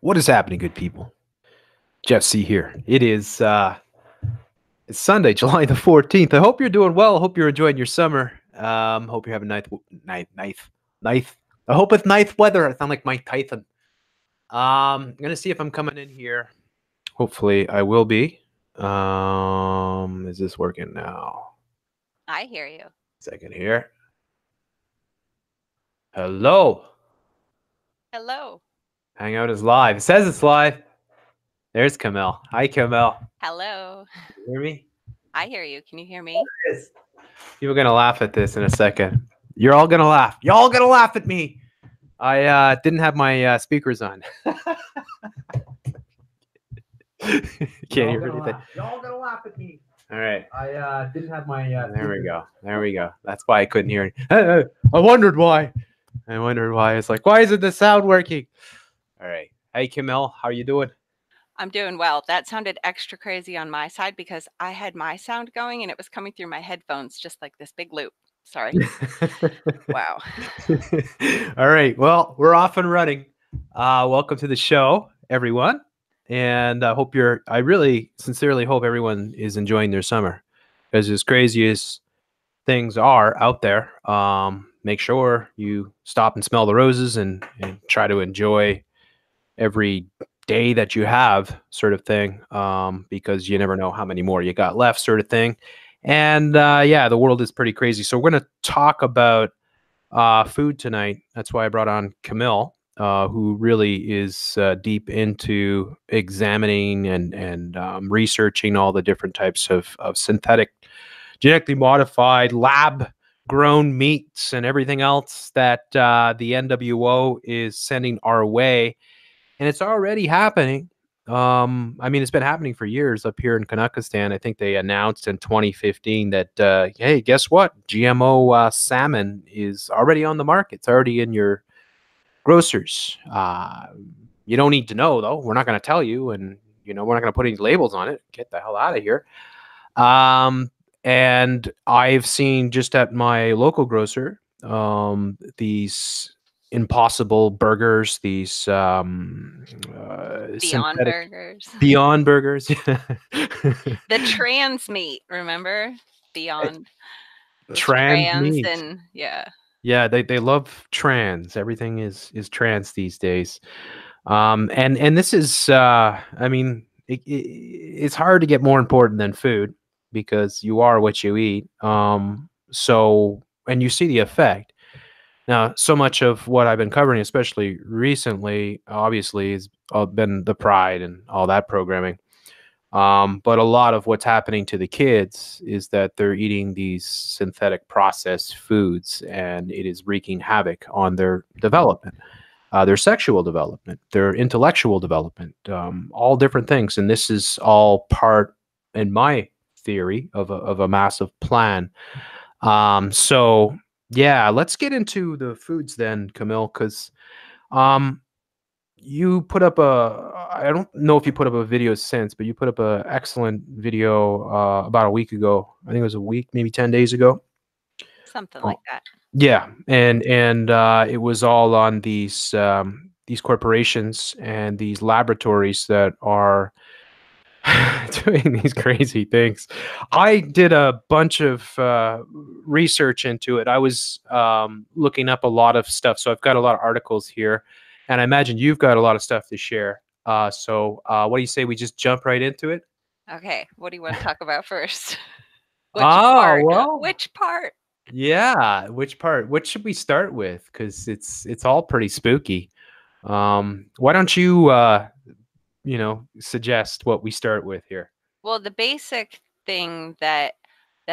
What is happening, good people? Jeff C here. It is it's Sunday, July the 14th. I hope you're doing well. I hope you're enjoying your summer. Hope you're having ninth. I hope it's ninth weather. I sound like Mike Tyson. I'm gonna see if I'm coming in here. Hopefully, I will be. Is this working now? I hear you. Second here. Hello. Hello. Hangout is live. It says it's live. There's Camille. Hi, Camille. Hello. Can you hear me? I hear you. Can you hear me? People are going to laugh at this in a second. You're all going to laugh. Y'all going to laugh at me. I didn't have my speakers on. Can't hear anything. Y'all gonna laugh at me. All right. I didn't have my. There we go. There we go. That's why I couldn't hear it. I wondered why. It's like, why isn't the sound working? All right. Hey, Camille, how you doing? I'm doing well. That sounded extra crazy on my side because I had my sound going and it was coming through my headphones, just like this big loop. Sorry. Wow. All right. Well, we're off and running. Welcome to the show, everyone. And I hope you're, I really sincerely hope everyone is enjoying their summer, because as crazy as things are out there, make sure you stop and smell the roses and try to enjoy every day that you have, sort of thing, because you never know how many more you got left, sort of thing. And yeah, the world is pretty crazy. So we're going to talk about food tonight. That's why I brought on Camille. Who really is deep into examining and researching all the different types of synthetic, genetically modified, lab-grown meats and everything else that the NWO is sending our way. And it's already happening. I mean, it's been happening for years up here in Kanakistan. I think they announced in 2015 that, hey, guess what? GMO salmon is already on the market. It's already in your grocers. You don't need to know, though. We're not going to tell you, and you know, we're not going to put any labels on it. Get the hell out of here. And I've seen just at my local grocer these Impossible burgers, these Beyond burgers. Beyond burgers. The trans meat, remember? Beyond trans meat. And yeah. Yeah, they love trans. Everything is trans these days. And this is, I mean, it's hard to get more important than food, because you are what you eat. So, and you see the effect. Now, so much of what I've been covering, especially recently, obviously, has been the Pride and all that programming. But a lot of what's happening to the kids is that they're eating these synthetic processed foods, and it is wreaking havoc on their development, their sexual development, their intellectual development, all different things. And this is all part, in my theory, of a massive plan. So yeah, let's get into the foods then, Camille, because, you put up a, I don't know if you put up a video since, but you put up an excellent video about a week ago. I think it was a week, maybe 10 days ago. Something like that. Yeah. And it was all on these corporations and these laboratories that are doing these crazy things. I did a bunch of research into it. I was looking up a lot of stuff. So I've got a lot of articles here. And I imagine you've got a lot of stuff to share. So what do you say we just jump right into it? Okay. What do you want to talk about first? Which part? Yeah. Which part? What should we start with? Because it's all pretty spooky. Why don't you, you know, suggest what we start with here? Well, the basic thing that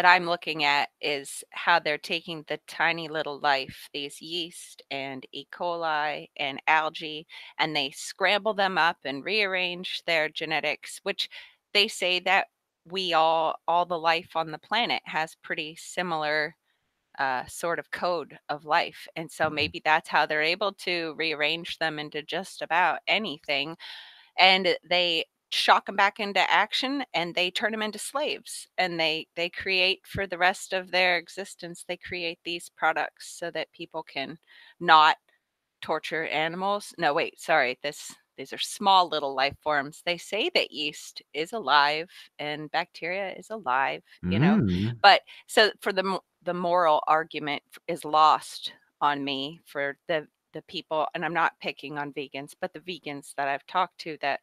I'm looking at is how they're taking the tiny little life, these yeast and E. coli and algae, and they scramble them up and rearrange their genetics, which they say that we all the life on the planet has pretty similar sort of code of life. And so maybe that's how they're able to rearrange them into just about anything. And they shock them back into action, and they turn them into slaves, and they create, for the rest of their existence, they create these products so that people can not torture animals. No, wait, sorry, this These are small little life forms. They say that yeast is alive and bacteria is alive, you know, but so for the moral argument is lost on me for the people. And I'm not picking on vegans, but the vegans that I've talked to that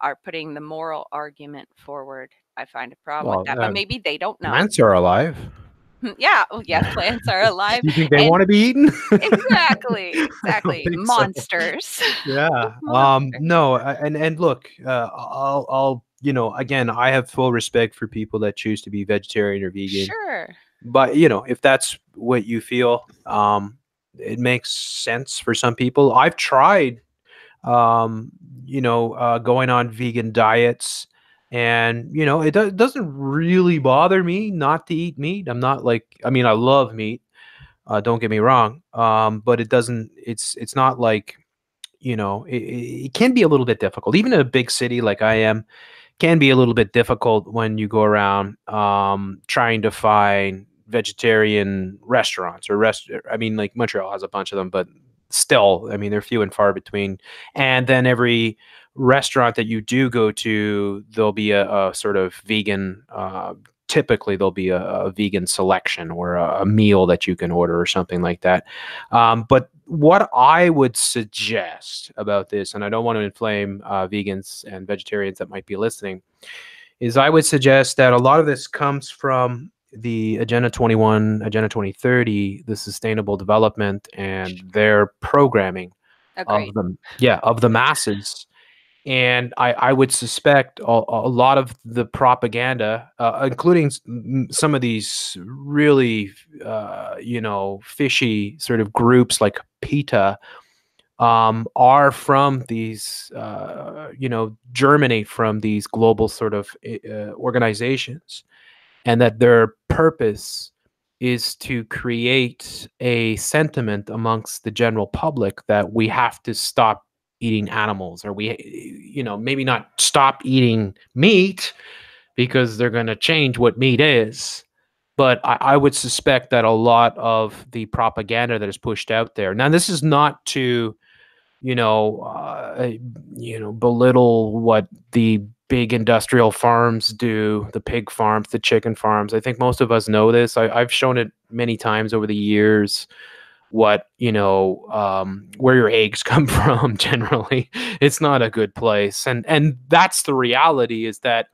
are putting the moral argument forward, I find a problem with that, but maybe they don't know. Plants are alive. Yeah. Oh, yeah. Plants are alive. You think they want to be eaten? Exactly. Exactly. Monsters. So. Yeah. Monsters. No. And look, I'll, you know, again, I have full respect for people that choose to be vegetarian or vegan. Sure. But you know, if that's what you feel, it makes sense for some people. I've tried, you know, going on vegan diets. And, you know, it doesn't really bother me not to eat meat. I'm not like, I mean, I love meat. Don't get me wrong. But it doesn't, it's not like, you know, it can be a little bit difficult. Even in a big city like I am, can be a little bit difficult when you go around trying to find vegetarian restaurants or I mean, like Montreal has a bunch of them, but still, I mean, they're few and far between. And then every restaurant that you do go to, there'll be a sort of vegan, typically there'll be a vegan selection or a meal that you can order or something like that. But what I would suggest about this, and I don't want to inflame vegans and vegetarians that might be listening, is I would suggest that a lot of this comes from the Agenda 21, Agenda 2030, the Sustainable Development, and their programming of them, of the masses. And I would suspect a lot of the propaganda, including some of these really, you know, fishy sort of groups like PETA, are from these, you know, germinate from these global sort of organizations. And that their purpose is to create a sentiment amongst the general public that we have to stop eating animals, or we, you know, maybe not stop eating meat because they're going to change what meat is. But I would suspect that a lot of the propaganda that is pushed out there. Now, this is not to, you know, belittle what the big industrial farms do, the pig farms, the chicken farms. I think most of us know this. I've shown it many times over the years, what, you know, where your eggs come from. Generally, it's not a good place. And that's the reality, is that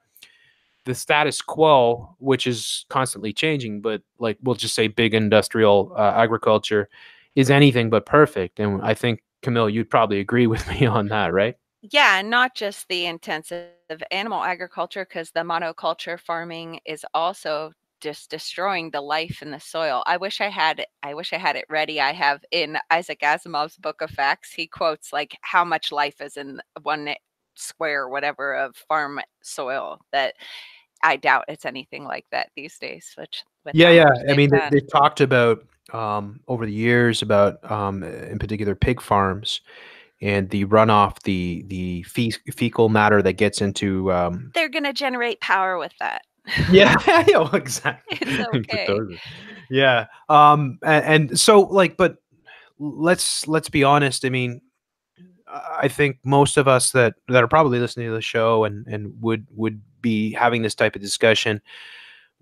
the status quo, which is constantly changing, but like, we'll just say big industrial agriculture, is anything but perfect. And I think, Camille, you'd probably agree with me on that, right? Yeah, not just the intensive animal agriculture, because the monoculture farming is also just destroying the life in the soil. I wish I had it ready. I have, in Isaac Asimov's Book of Facts, he quotes like how much life is in 1 square or whatever of farm soil, that I doubt it's anything like that these days. Which I mean, they talked about over the years about in particular pig farms, and the runoff, the fecal matter that gets into... they're going to generate power with that. Yeah, yeah, exactly. It's okay. Yeah. And so, like, but let's be honest. I mean, I think most of us that are probably listening to the show and would be having this type of discussion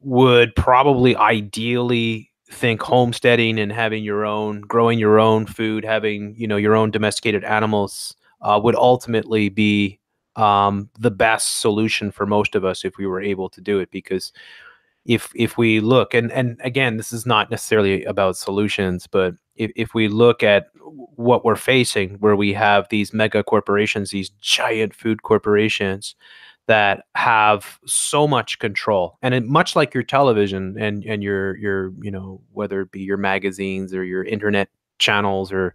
would probably ideally think homesteading and having your own, growing your own food, having, you know, your own domesticated animals would ultimately be the best solution for most of us if we were able to do it. Because if we look, and again, this is not necessarily about solutions, but if we look at what we're facing, where we have these mega corporations, these giant food corporations that have so much control, and it, much like your television and your you know, whether it be your magazines or your internet channels or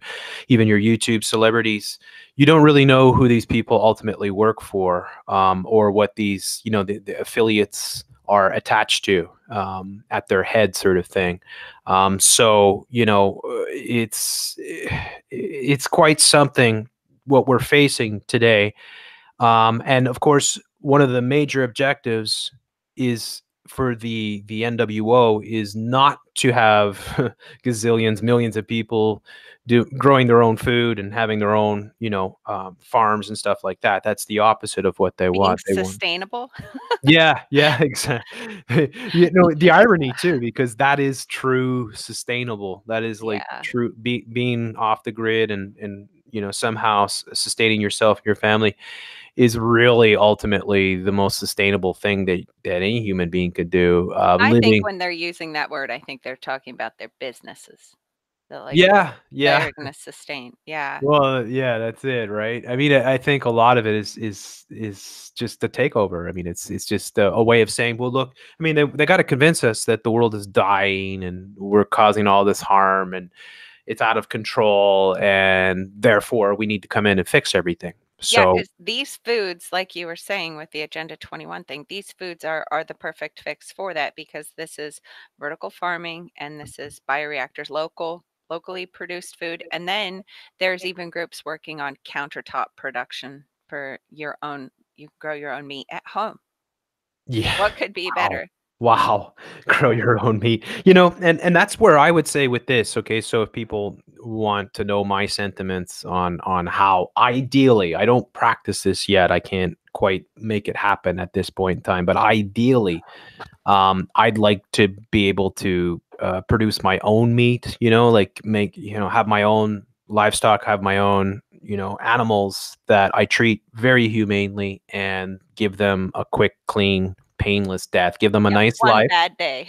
even your YouTube celebrities, you don't really know who these people ultimately work for, or what these, you know, the affiliates are attached to at their head, sort of thing. So you know, it's quite something what we're facing today, and of course, one of the major objectives is for the NWO is not to have gazillions, millions of people growing their own food and having their own, farms and stuff like that. That's the opposite of what they want. Sustainable. Yeah, exactly. The irony too, because that is true sustainable. That is like true being off the grid and somehow sustaining yourself, your family, is really ultimately the most sustainable thing that any human being could do. I think when they're using that word, I think they're talking about their businesses. Like, they're going to sustain. Yeah. Well, yeah, that's it, right? I mean, I think a lot of it is just the takeover. I mean, it's just a way of saying, well, look, I mean, they got to convince us that the world is dying and we're causing all this harm and it's out of control, and therefore we need to come in and fix everything. So, because these foods, like you were saying with the Agenda 21 thing, these foods are the perfect fix for that, because this is vertical farming and this is bioreactors, locally produced food. And then there's even groups working on countertop production for your own, you grow your own meat at home. Yeah. What could be better? Wow. Grow your own meat, and that's where I would say with this. Okay. So if people want to know my sentiments on how ideally, I don't practice this yet. I can't quite make it happen at this point in time, but ideally, I'd like to be able to produce my own meat, have my own livestock, have my own, animals that I treat very humanely and give them a quick, clean, painless death, give them a nice life. Bad day.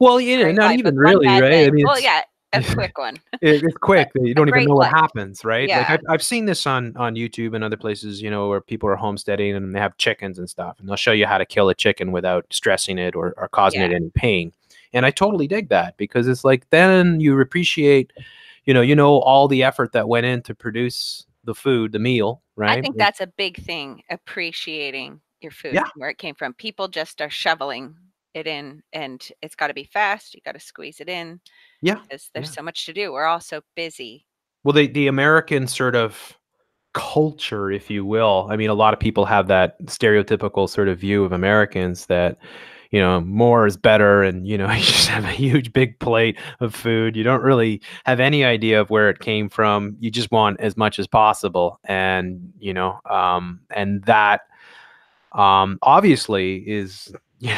Well, not even really, right? I mean, well, yeah, a quick one. It's quick. You don't even know what happens, right? Yeah. Like I've seen this on YouTube and other places, where people are homesteading and they have chickens and stuff, and they'll show you how to kill a chicken without stressing it or causing it any pain. And I totally dig that, because it's like, then you appreciate, all the effort that went in to produce the food, the meal, right? I think that's a big thing, appreciating your food, where it came from. People just are shoveling it in, and it's got to be fast. You got to squeeze it in. Yeah. Because there's so much to do. We're all so busy. Well, the American sort of culture, if you will. I mean, a lot of people have that stereotypical sort of view of Americans that, more is better. And, you just have a huge, big plate of food. You don't really have any idea of where it came from. You just want as much as possible. And, and that, obviously is, the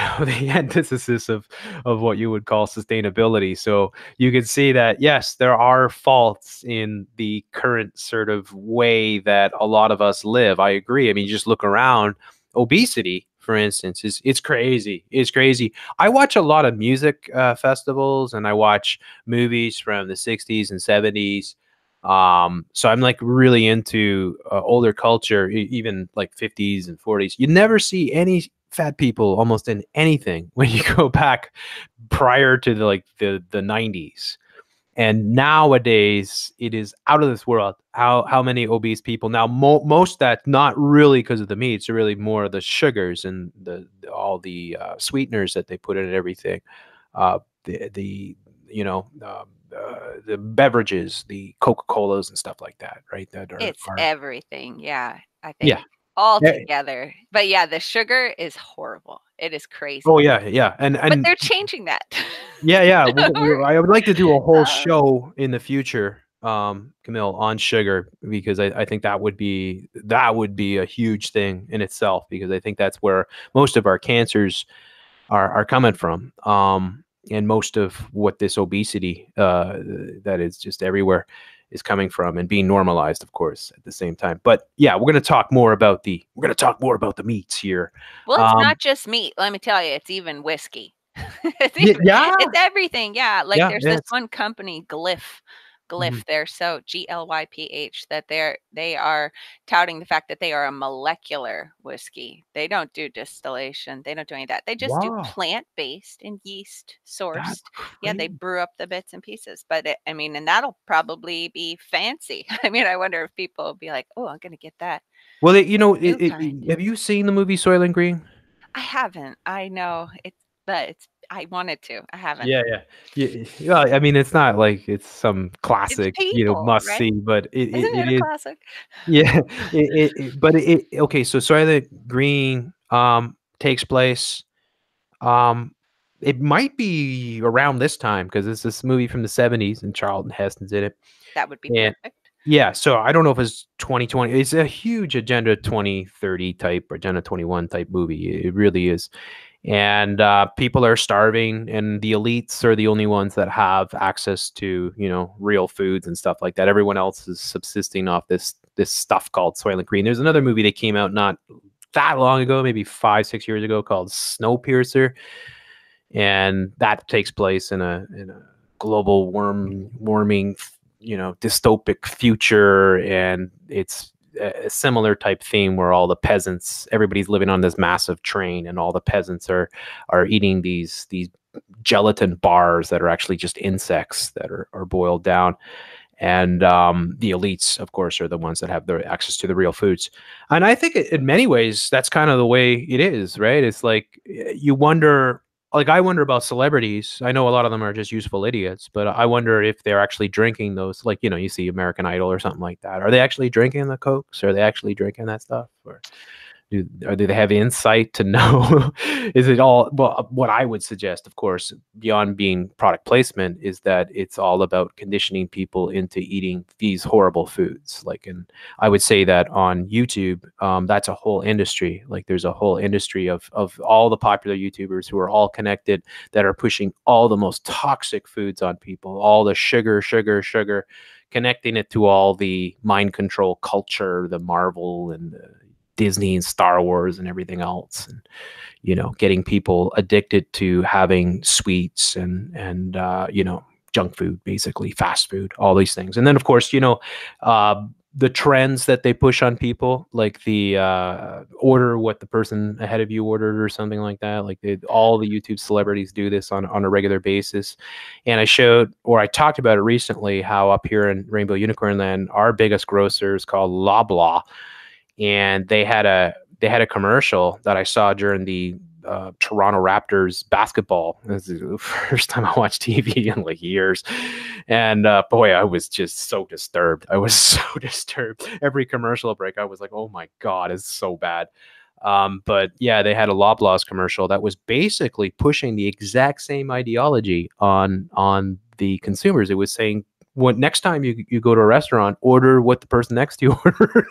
antithesis of what you would call sustainability. So you can see that, yes, there are faults in the current sort of way that a lot of us live. I agree. I mean, you just look around. Obesity, for instance, it's crazy. It's crazy. I watch a lot of music festivals, and I watch movies from the 60s and 70s. So I'm like really into older culture, even like 50s and 40s. You never see any fat people almost in anything when you go back prior to the 90s. And nowadays it is out of this world how many obese people now. Most that's not really because of the meat. It's really more the sugars and all the sweeteners that they put in everything. The beverages, the Coca-Colas and stuff like that, right? That are everything. Yeah. I think all together. But yeah, the sugar is horrible. It is crazy. Oh yeah. Yeah. But they're changing that. Yeah. Yeah. I would like to do a whole show in the future, Camille, on sugar, because I think that would be a huge thing in itself, because I think that's where most of our cancers are coming from. And most of what this obesity that is just everywhere is coming from, and being normalized, of course, at the same time. But yeah, we're going to talk more about the meats here. Well, it's not just meat. Let me tell you, it's even whiskey. It's everything. Yeah. Like this one company, Glyph, they're so GLYPH, that they are touting the fact that they are a molecular whiskey. They don't do distillation. They don't do any of that. They just do plant-based and yeast sourced. Yeah, they brew up the bits and pieces. But and that'll probably be fancy. I mean, I wonder if people will be like, "Oh, I'm going to get that." Well, have you seen the movie Soylent Green? I haven't. I know it's, but it's. I wanted to. I haven't. Yeah. I mean, it's not like it's some classic, must see, but it is classic. Yeah. Okay. So Soylent Green takes place It might be around this time because it's this movie from the 70s and Charlton Heston's in it. That would be perfect. Yeah, so I don't know if it's 2020. It's a huge Agenda 2030 type or Agenda 21 type movie. It really is. And people are starving, and the elites are the only ones that have access to, you know, real foods and stuff like that. Everyone else is subsisting off this stuff called Soylent Green. There's another movie that came out not that long ago, maybe 5-6 years ago, called Snowpiercer, and that takes place in a global warming, you know, dystopic future, and it's a similar type theme where all the peasants, everybody's living on this massive train, and all the peasants are eating these gelatin bars that are actually just insects that are boiled down. And the elites, of course, are the ones that have the access to the real foods. And I think in many ways, that's kind of the way it is, right? It's like you wonder, like I wonder about celebrities. I know a lot of them are just useful idiots, but I wonder if they're actually drinking those, like, you know, you see American Idol or something like that. Are they actually drinking the Cokes? Are they actually drinking that stuff? Or do they have insight to know? Is it all, well, what I would suggest, of course, beyond being product placement, is that it's all about conditioning people into eating these horrible foods. Like, and I would say that on YouTube, that's a whole industry. Like, there's a whole industry of all the popular YouTubers who are all connected that are pushing all the most toxic foods on people, all the sugar, connecting it to all the mind control culture, the Marvel and the Disney and Star Wars and everything else, and, you know, getting people addicted to having sweets and you know, junk food, basically fast food, all these things. And then, of course, you know, the trends that they push on people, like the order what the person ahead of you ordered or something like that. Like all the YouTube celebrities do this on a regular basis. And I talked about it recently, how up here in Rainbow Unicorn Land, our biggest grocer is called Loblaw. And they had a commercial that I saw during the Toronto Raptors basketball. This is the first time I watched TV in like years. And boy, I was just so disturbed. Every commercial break, I was like, oh my God, it's so bad. But yeah, they had a Loblaws commercial that was basically pushing the exact same ideology on the consumers. It was saying, when next time you go to a restaurant, order what the person next to you ordered.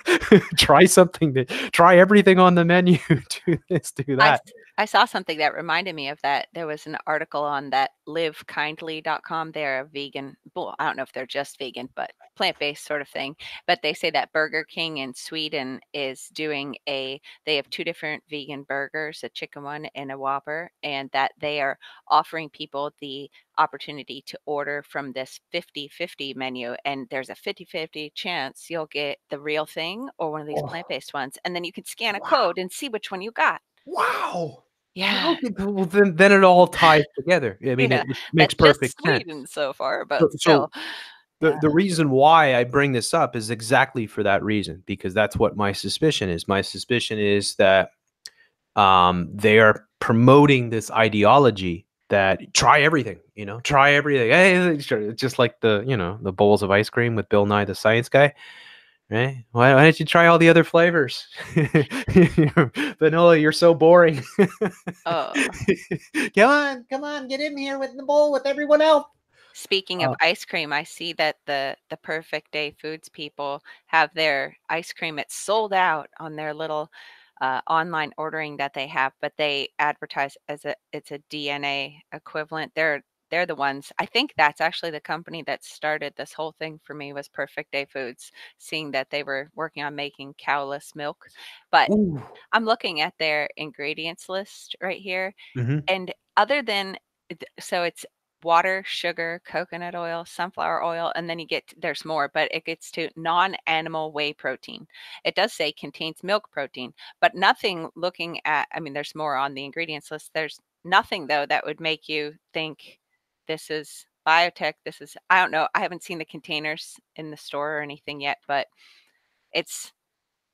Try everything on the menu. Do this, do that. I saw something that reminded me of that. There was an article on that livekindly.com. They're a vegan. Well, I don't know if they're just vegan, but plant-based sort of thing. But they say that Burger King in Sweden is doing they have two different vegan burgers, a chicken one and a Whopper, and that they are offering people the opportunity to order from this 50-50 menu. And there's a 50-50 chance you'll get the real thing or one of these plant-based ones. And then you can scan a code and see which one you got. Wow. Yeah. Well, then it all ties together. I mean, it makes perfect sense so far. But so the reason why I bring this up is exactly for that reason, because that's what my suspicion is. My suspicion is that they are promoting this ideology that try everything. Hey, just like the bowls of ice cream with Bill Nye the Science Guy. Right? Why don't you try all the other flavors? Vanilla, you're so boring. Come on, get in here with the bowl with everyone else. Speaking of ice cream, I see that the Perfect Day Foods people have their ice cream. It's sold out on their little online ordering that they have, but they advertise as it's a DNA equivalent. They're the ones. I think that's actually the company that started this whole thing for me, was Perfect Day Foods, seeing that they were working on making cowless milk. But ooh. I'm looking at their ingredients list right here. Mm-hmm. And other than, so it's water, sugar, coconut oil, sunflower oil, and then there's more, but it gets to non-animal whey protein. It does say contains milk protein, but nothing looking at, I mean, there's more on the ingredients list. There's nothing though that would make you think, this is biotech. This is, I don't know. I haven't seen the containers in the store or anything yet, but it's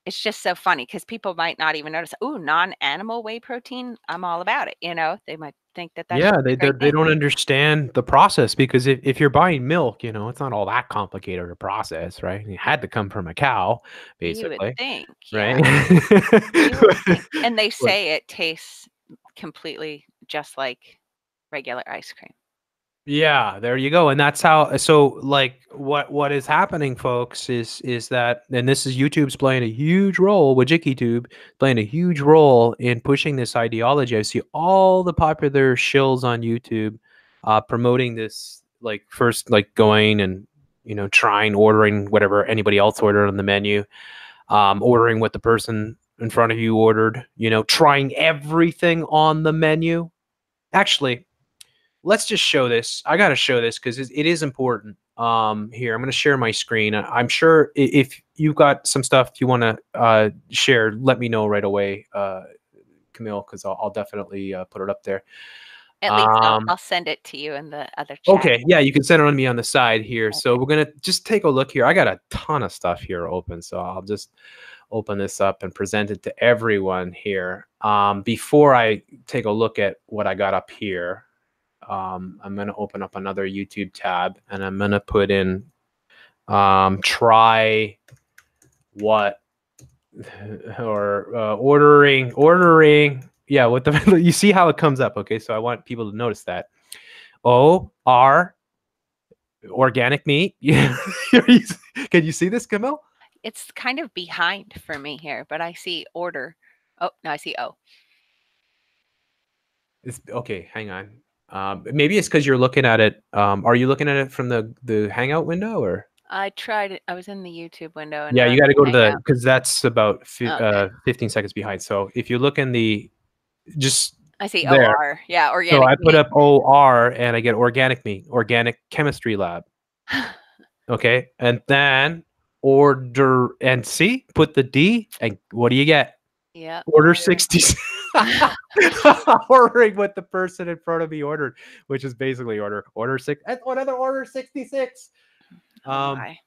just so funny because people might not even notice, ooh, non-animal whey protein. I'm all about it. You know, they might think that that's, yeah, they don't understand the process, because if you're buying milk, you know, it's not all that complicated a process, right? It had to come from a cow, basically. You would think, right? Yeah. You would think. And they say it tastes completely just like regular ice cream. Yeah, there you go. And that's how, so like what is happening, folks, is that, and this is YouTube's playing a huge role, WidGeekyTube playing a huge role in pushing this ideology. I see all the popular shills on YouTube promoting this, like first like going and, you know, trying, ordering whatever anybody else ordered on the menu, ordering what the person in front of you ordered, you know, trying everything on the menu. Actually, let's just show this. I got to show this because it is important. Here, I'm going to share my screen. I'm sure if you've got some stuff you want to share, let me know right away, Camille, because I'll definitely put it up there. At least I'll send it to you in the other chat. Okay, yeah, you can send it on me on the side here. Okay. So we're going to just take a look here. I got a ton of stuff here open, so I'll just open this up and present it to everyone here. Before I take a look at what I got up here, I'm going to open up another YouTube tab and I'm going to put in, try what, or, ordering. Yeah. What the, you see how it comes up. Okay. So I want people to notice that. O-R, organic meat. Yeah. Can you see this, Camille? It's kind of behind for me here, but I see order. Oh, no, I see O. It's okay. Hang on. Maybe it's because you're looking at it. Are you looking at it from the Hangout window or? I tried it. I was in the YouTube window. And yeah, you got to go to the, because that's about 15 seconds behind. So if you look in the, just I see there. OR. Yeah, organic. So I put up OR and I get organic meat, organic chemistry lab. Okay, and then order and see, put the D, and what do you get? Yeah. Order 60. Ordering what the person in front of me ordered, which is basically order 6, another order 66.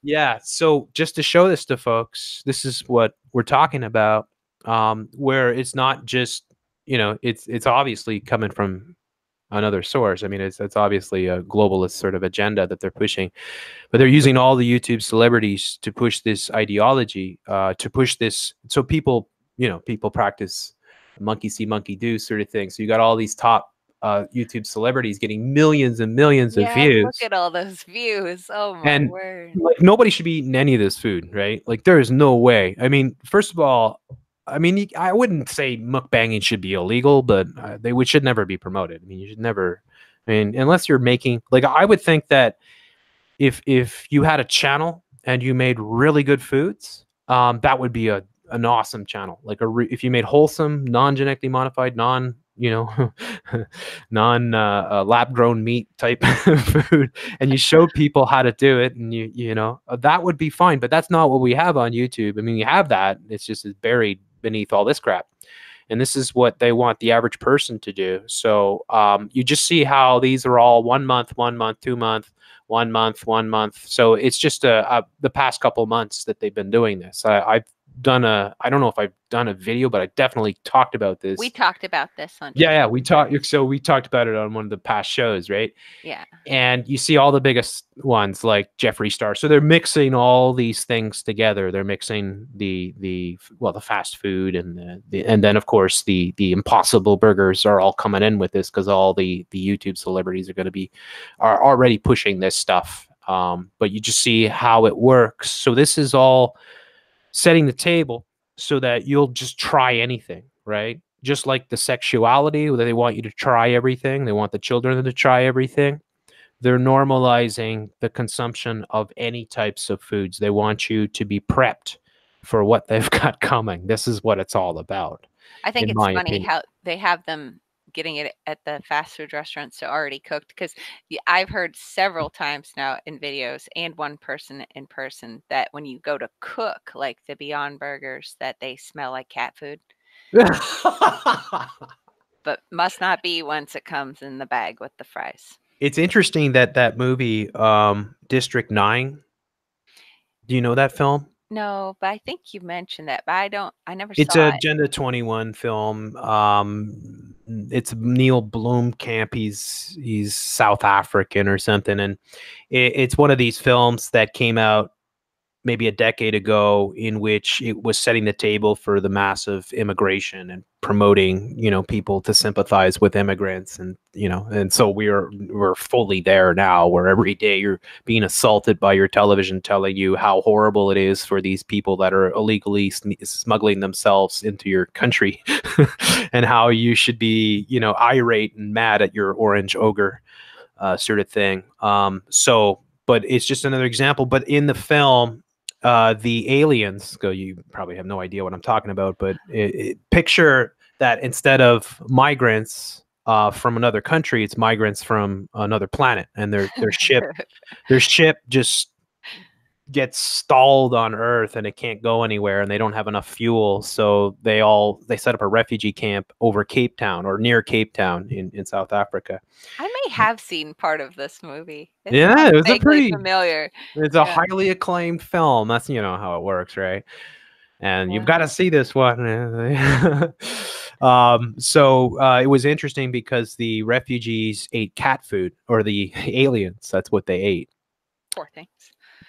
Yeah, so just to show this to folks, this is what we're talking about, where it's not just, you know, it's obviously coming from another source. I mean, it's obviously a globalist sort of agenda that they're pushing, but they're using all the YouTube celebrities to push this ideology, to push this. So people, you know, people practice monkey see, monkey do sort of thing. So you got all these top YouTube celebrities getting millions and millions of views. Look at all those views. Oh my word. Like nobody should be eating any of this food, right? Like there is no way. I mean, first of all, I mean, I wouldn't say mukbanging should be illegal, but they should never be promoted. I mean, you should never, I mean, unless you're making, like I would think that if you had a channel and you made really good foods, that would be an awesome channel. Like if you made wholesome, non-genetically modified, lab grown meat type food, and you show people how to do it, and you know, that would be fine. But that's not what we have on YouTube. I mean, you have that. It's just buried beneath all this crap, and this is what they want the average person to do. So you just see how these are all 1 month, 1 month, 2 month. 1 month, 1 month. So it's just the past couple months that they've been doing this. I've done I don't know if I've done a video, but I definitely talked about this. We talked about this on. Yeah. We talked about it on one of the past shows, right? Yeah. And you see all the biggest ones like Jeffree Star. So they're mixing all these things together. They're mixing the fast food and then of course the impossible burgers are all coming in with this, because all the YouTube celebrities are going to are already pushing this stuff. But you just see how it works. So this is all setting the table so that you'll just try anything, right? Just like the sexuality, where they want you to try everything. They want the children to try everything. They're normalizing the consumption of any types of foods. They want you to be prepped for what they've got coming. This is what it's all about. I think it's funny how they have them getting it at the fast food restaurants, so already cooked, because I've heard several times now in videos and one person in person that when you go to cook like the Beyond Burgers, that they smell like cat food. But must not be once it comes in the bag with the fries. It's interesting that movie District 9, do you know that film? No, but I think you mentioned that, but I never saw it. It's an Agenda 21 film. It's Neil Blomkamp. He's South African or something. And it's one of these films that came out maybe a decade ago, in which it was setting the table for the massive immigration and promoting, you know, people to sympathize with immigrants. And, you know, and so we're fully there now, where every day you're being assaulted by your television telling you how horrible it is for these people that are illegally smuggling themselves into your country and how you should be, you know, irate and mad at your orange ogre sort of thing. But it's just another example. But in the film, the aliens go, you probably have no idea what I'm talking about, but picture that instead of migrants from another country, it's migrants from another planet, and their ship, their ship just gets stalled on Earth and it can't go anywhere, and they don't have enough fuel. So they set up a refugee camp over Cape Town, or near Cape Town in South Africa. I may have seen part of this movie. It's it was a pretty familiar. It's a highly acclaimed film. That's, you know, how it works, right? And you've got to see this one. It was interesting because the refugees ate cat food, or the aliens, that's what they ate. Poor thing.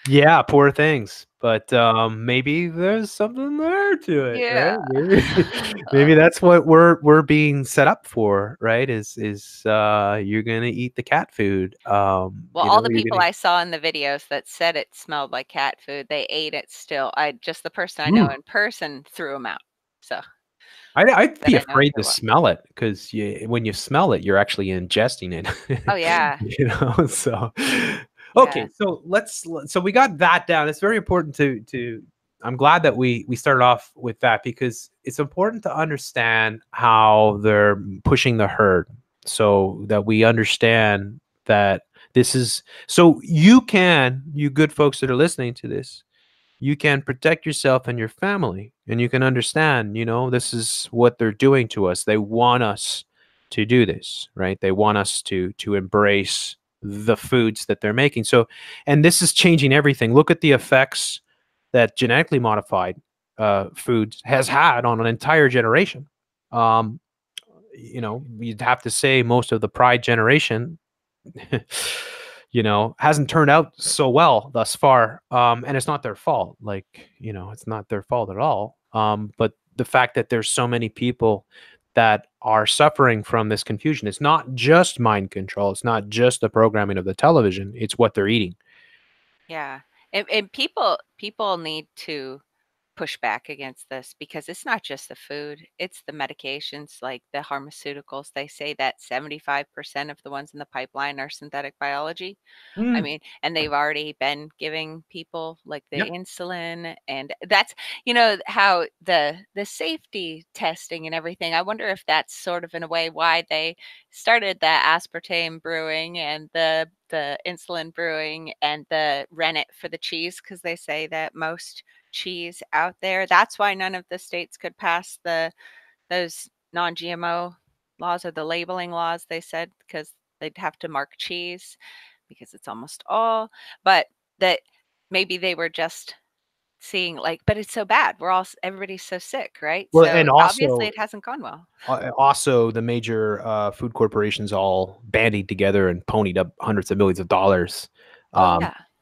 Yeah, poor things. But maybe there's something there to it. Yeah. Right? Maybe that's what we're being set up for, right? Is you're gonna eat the cat food. Well, all the people I saw in the videos that said it smelled like cat food, they ate it still. The person I know in person threw them out. So I'd be afraid to smell it, because when you smell it, you're actually ingesting it. Oh yeah. You know, so. Okay, yeah. So we got that down. It's very important to I'm glad that we started off with that, because it's important to understand how they're pushing the herd, so that we understand that this is, so you good folks that are listening to this, you can protect yourself and your family, and you can understand, you know, this is what they're doing to us. They want us to do this, right? They want us to embrace the foods that they're making. So, and this is changing everything. Look at the effects that genetically modified foods has had on an entire generation. You know, you'd have to say most of the Pride generation, you know, hasn't turned out so well thus far. And it's not their fault. Like, you know, it's not their fault at all. But the fact that there's so many people that are suffering from this confusion. It's not just mind control. It's not just the programming of the television. It's what they're eating. Yeah. And people need to push back against this, because it's not just the food. It's the medications, like the pharmaceuticals. They say that 75% of the ones in the pipeline are synthetic biology. I mean, and they've already been giving people like the insulin, and that's, you know, how the safety testing and everything. I wonder if that's sort of in a way why they started the aspartame brewing and the insulin brewing and the rennet for the cheese, because they say that most cheese out there, that's why none of the states could pass those non-GMO laws or the labeling laws, they said, because they'd have to mark cheese because it's almost all, but that maybe they were just seeing like, but it's so bad, everybody's so sick, right? Well, so, and also, obviously it hasn't gone well. Also, the major food corporations all bandied together and ponied up hundreds of millions of dollars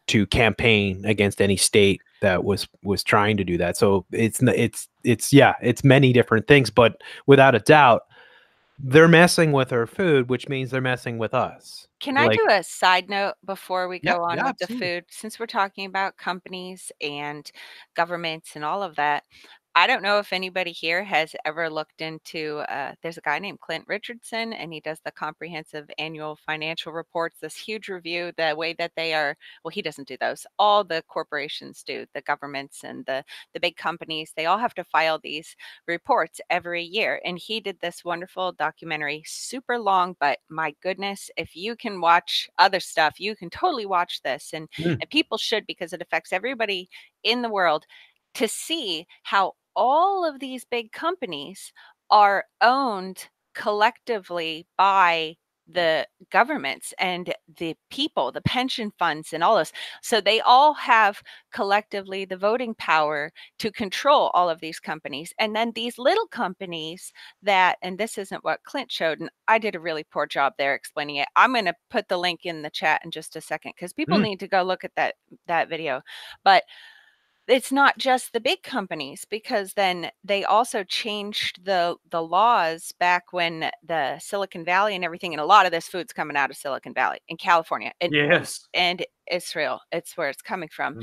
to campaign against any state that was trying to do that. So it's many different things, but without a doubt, they're messing with our food, which means they're messing with us. Can I do a side note before we go on with the food? Since we're talking about companies and governments and all of that, I don't know if anybody here has ever looked into, there's a guy named Clint Richardson, and he does the comprehensive annual financial reports, this huge review, the way that they are, well, he doesn't do those. All the corporations do, the governments and the big companies, they all have to file these reports every year. And he did this wonderful documentary, super long, but my goodness, if you can watch other stuff, you can totally watch this. And people should, because it affects everybody in the world, to see how all of these big companies are owned collectively by the governments and the people, the pension funds and all this. So they all have collectively the voting power to control all of these companies. And then these little companies that, and this isn't what Clint showed, and I did a really poor job there explaining it. I'm going to put the link in the chat in just a second, because people need to go look at that video. But it's not just the big companies, because then they also changed the laws back when the Silicon Valley and everything, and a lot of this food's coming out of Silicon Valley in California and Israel. It's where it's coming from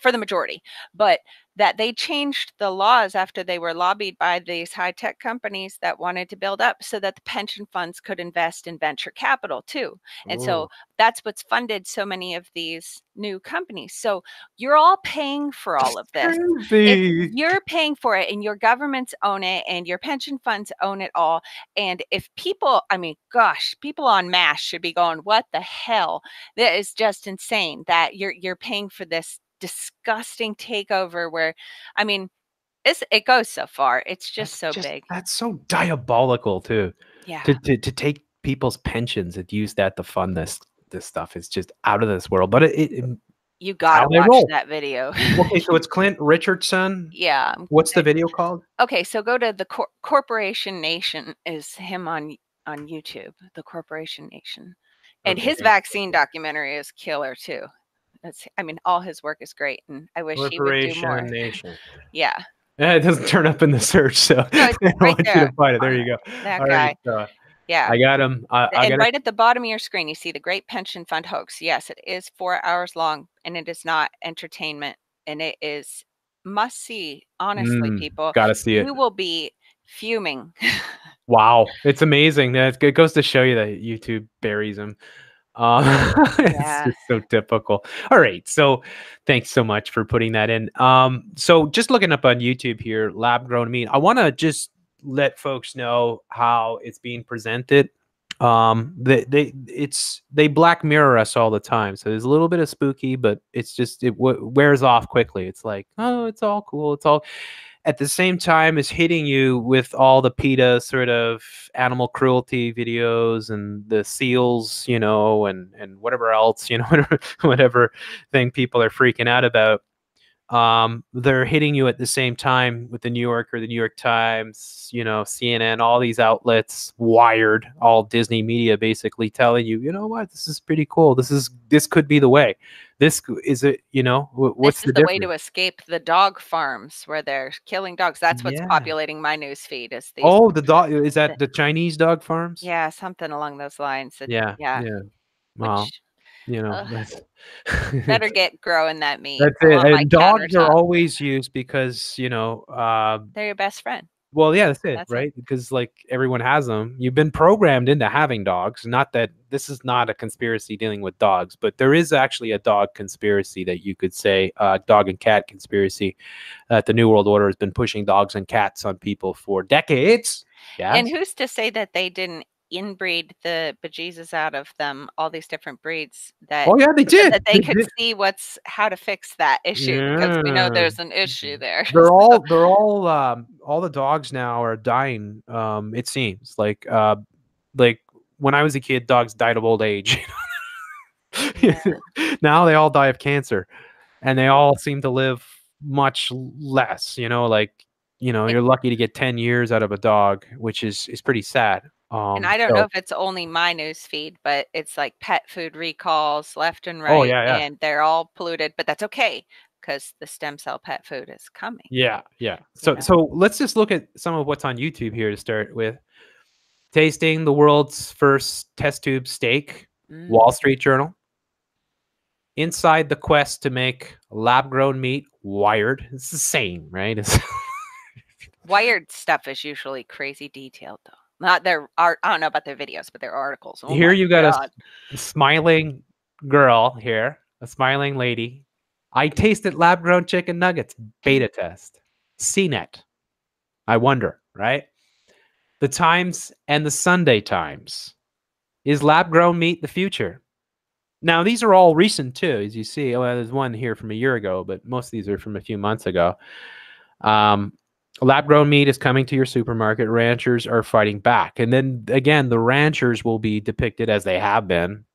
for the majority, but that they changed the laws after they were lobbied by these high tech companies that wanted to build up so that the pension funds could invest in venture capital too. And so that's what's funded so many of these new companies. So you're all paying for all of this. You're paying for it, and your governments own it, and your pension funds own it all. And if people, I mean, gosh, people on MASH should be going, what the hell? That is just insane that you're paying for this disgusting takeover where, I mean, it goes so far. It's just big. That's so diabolical too. Yeah. To take people's pensions and use that to fund this stuff is just out of this world. But you gotta watch that video. Okay, so it's Clint Richardson. Yeah. What's the video called? Okay, so go to the Corporation Nation, is him on YouTube. The Corporation Nation, and his vaccine documentary is killer too. I mean, all his work is great, and I wish he would do more. Nation. Yeah. Yeah, it doesn't turn up in the search, so no, I want you to find it. There you go. That all guy. Right, yeah. I got him. And right at the bottom of your screen, you see the Great Pension Fund Hoax. Yes, it is 4 hours long, and it is not entertainment, and it is must see. Honestly, people gotta see it. You will be fuming. Wow, it's amazing. It goes to show you that YouTube buries them. It's just so typical. All right, so thanks so much for putting that in. So just looking up on YouTube here, lab grown meat. I want to just let folks know how it's being presented. They black mirror us all the time, so there's a little bit of spooky, but it's just wears off quickly. It's like, oh, it's all cool, it's all. At the same time is hitting you with all the PETA sort of animal cruelty videos and the seals, you know, and whatever else, you know, whatever thing people are freaking out about. They're hitting you at the same time with the New Yorker, the New York Times, you know, CNN, all these outlets, Wired, all Disney media, basically telling you, you know what, this is pretty cool. This could be the way. This is it, you know, what's the way to escape the dog farms where they're killing dogs. That's what's populating my newsfeed is these. Oh, the dog, is that the Chinese dog farms? Yeah. Something along those lines. Yeah. Wow. You know, better get growing that meat. That's it. And dogs are always used because, you know, they're your best friend. Well, yeah, that's it, right? Because like everyone has them. You've been programmed into having dogs. Not that this is not a conspiracy dealing with dogs, but there is actually a dog conspiracy that you could say, dog and cat conspiracy. The New World Order has been pushing dogs and cats on people for decades. Yeah. And who's to say that they didn't inbreed the bejesus out of them, all these different breeds that they did, that they could see how to fix that issue, because we know there's an issue there. All the dogs now are dying, it seems like when I was a kid, dogs died of old age. Now they all die of cancer, and they all seem to live much less, you know, like, you know, you're lucky to get 10 years out of a dog, which is pretty sad. And I don't know if it's only my news feed, but it's like pet food recalls left and right, and they're all polluted, but that's okay because the stem cell pet food is coming. Yeah. So let's just look at some of what's on YouTube here to start with. Tasting the world's first test tube steak, Wall Street Journal. Inside the quest to make lab-grown meat, Wired. It's the same, right? Wired stuff is usually crazy detailed, though. Not their art. I don't know about their videos, but their articles. Oh, here you got a smiling girl here, a smiling lady. I tasted lab-grown chicken nuggets. Beta test. CNET. I wonder, right? The Times and the Sunday Times. Is lab-grown meat the future? Now, these are all recent, too, as you see. Well, there's one here from a year ago, but most of these are from a few months ago. Lab-grown meat is coming to your supermarket. Ranchers are fighting back. And then, again, the ranchers will be depicted as they have been,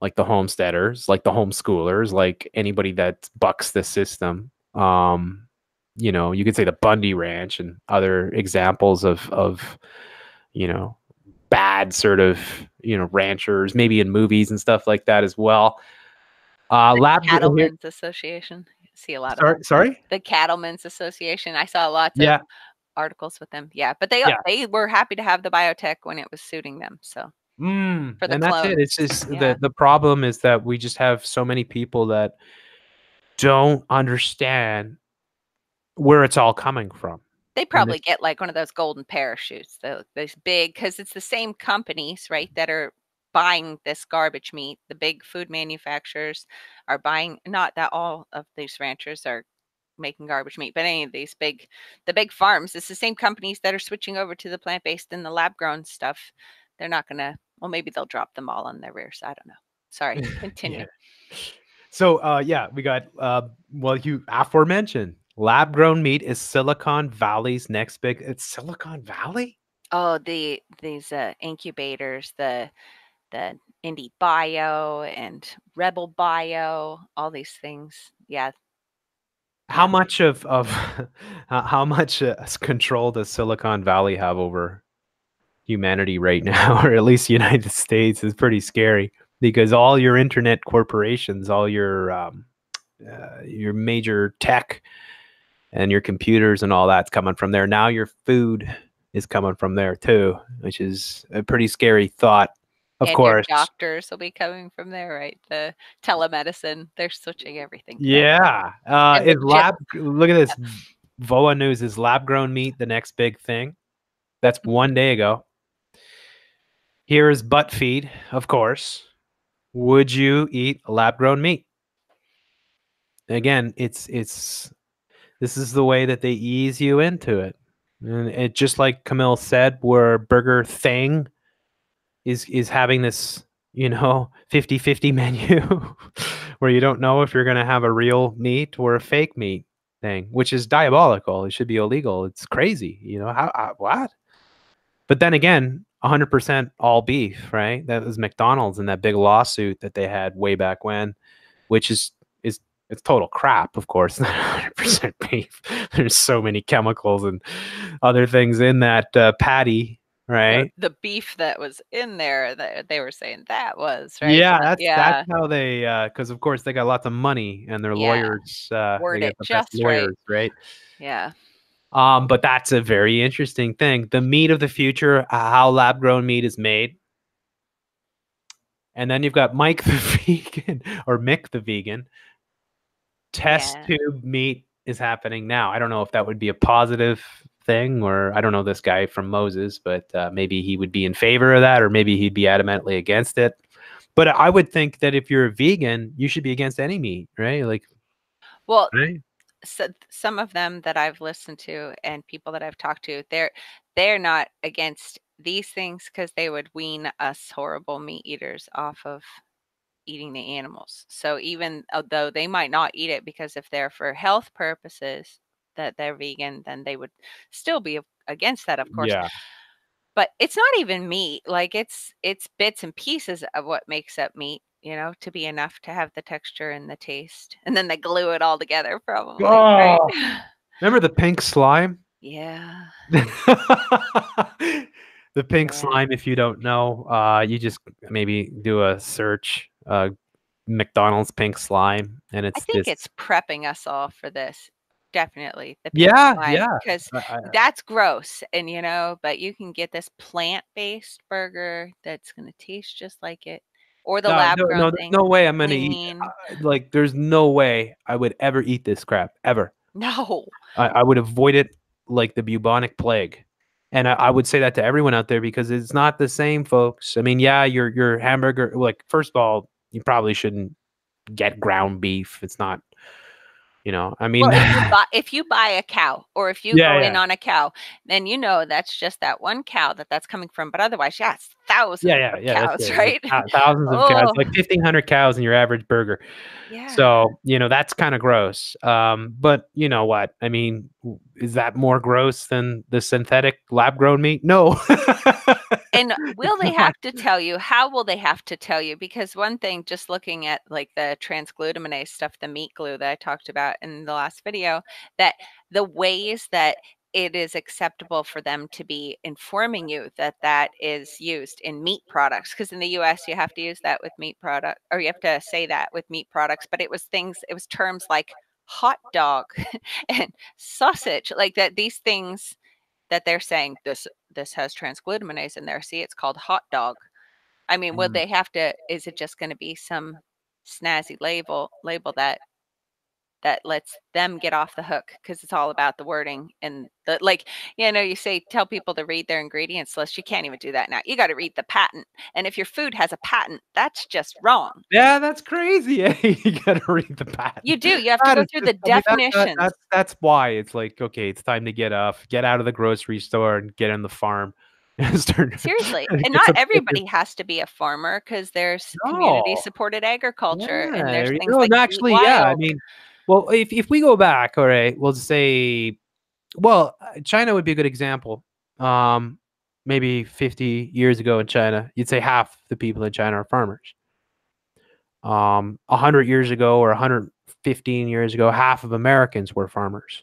like the homesteaders, like the homeschoolers, like anybody that bucks the system. You know, you could say the Bundy Ranch and other examples of, you know, bad sort of, you know, ranchers, maybe in movies and stuff like that as well. Cattlemen's Association. see a lot of the Cattlemen's Association. I saw lots of articles with them. Yeah, but they were happy to have the biotech when it was suiting them. So for the clones. That's it. It's just the problem is that we just have so many people that don't understand where it's all coming from. They probably get like one of those golden parachutes, those big, because it's the same companies, right, that are buying this garbage meat. The big food manufacturers are buying, not that all of these ranchers are making garbage meat, but any of these big, the big farms, it's the same companies that are switching over to the plant-based and the lab-grown stuff. They're not going to, well, maybe they'll drop them all on their rears. I don't know. Sorry, continue. So, we got, you aforementioned. Lab-grown meat is Silicon Valley's next big. It's Silicon Valley? Oh, these incubators, the Indie Bio and Rebel Bio, all these things. Yeah. How much of control does Silicon Valley have over humanity right now, or at least the United States? Is pretty scary, because all your internet corporations, all your major tech, and your computers and all that's coming from there. Now your food is coming from there too, which is a pretty scary thought. Of course, your doctors will be coming from there, right? The telemedicine, they're switching everything. Yeah. Look at this. VOA News, is lab-grown meat the next big thing? That's one day ago. Here is butt feed, of course. Would you eat lab-grown meat? Again, this is the way that they ease you into it. And it, just like Camille said, where Burger Thing is having this, 50-50 menu where you don't know if you're going to have a real meat or a fake meat thing, which is diabolical. It should be illegal. It's crazy. What? But then again, 100% all beef, right? That was McDonald's and that big lawsuit that they had way back when, which it's total crap, of course. 100% beef. There's so many chemicals and other things in that patty, right? The beef that was in there that they were saying that was, right? Yeah, that's how they, because of course they got lots of money and their lawyers, word it just lawyers, right? Yeah. But that's a very interesting thing. The meat of the future, how lab-grown meat is made. And then you've got Mike the vegan, or Mick the vegan. Test tube meat is happening now. I don't know if that would be a positive thing, or I don't know this guy from Moses, but maybe he would be in favor of that, or maybe he'd be adamantly against it. But I would think that if you're a vegan, you should be against any meat, right? Right? So some of them that I've listened to and people that I've talked to, they're not against these things because they would wean us horrible meat eaters off of eating the animals. So even though they might not eat it, because if they're for health purposes that they're vegan, then they would still be against that, of course. Yeah. But it's not even meat. Like it's bits and pieces of what makes up meat, to be enough to have the texture and the taste. And then they glue it all together probably. Oh, right? Remember the pink slime? Yeah. The pink slime, if you don't know, you just maybe do a search, McDonald's pink slime, and it's. I think it's prepping us all for this, definitely. The pink slime, because that's gross, and but you can get this plant-based burger that's going to taste just like it, or the lab-grown thing. No way I'm going to eat. Like, there's no way I would ever eat this crap ever. No. I would avoid it like the bubonic plague. And I would say that to everyone out there, because it's not the same, folks. I mean, your hamburger, first of all, you probably shouldn't get ground beef. It's not, if you buy a cow, or if you go in on a cow, then that's just that one cow that's coming from. But otherwise, it's thousands of cows, right? Thousands of cows, like 1,500 cows in your average burger. Yeah. So, that's kind of gross. But you know what? I mean, is that more gross than the synthetic lab-grown meat? No. And how will they have to tell you? Because one thing, just looking at the transglutaminase stuff, the meat glue that I talked about in the last video, that the ways that it is acceptable for them to be informing you that is used in meat products. Because in the US, you have to use that with meat product, or you have to say that with meat products. But it was terms like hot dog and sausage, like that, these things that they're saying this has transglutaminase in there. See, it's called hot dog. I mean, would they have to, is it just going to be some snazzy label that lets them get off the hook? Because it's all about the wording and the, like, you know, you say, tell people to read their ingredients list. You can't even do that now. You got to read the patent. And if your food has a patent, that's just wrong. Yeah, that's crazy. You got to read the patent. You do. You have to go through the definitions. That's why it's like, okay, it's time to get out of the grocery store and get on the farm. Seriously. And not everybody has to be a farmer, because there's community supported agriculture. Yeah, and there's things like and actually, yeah, I mean, well, if we go back, all right, we'll say, well, China would be a good example. Maybe 50 years ago in China, you'd say half the people in China are farmers. 100 years ago or 115 years ago, half of Americans were farmers.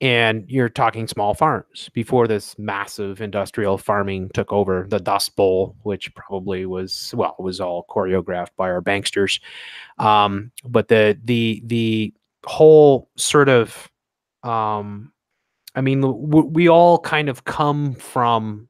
And you're talking small farms before this massive industrial farming took over the Dust Bowl, which probably was, well, it was all choreographed by our banksters. But the whole sort of, I mean, we all kind of come from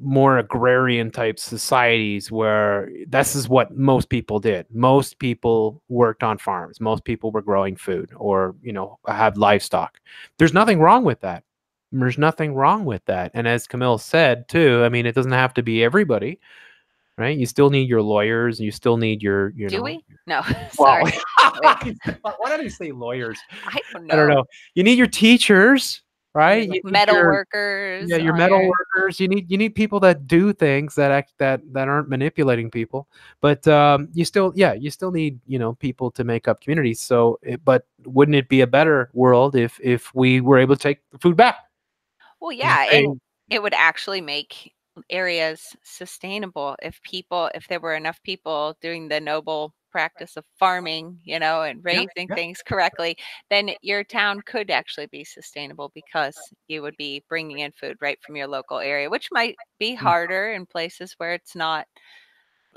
more agrarian type societies where this is what most people did. Most people worked on farms. Most people were growing food or, you know, had livestock. There's nothing wrong with that. There's nothing wrong with that. And as Camille said too, I mean, it doesn't have to be everybody, right? You still need your lawyers and you still need your, you know. Do we? No, sorry. Why did I say lawyers? I don't know. You need your teachers. Right, like metal workers. Yeah, your metal workers. You need people that do things that act, that aren't manipulating people. But you still need, you know, people to make up communities. So, but wouldn't it be a better world if we were able to take the food back? Well, yeah, and it would actually make areas sustainable if there were enough people doing the noble practice of farming, you know, and raising things correctly, then your town could actually be sustainable because you would be bringing in food right from your local area, which might be harder in places where it's not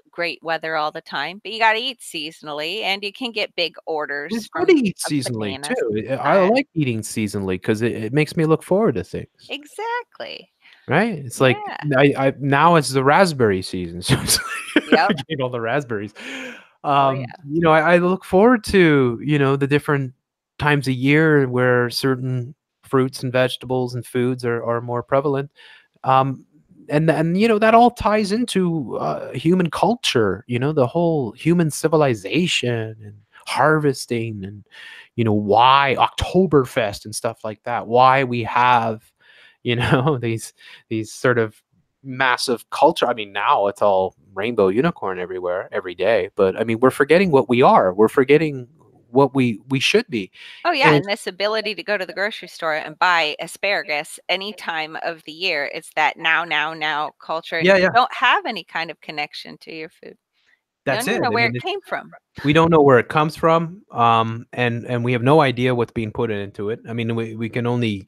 great weather all the time, but you got to eat seasonally and you can get big orders. It's good to eat seasonally too. I like eating seasonally because it makes me look forward to things. Exactly. Right? It's like, I now it's the raspberry season. So it's like, I ate all the raspberries. You know, I look forward to, you know, the different times a year where certain fruits and vegetables and foods are more prevalent. And you know, that all ties into human culture, you know, the whole human civilization and harvesting and, you know, why Oktoberfest and stuff like that, why we have, you know, these sort of massive culture. I mean, now it's all rainbow unicorn everywhere every day, but I mean, we're forgetting what we are. We're forgetting what we should be. Oh yeah. And this ability to go to the grocery store and buy asparagus any time of the year. It's that now culture. Yeah, you don't have any kind of connection to your food. That's it. You don't know where it came from. We don't know where it comes from. And we have no idea what's being put into it. I mean, we can only,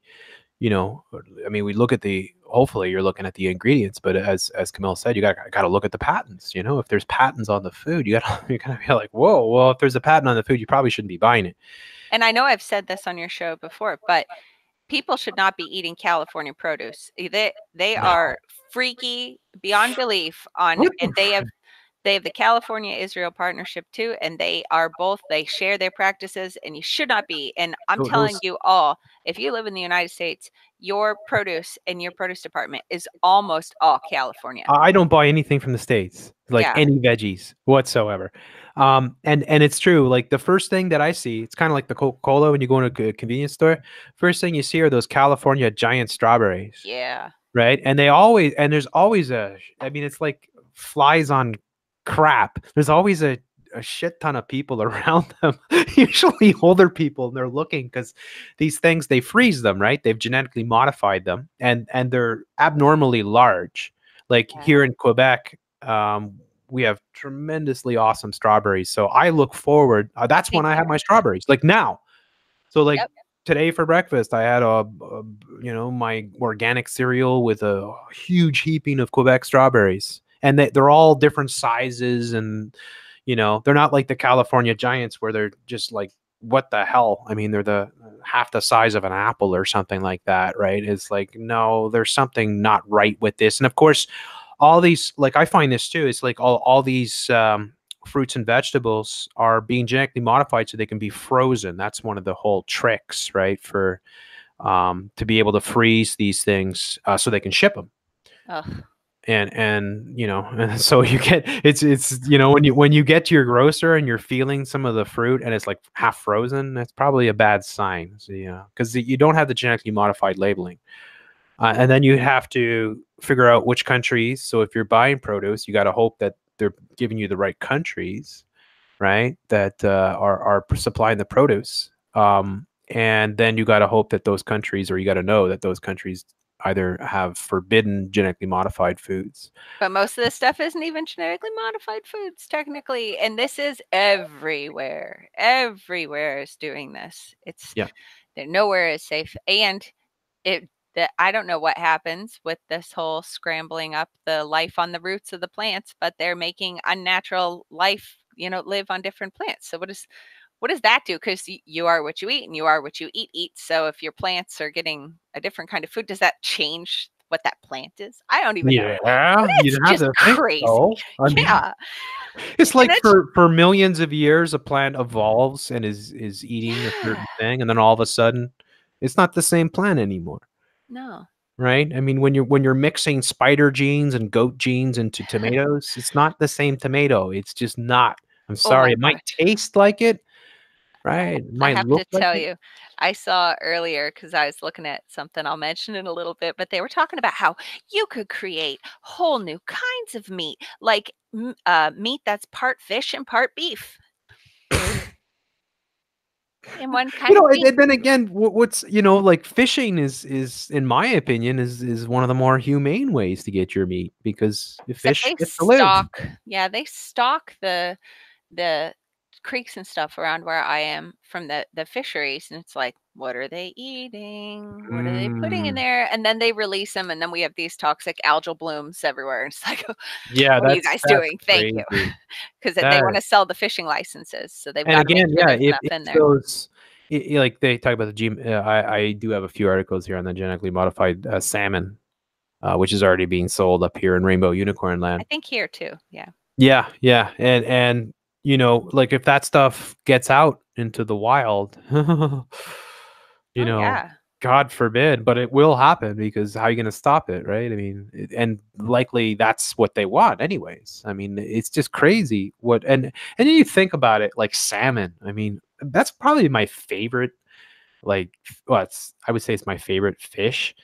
you know, I mean, we look at hopefully you're looking at the ingredients, but as Camille said, you got to look at the patents. You know, if there's patents on the food, you're going to be like, whoa, well, if there's a patent on the food, you probably shouldn't be buying it. And I know I've said this on your show before, but people should not be eating California produce. They are freaky beyond belief on, and they have the California Israel Partnership too, and they share their practices, and you should not be. And I'm telling you all, if you live in the United States, your produce and your produce department is almost all California. I don't buy anything from the States, like any veggies whatsoever. And it's true. Like the first thing that I see, it's kind of like the Coca-Cola when you go into a convenience store. First thing you see are those California giant strawberries. Yeah. Right. And there's always I mean, it's like flies on crap. There's always a shit ton of people around them, usually older people, and they're looking because these things, they freeze them, right? They've genetically modified them, and they're abnormally large. Like here in Quebec, we have tremendously awesome strawberries. So I look forward. That's when I have my strawberries, like now. So like today for breakfast, I had you know, my organic cereal with a huge heaping of Quebec strawberries. And they're all different sizes and, You know, they're not like the California Giants where they're just like, what the hell? I mean, they're the half the size of an apple or something like that, right? It's like, no, there's something not right with this. And of course, all these, like, I find this too, it's like all these fruits and vegetables are being genetically modified so they can be frozen. That's one of the whole tricks, right? For to be able to freeze these things so they can ship them. Ugh. And you know, and so you get, it's, you know, when you get to your grocer and you're feeling some of the fruit and it's like half frozen, that's probably a bad sign. So, yeah, because you don't have the genetically modified labeling. And then you have to figure out which countries. So if you're buying produce, you got to hope that they're giving you the right countries, right? That are supplying the produce. And then you got to hope that those countries, or you got to know that those countries either have forbidden genetically modified foods. But most of this stuff isn't even genetically modified foods technically. And this is everywhere. Everywhere is doing this. It's, yeah, nowhere is safe. And I don't know what happens with this whole scrambling up the life on the roots of the plants, but they're making unnatural life, you know, live on different plants. So what does that do? Because you are what you eat, and you are what you eat. So if your plants are getting a different kind of food, does that change what that plant is? I don't even know. Yeah, it's just crazy. So. I mean, yeah, it's like for millions of years, a plant evolves and is eating a certain thing, and then all of a sudden, it's not the same plant anymore. No. Right? I mean, when you're mixing spider genes and goat genes into tomatoes, it's not the same tomato. It's just not. I'm sorry. It might taste like it. Right. I have to tell you, I saw earlier, because I was looking at something, I'll mention in a little bit, but they were talking about how you could create whole new kinds of meat, like meat that's part fish and part beef. In one kind of meat. And then again, what's, you know, like fishing is in my opinion, is one of the more humane ways to get your meat, because the fish gets to live. Yeah, they stock the creeks and stuff around where I am from the fisheries, and it's like, what are they eating? What are they putting in there? And then they release them, and then we have these toxic algal blooms everywhere. And it's like, oh, yeah, what are you guys doing? Crazy. Thank you, because they want to sell the fishing licenses, so they've got to make sure there's stuff in there. Like they talk about the I do have a few articles here on the genetically modified salmon, which is already being sold up here in Rainbow Unicorn Land. I think here too. Yeah. Yeah, yeah, and. You know, like if that stuff gets out into the wild, you know, God forbid, but it will happen, because how are you going to stop it? Right. I mean, and likely that's what they want anyways. I mean, it's just crazy. And then you think about it, like salmon. I mean, that's probably my favorite, I would say it's my favorite fish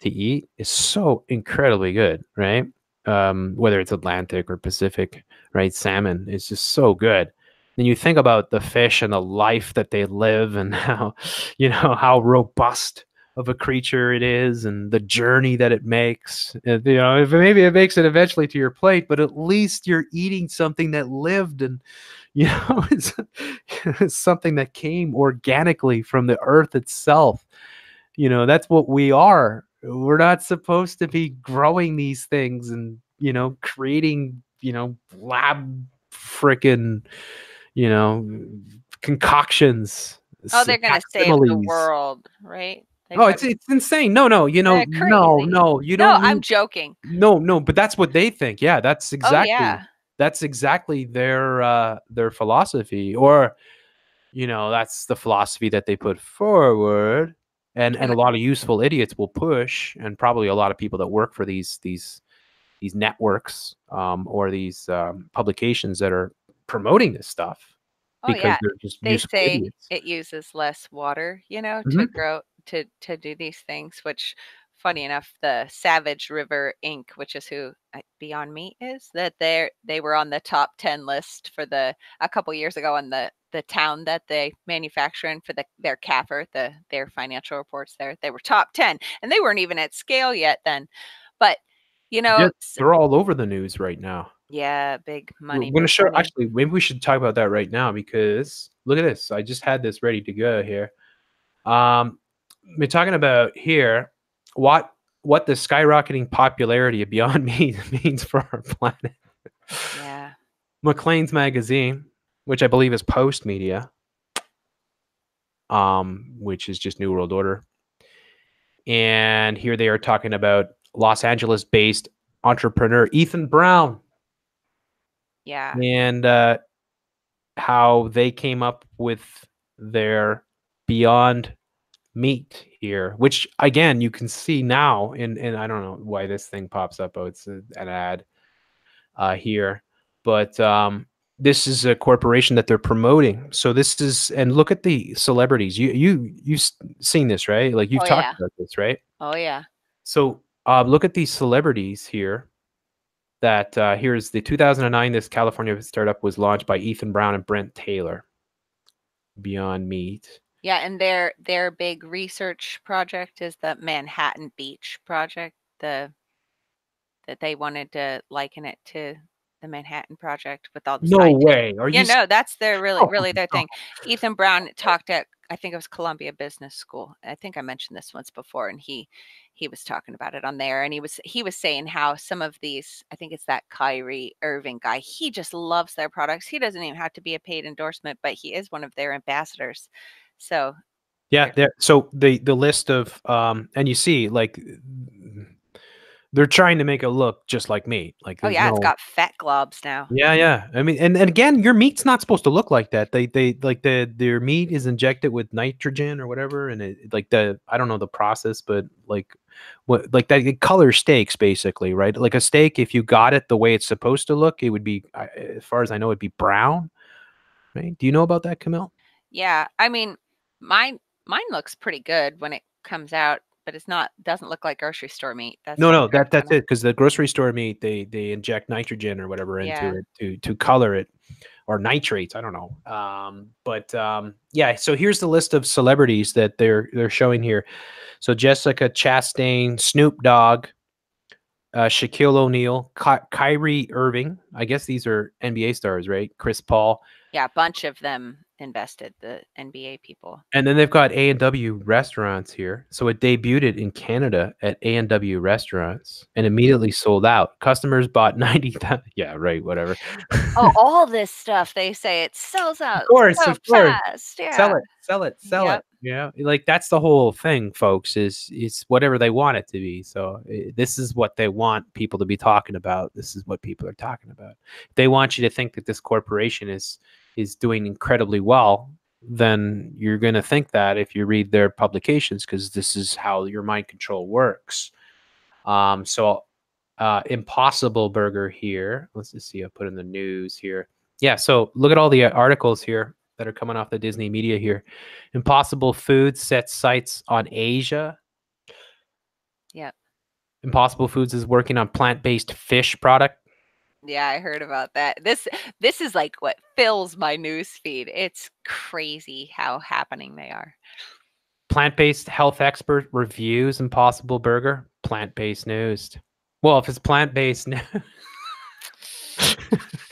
to eat. It's so incredibly good. Right. Whether it's Atlantic or Pacific, right? Salmon is just so good. And you think about the fish and the life that they live, and how, you know, how robust of a creature it is, and the journey that it makes. You know, maybe it makes it eventually to your plate, but at least you're eating something that lived, and, you know, it's something that came organically from the earth itself. You know, that's what we are. We're not supposed to be growing these things and, you know, creating, you know, lab frickin', you know, concoctions. Oh, they're going to save the world, right? Oh, it's insane. No, you know, no, you don't. No, I'm joking. No, but that's what they think. Yeah, that's exactly, that's exactly their philosophy, or, you know, that's the philosophy that they put forward. And a lot of useful idiots will push, and probably a lot of people that work for these networks or these publications that are promoting this stuff. Because they're just useful idiots. It uses less water, you know, to grow to do these things. Which, funny enough, the Savage River Inc., which is who Beyond Meat is, that they were on the top 10 list for a couple years ago on the town that they manufacture in for their CAFR, their financial reports there. They were top 10, and they weren't even at scale yet then. But, you know, they're all over the news right now. Yeah, big money. We're gonna show, actually, maybe we should talk about that right now, because look at this. I just had this ready to go here. We're talking about here what the skyrocketing popularity of Beyond Meat means for our planet. Yeah. Maclean's Magazine, which I believe is Post Media, which is just New World Order. And here they are talking about Los Angeles-based entrepreneur Ethan Brown. Yeah. And how they came up with their Beyond Meat here, which, again, you can see now, and I don't know why this thing pops up. Oh, it's an ad here. But this is a corporation that they're promoting. So this is, and look at the celebrities. You've seen this, right? Like you've talked about this, right? Oh, yeah. So look at these celebrities here. That here's the 2009, this California startup was launched by Ethan Brown and Brent Taylor. Beyond Meat. Yeah, and their big research project is the Manhattan Beach project, that they wanted to liken it to the Manhattan Project with all the that's their really their thing. Ethan Brown talked at, I think it was Columbia Business School. I think I mentioned this once before, and he was talking about it on there, and he was saying how some of these, I think it's that Kyrie Irving guy, he just loves their products. He doesn't even have to be a paid endorsement, but he is one of their ambassadors. So yeah, so the list of and you see, like, they're trying to make it look just like meat. Like, oh yeah, it's got fat globs now. Yeah, yeah. I mean, and again, your meat's not supposed to look like that. They like their meat is injected with nitrogen or whatever, and it, like I don't know the process, but like what, like that it colors steaks basically, right? Like a steak, if you got it the way it's supposed to look, it would be, as far as I know, it'd be brown. Right? Do you know about that, Camille? Yeah, I mean, mine looks pretty good when it comes out. But it's not, doesn't look like grocery store meat. That's that's it. Because the grocery store meat, they inject nitrogen or whatever into it to color it, or nitrates. I don't know. Yeah. So here's the list of celebrities that they're showing here. So Jessica Chastain, Snoop Dogg, Shaquille O'Neal, Kyrie Irving. I guess these are NBA stars, right? Chris Paul. Yeah, a bunch of them invested, the NBA people. And then they've got A&W restaurants here. So it debuted in Canada at A&W restaurants and immediately sold out. Customers bought 90,000. Yeah, right, whatever. Oh, all this stuff, they say it sells out. Of course, so of course. Fast. Yeah. Sell it. Yeah, like that's the whole thing, folks, is whatever they want it to be. So this is what they want people to be talking about. This is what people are talking about. They want you to think that this corporation is doing incredibly well, then you're going to think that if you read their publications, because this is how your mind control works. Impossible Burger here. Let's just see. I'll put in the news here. Yeah. So look at all the articles here that are coming off the Disney media here. Impossible Foods sets sights on Asia. Yeah. Impossible Foods is working on plant-based fish product. Yeah, I heard about that. This is like what fills my news feed. It's crazy how happening they are. Plant-based health expert reviews Impossible Burger. Plant-based news. Well, if it's plant-based news,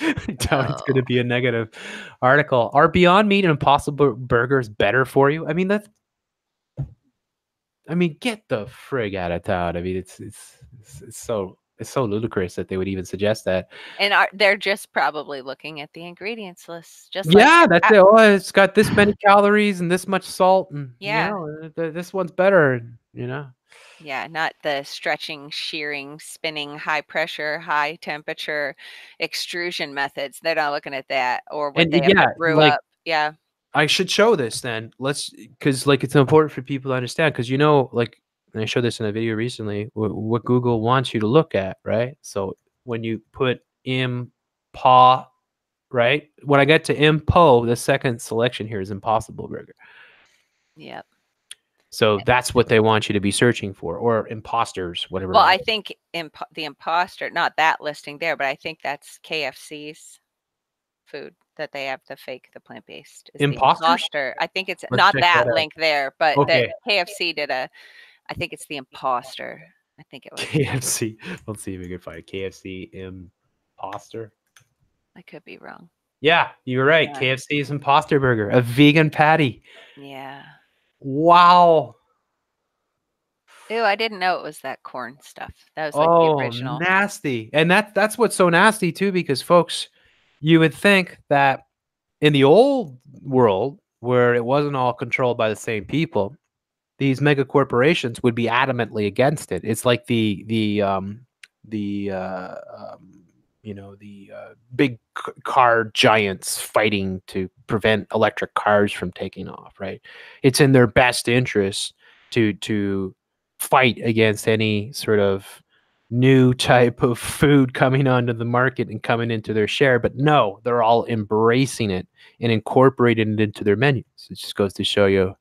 it's going to be a negative article. Are Beyond Meat and Impossible Burgers better for you? I mean, get the frig out of town. I mean, it's so. It's so ludicrous that they would even suggest that. And they're just probably looking at the ingredients list. Just that's it. Oh, it's got this many calories and this much salt, and this one's better. You know. Yeah, not the stretching, shearing, spinning, high pressure, high temperature extrusion methods. They're not looking at that, or what they brew up. Yeah. I should show this then. Because like it's important for people to understand. Because and I showed this in a video recently, what Google wants you to look at, right? So when you put impa, right? When I get to impo, the second selection here is Impossible Burger. Yep. So that's what they want you to be searching for, or imposters, whatever. Well, I think the imposter, not that listing there, but I think that's KFC's food that they have, the fake, the plant-based. Imposter? I think it's not that link there, but KFC did I think it's the imposter. I think it was KFC. Let's see if we can find KFC imposter. I could be wrong. Yeah, you were right. Yeah. KFC is Imposter Burger, a vegan patty. Yeah. Wow. Ew, I didn't know it was that corn stuff. That was like the original. Nasty. And that's what's so nasty too, because folks, You would think that in the old world, where it wasn't all controlled by the same people, these mega corporations would be adamantly against it. It's like the big car giants fighting to prevent electric cars from taking off, right? It's in their best interest to fight against any sort of new type of food coming onto the market and coming into their share. But no, they're all embracing it and incorporating it into their menus. It just goes to show you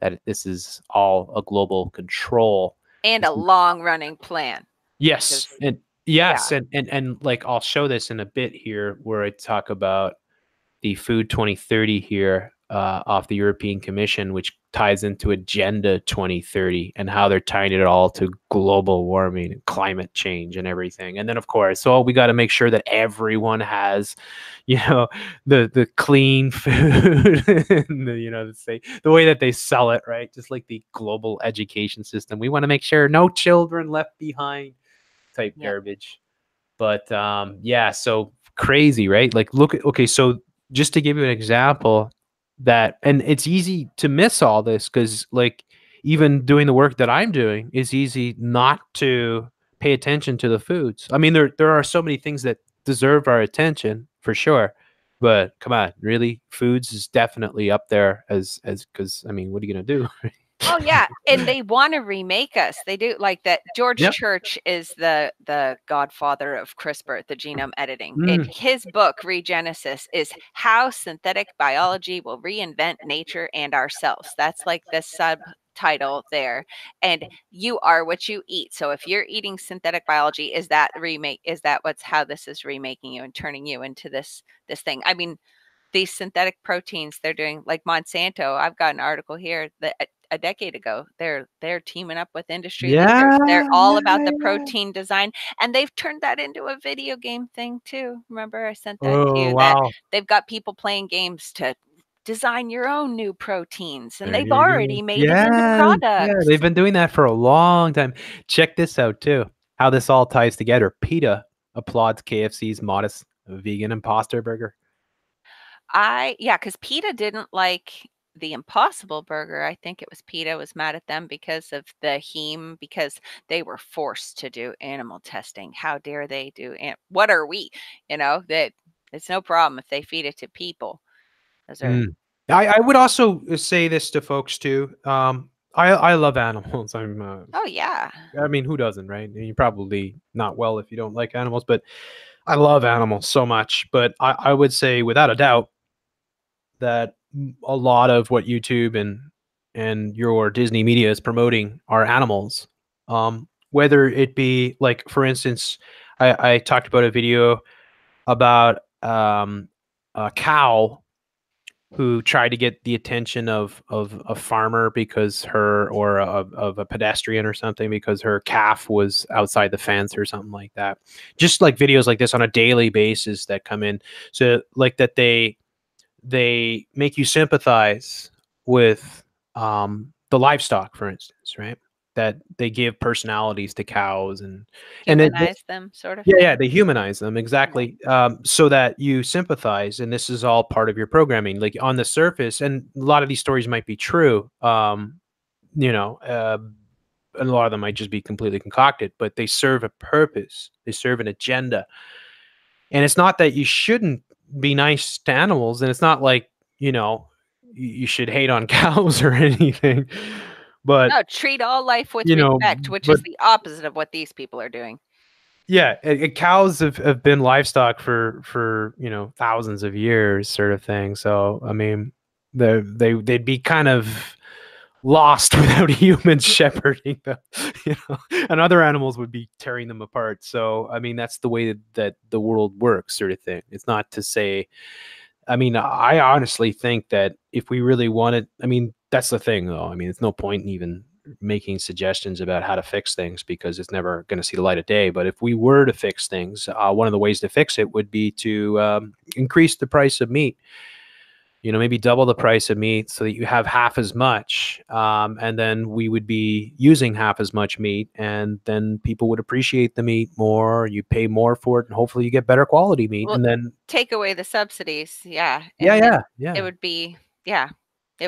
that this is all a global control and a long running plan. Yes. And like, I'll show this in a bit here where I talk about the Food 2030 here off the European Commission, which ties into Agenda 2030 and how they're tying it all to global warming and climate change and everything. And then, of course, we got to make sure that everyone has, the clean food, and the way that they sell it, right? Just like the global education system. We want to make sure no children left behind type garbage. But so crazy, right? Like, look, okay, so just to give you an example, and it's easy to miss all this because, like, even doing the work that I'm doing, it's easy not to pay attention to the foods. I mean, there are so many things that deserve our attention for sure, but come on, really, foods is definitely up there as because, I mean, what are you gonna do? Oh yeah, and they want to remake us. They do, like that. George Church is the godfather of CRISPR, the genome editing. And his book, Regenesis, is how synthetic biology will reinvent nature and ourselves. That's like the subtitle there. And you are what you eat. So if you're eating synthetic biology, is that remake? Is that how this is remaking you and turning you into this thing? I mean, these synthetic proteins they're doing, like Monsanto. I've got an article here that a decade ago, they're teaming up with industry. They're all about the protein design, and they've turned that into a video game thing too. Remember, I sent that to you. Wow. That they've got people playing games to design your own new proteins, and they've already made it into products. Yeah, they've been doing that for a long time. Check this out too. How this all ties together. PETA applauds KFC's modest vegan imposter burger. Because PETA didn't like the Impossible Burger. I think it was PETA was mad at them because of the heme, because they were forced to do animal testing. How dare they do? And what are we? That it's no problem if they feed it to people. I would also say this to folks too. I love animals. I'm. Oh yeah. I mean, who doesn't, right? You're probably not well if you don't like animals, but I love animals so much. But I would say without a doubt that a lot of what YouTube and your Disney media is promoting are animals. Whether it be, like, for instance, I talked about a video about a cow who tried to get the attention of a farmer because of a pedestrian or something, because her calf was outside the fence or something like that. Just like videos like this on a daily basis that come in. So like that they make you sympathize with the livestock, for instance, right? That they give personalities to cows and humanize them, sort of. Yeah, they humanize them, exactly. So that you sympathize, and this is all part of your programming. Like, on the surface, and a lot of these stories might be true, and a lot of them might just be completely concocted, but they serve a purpose. They serve an agenda. And it's not that you shouldn't be nice to animals, and it's not like, you should hate on cows or anything. But no, treat all life with respect, which is the opposite of what these people are doing. Yeah, cows have been livestock for thousands of years, sort of thing. So I mean, they'd be kind of lost without humans shepherding them, and other animals would be tearing them apart. So I mean, that's the way that the world works, sort of thing. It's not to say, I mean, I honestly think that if we really wanted, I mean, that's the thing though. I mean, it's no point in even making suggestions about how to fix things because it's never going to see the light of day. But if we were to fix things, one of the ways to fix it would be to increase the price of meat. you know, maybe double the price of meat so that you have half as much. And then we would be using half as much meat, and then people would appreciate the meat more. You pay more for it, and hopefully you get better quality meat. Well, and then take away the subsidies. Yeah. It would be, it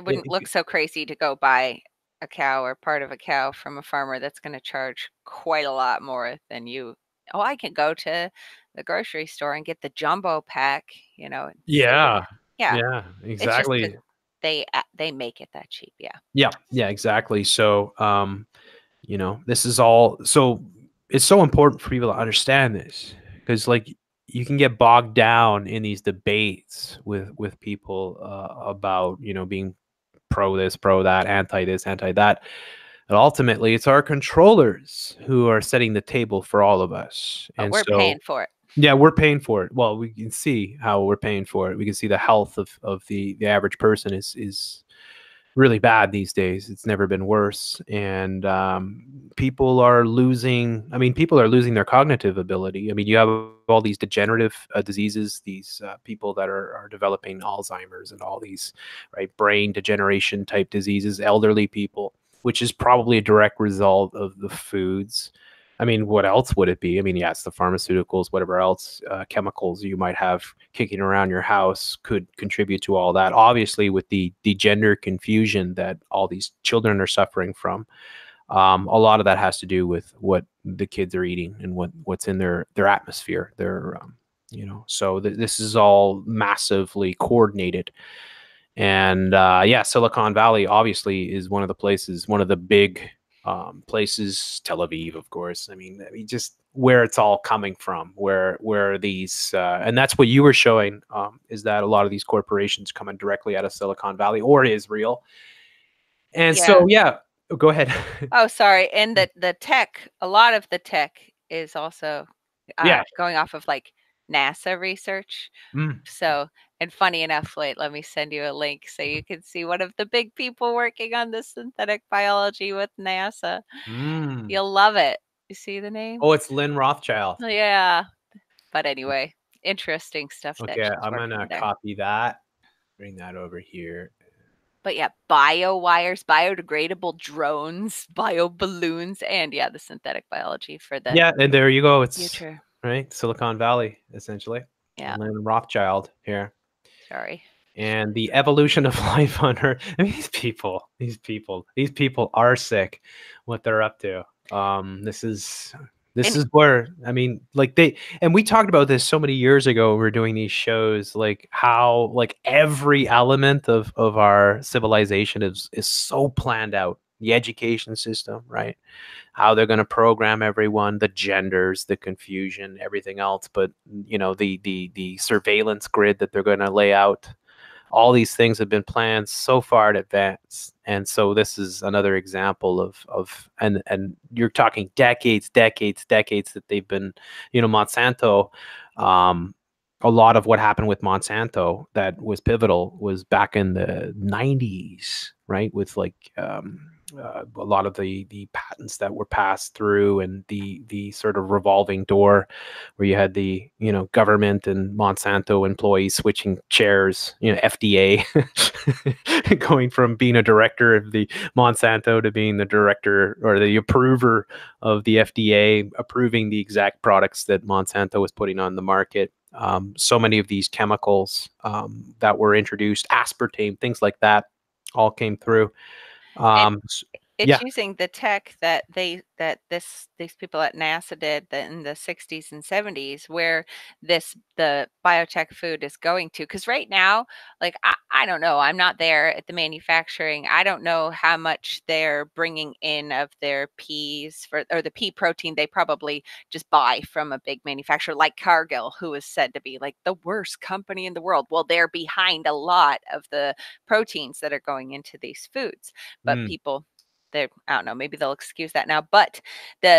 wouldn't look so crazy to go buy a cow or part of a cow from a farmer that's going to charge quite a lot more than you. Oh, I can go to the grocery store and get the jumbo pack, you know? Yeah. Yeah, yeah, exactly. They make it that cheap. Yeah. Yeah. Yeah, exactly. So, you know, this is all, so it's so important for people to understand this, because like you can get bogged down in these debates with people about, you know, being pro this, pro that, anti this, anti that. And ultimately it's our controllers who are setting the table for all of us. But we're paying for it. Yeah, we're paying for it. Well, we can see how we're paying for it. We can see the health of the average person is really bad these days. It's never been worse. And people are losing, I mean, people are losing their cognitive ability. I mean, you have all these degenerative diseases, these people that are developing Alzheimer's and all these, right, brain degeneration type diseases, elderly people, which is probably a direct result of the foods. I mean, what else would it be? I mean, yeah, it's the pharmaceuticals, whatever else chemicals you might have kicking around your house could contribute to all that. Obviously, with the gender confusion that all these children are suffering from, a lot of that has to do with what the kids are eating and what's in their atmosphere. You know, so this is all massively coordinated. And yeah, Silicon Valley obviously is one of the places, one of the big places, Tel Aviv, of course. I mean, just where it's all coming from, where these, and that's what you were showing, is that a lot of these corporations coming directly out of Silicon Valley or Israel. And so, yeah, oh, go ahead. Oh, sorry. And the tech, a lot of the tech is also going off of like NASA research. Mm. So, and funny enough, wait, let me send you a link so you can see one of the big people working on this synthetic biology with NASA. Mm. You'll love it. You see the name? Oh, it's Lynn Rothschild. Yeah. But anyway, interesting stuff. Okay, I'm going to copy that, bring that over here. But yeah, bio wires, biodegradable drones, bio balloons, and yeah, the synthetic biology for the future. Yeah, and there you go. It's future. Right, Silicon Valley, essentially. Yeah. Lynn Rothschild here. Sorry. And the evolution of life on Earth. I mean, these people are sick, what they're up to. This is where, I mean, like we talked about this so many years ago. We were doing these shows, like how, like every element of our civilization is so planned out. The education system, right? How they're going to program everyone, the genders, the confusion, everything else. But, you know, the surveillance grid that they're going to lay out, all these things have been planned so far in advance. And so this is another example and you're talking decades that they've been, you know, Monsanto, a lot of what happened with Monsanto that was pivotal was back in the 90s, right? With like, a lot of the patents that were passed through, and the sort of revolving door where you had the, you know, government and Monsanto employees switching chairs, you know, FDA going from being a director of the Monsanto to being the director or the approver of the FDA, approving the exact products that Monsanto was putting on the market. So many of these chemicals that were introduced, aspartame, things like that, all came through. Using the tech that these people at NASA did in the 60s and 70s, where the biotech food is going to. Because right now, like I don't know, I'm not there at the manufacturing. I don't know how much they're bringing in of their peas or the pea protein they probably just buy from a big manufacturer like Cargill, who is said to be like the worst company in the world. Well, they're behind a lot of the proteins that are going into these foods, but people. I don't know, maybe they'll excuse that now, but the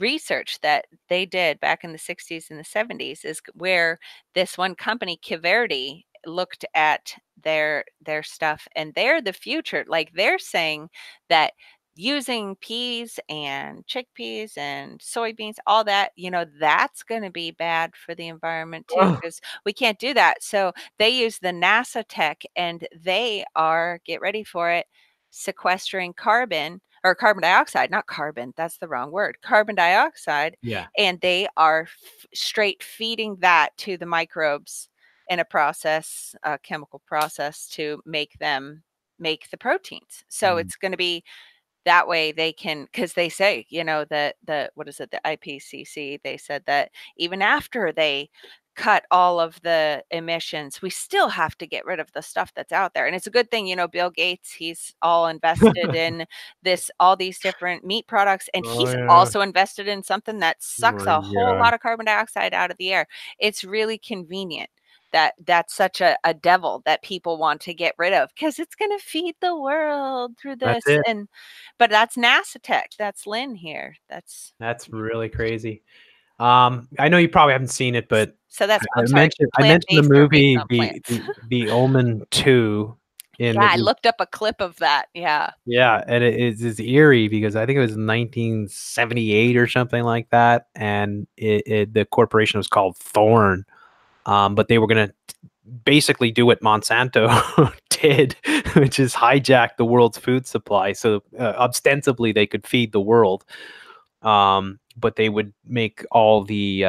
research that they did back in the 60s and the 70s is where this one company, Kiverdi, looked at their stuff, and they're the future. Like they're saying that using peas and chickpeas and soybeans, all that, you know, that's going to be bad for the environment too, because we can't do that. So they use the NASA tech, and they are, get ready for it, sequestering carbon, or carbon dioxide, not carbon, that's the wrong word, carbon dioxide. Yeah. And they are straight feeding that to the microbes in a process, a chemical process, to make them make the proteins. So it's going to be that way they can, because they say, you know, that the, what is it, the IPCC, they said that even after they cut all of the emissions, we still have to get rid of the stuff that's out there. And it's a good thing, you know, Bill Gates, he's all invested in this, all these different meat products. And he's also invested in something that sucks a whole lot of carbon dioxide out of the air. It's really convenient that that's such a devil that people want to get rid of, because it's going to feed the world through this. And, but that's NASA tech. That's Lynn here. That's really crazy. I know you probably haven't seen it, but so that's I mentioned the movie the Omen 2. I looked up a clip of that. Yeah. Yeah, and it's eerie because I think it was 1978 or something like that, and the corporation was called Thorn, but they were going to basically do what Monsanto did, which is hijack the world's food supply, so ostensibly they could feed the world. But they would make all the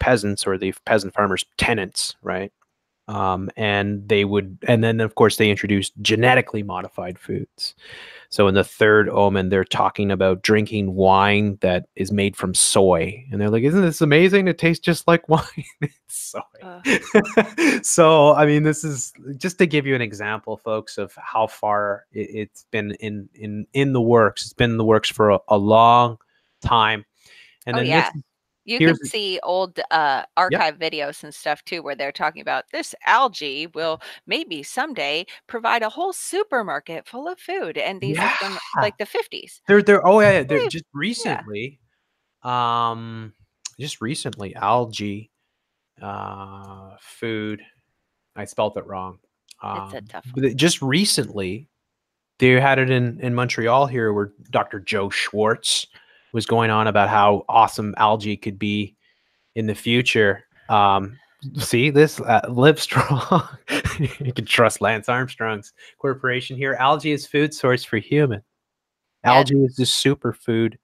peasants or the peasant farmers tenants, right? And they would, and then of course they introduced genetically modified foods. So in the third Omen, they're talking about drinking wine that is made from soy, and they're like, "Isn't this amazing? It tastes just like wine." Soy. So I mean, this is just to give you an example, folks, of how far it's been in the works. It's been in the works for a long time. And then you can see old archive videos and stuff too, where they're talking about this algae will maybe someday provide a whole supermarket full of food. And these are from like the 50s. They're just recently, algae food. I spelled it wrong. It's a tough one. Just recently, they had it in Montreal here, where Dr. Joe Schwartz was going on about how awesome algae could be in the future. See this, live strong. You can trust Lance Armstrong's corporation here. Algae is food source for human. Algae is the superfood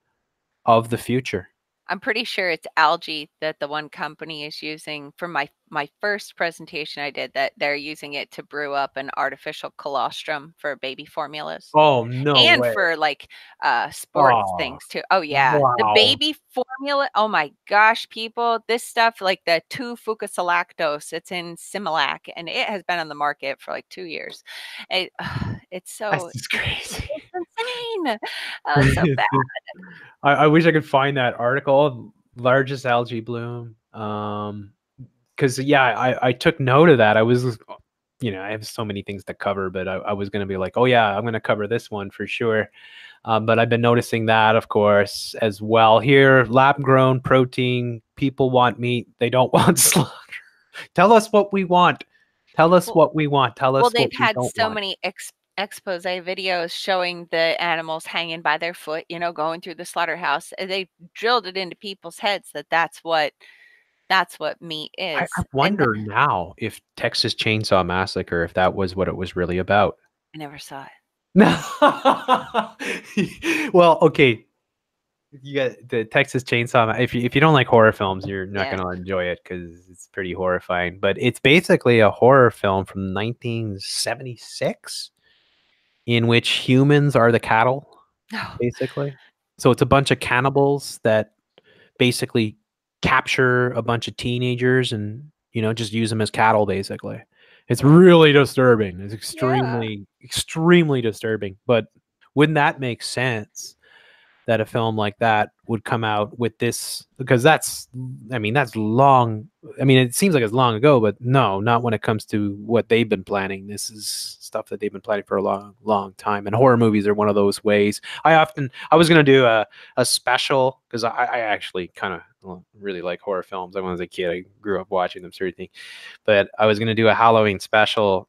of the future. I'm pretty sure it's algae that the one company is using for my first presentation I did, that they're using it to brew up an artificial colostrum for baby formulas. Oh, no And way. For like sports things too. Oh, yeah. Wow. The baby formula. Oh, my gosh, people. This stuff, like the 2-fucosilactose, it's in Similac, and it has been on the market for like 2 years. It's so crazy. Insane. So bad. I wish I could find that article. Largest algae bloom. Because I took note of that. I was, you know, I have so many things to cover, but I was going to be like, oh yeah, I'm going to cover this one for sure. But I've been noticing that, of course, as well. Here, lab grown protein. People want meat. They don't want slaughter. Tell us what we want. Tell us what we want. Tell us. Well, they've had so many expose videos showing the animals hanging by their foot, you know, going through the slaughterhouse. They drilled it into people's heads that that's what meat is. I wonder now if Texas Chainsaw Massacre, if that was what it was really about. I never saw it. No. Well, okay. You got the Texas Chainsaw. If you don't like horror films, you're not going to enjoy it, because it's pretty horrifying. But it's basically a horror film from 1976 in which humans are the cattle, basically. So it's a bunch of cannibals that basically capture a bunch of teenagers and, you know, just use them as cattle, basically. It's really disturbing. It's extremely disturbing. But wouldn't that make sense that a film like that would come out with this? Because that's long. I mean, it seems like it's long ago, but no, not when it comes to what they've been planning. This is stuff that they've been planning for a long, long time. And horror movies are one of those ways. I was going to do a special, because I actually kind of really like horror films. When I was a kid, I grew up watching them, sort of thing. But I was going to do a Halloween special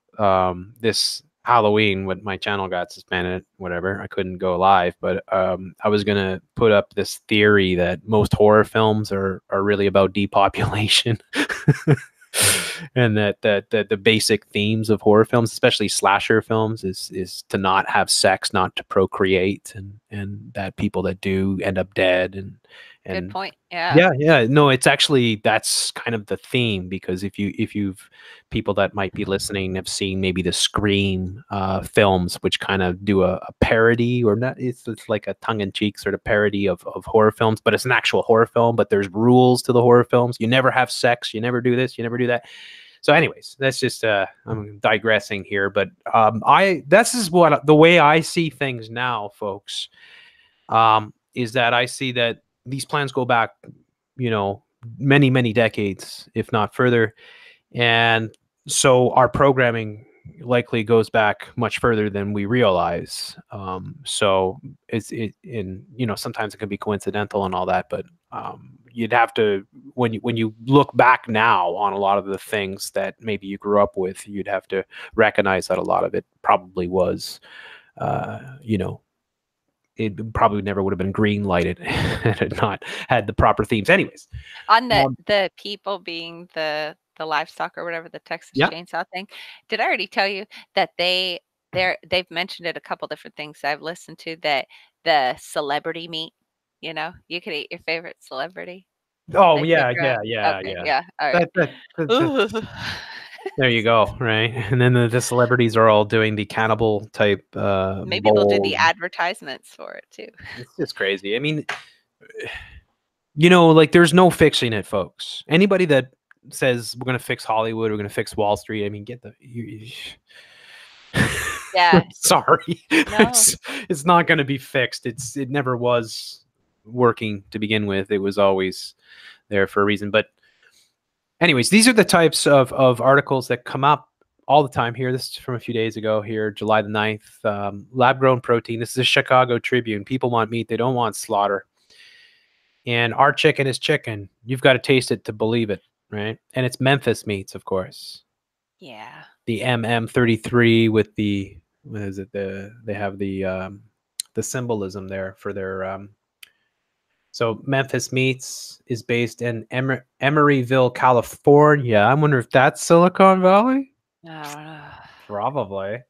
Halloween when my channel got suspended, whatever, I couldn't go live, but I was gonna put up this theory that most horror films are really about depopulation and that the basic themes of horror films, especially slasher films, is to not have sex, not to procreate, and that people that do end up dead. And good point. Yeah. Yeah. Yeah. No, it's actually, that's kind of the theme, because if you've people that might be listening have seen maybe the Scream films, which kind of do a parody, or not, it's like a tongue in cheek sort of parody of horror films, but it's an actual horror film, but there's rules to the horror films. You never have sex, you never do this, you never do that. So anyways, that's just, I'm digressing here, but this is what the way I see things now, folks, is that I see that these plans go back, you know, many, many decades, if not further. And so our programming likely goes back much further than we realize. So and you know, sometimes it can be coincidental and all that, but you'd have to, when you look back now on a lot of the things that maybe you grew up with, you'd have to recognize that a lot of it probably was, you know, it probably never would have been green lighted had it not had the proper themes. Anyways, on the people being the livestock or whatever, the Texas chainsaw thing, did I already tell you that they've mentioned it a couple different things I've listened to, that the celebrity meat, you know, you could eat your favorite celebrity. Oh, like yeah. All right. That's there you go, right? And then the celebrities are all doing the cannibal type maybe bowl. They'll do the advertisements for it too. It's just crazy. I mean, you know, like, there's no fixing it, folks. Anybody that says we're going to fix Hollywood, we're going to fix Wall Street, I mean, get the yeah. Sorry. No. It's not going to be fixed. It never was working to begin with. It was always there for a reason, but anyways, these are the types of articles that come up all the time here. This is from a few days ago here, July the 9th. Lab-grown protein. This is a Chicago Tribune. People want meat. They don't want slaughter. And our chicken is chicken. You've got to taste it to believe it, right? And it's Memphis Meats, of course. Yeah. The MM33 with the, what is it? They have the symbolism there for their... So Memphis Meats is based in Emeryville, California. I wonder if that's Silicon Valley? Probably.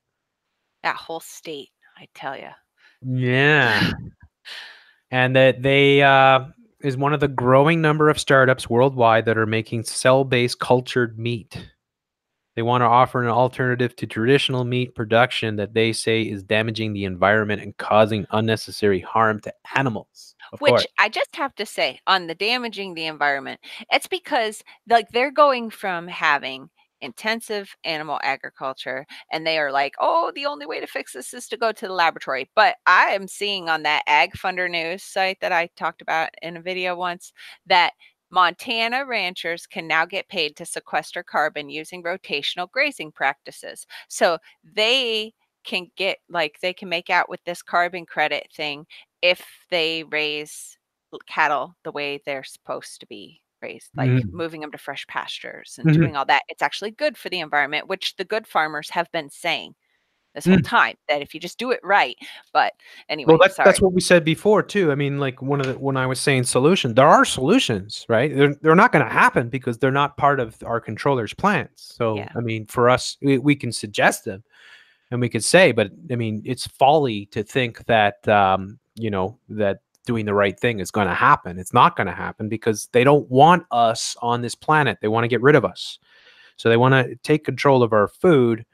That whole state, I tell you. Yeah. And that they is one of the growing number of startups worldwide that are making cell-based cultured meat. They want to offer an alternative to traditional meat production that they say is damaging the environment and causing unnecessary harm to animals. Which I just have to say, on the damaging the environment, it's because, like, they're going from having intensive animal agriculture, and they are like, oh, the only way to fix this is to go to the laboratory. But I am seeing on that Ag Funder News site that I talked about in a video once that Montana ranchers can now get paid to sequester carbon using rotational grazing practices. So they can get, like, they can make out with this carbon credit thing if they raise cattle the way they're supposed to be raised, like moving them to fresh pastures and doing all that. It's actually good for the environment, which the good farmers have been saying this whole time, that if you just do it right. But anyway, well, that's what we said before too. I mean, like, when I was saying solution, there are solutions, right? They're not going to happen because they're not part of our controllers' plans. So, yeah. I mean, for us, we can suggest them and we could say, but I mean, it's folly to think that, you know, that doing the right thing is going to happen. It's not going to happen because they don't want us on this planet. They want to get rid of us. So they want to take control of our food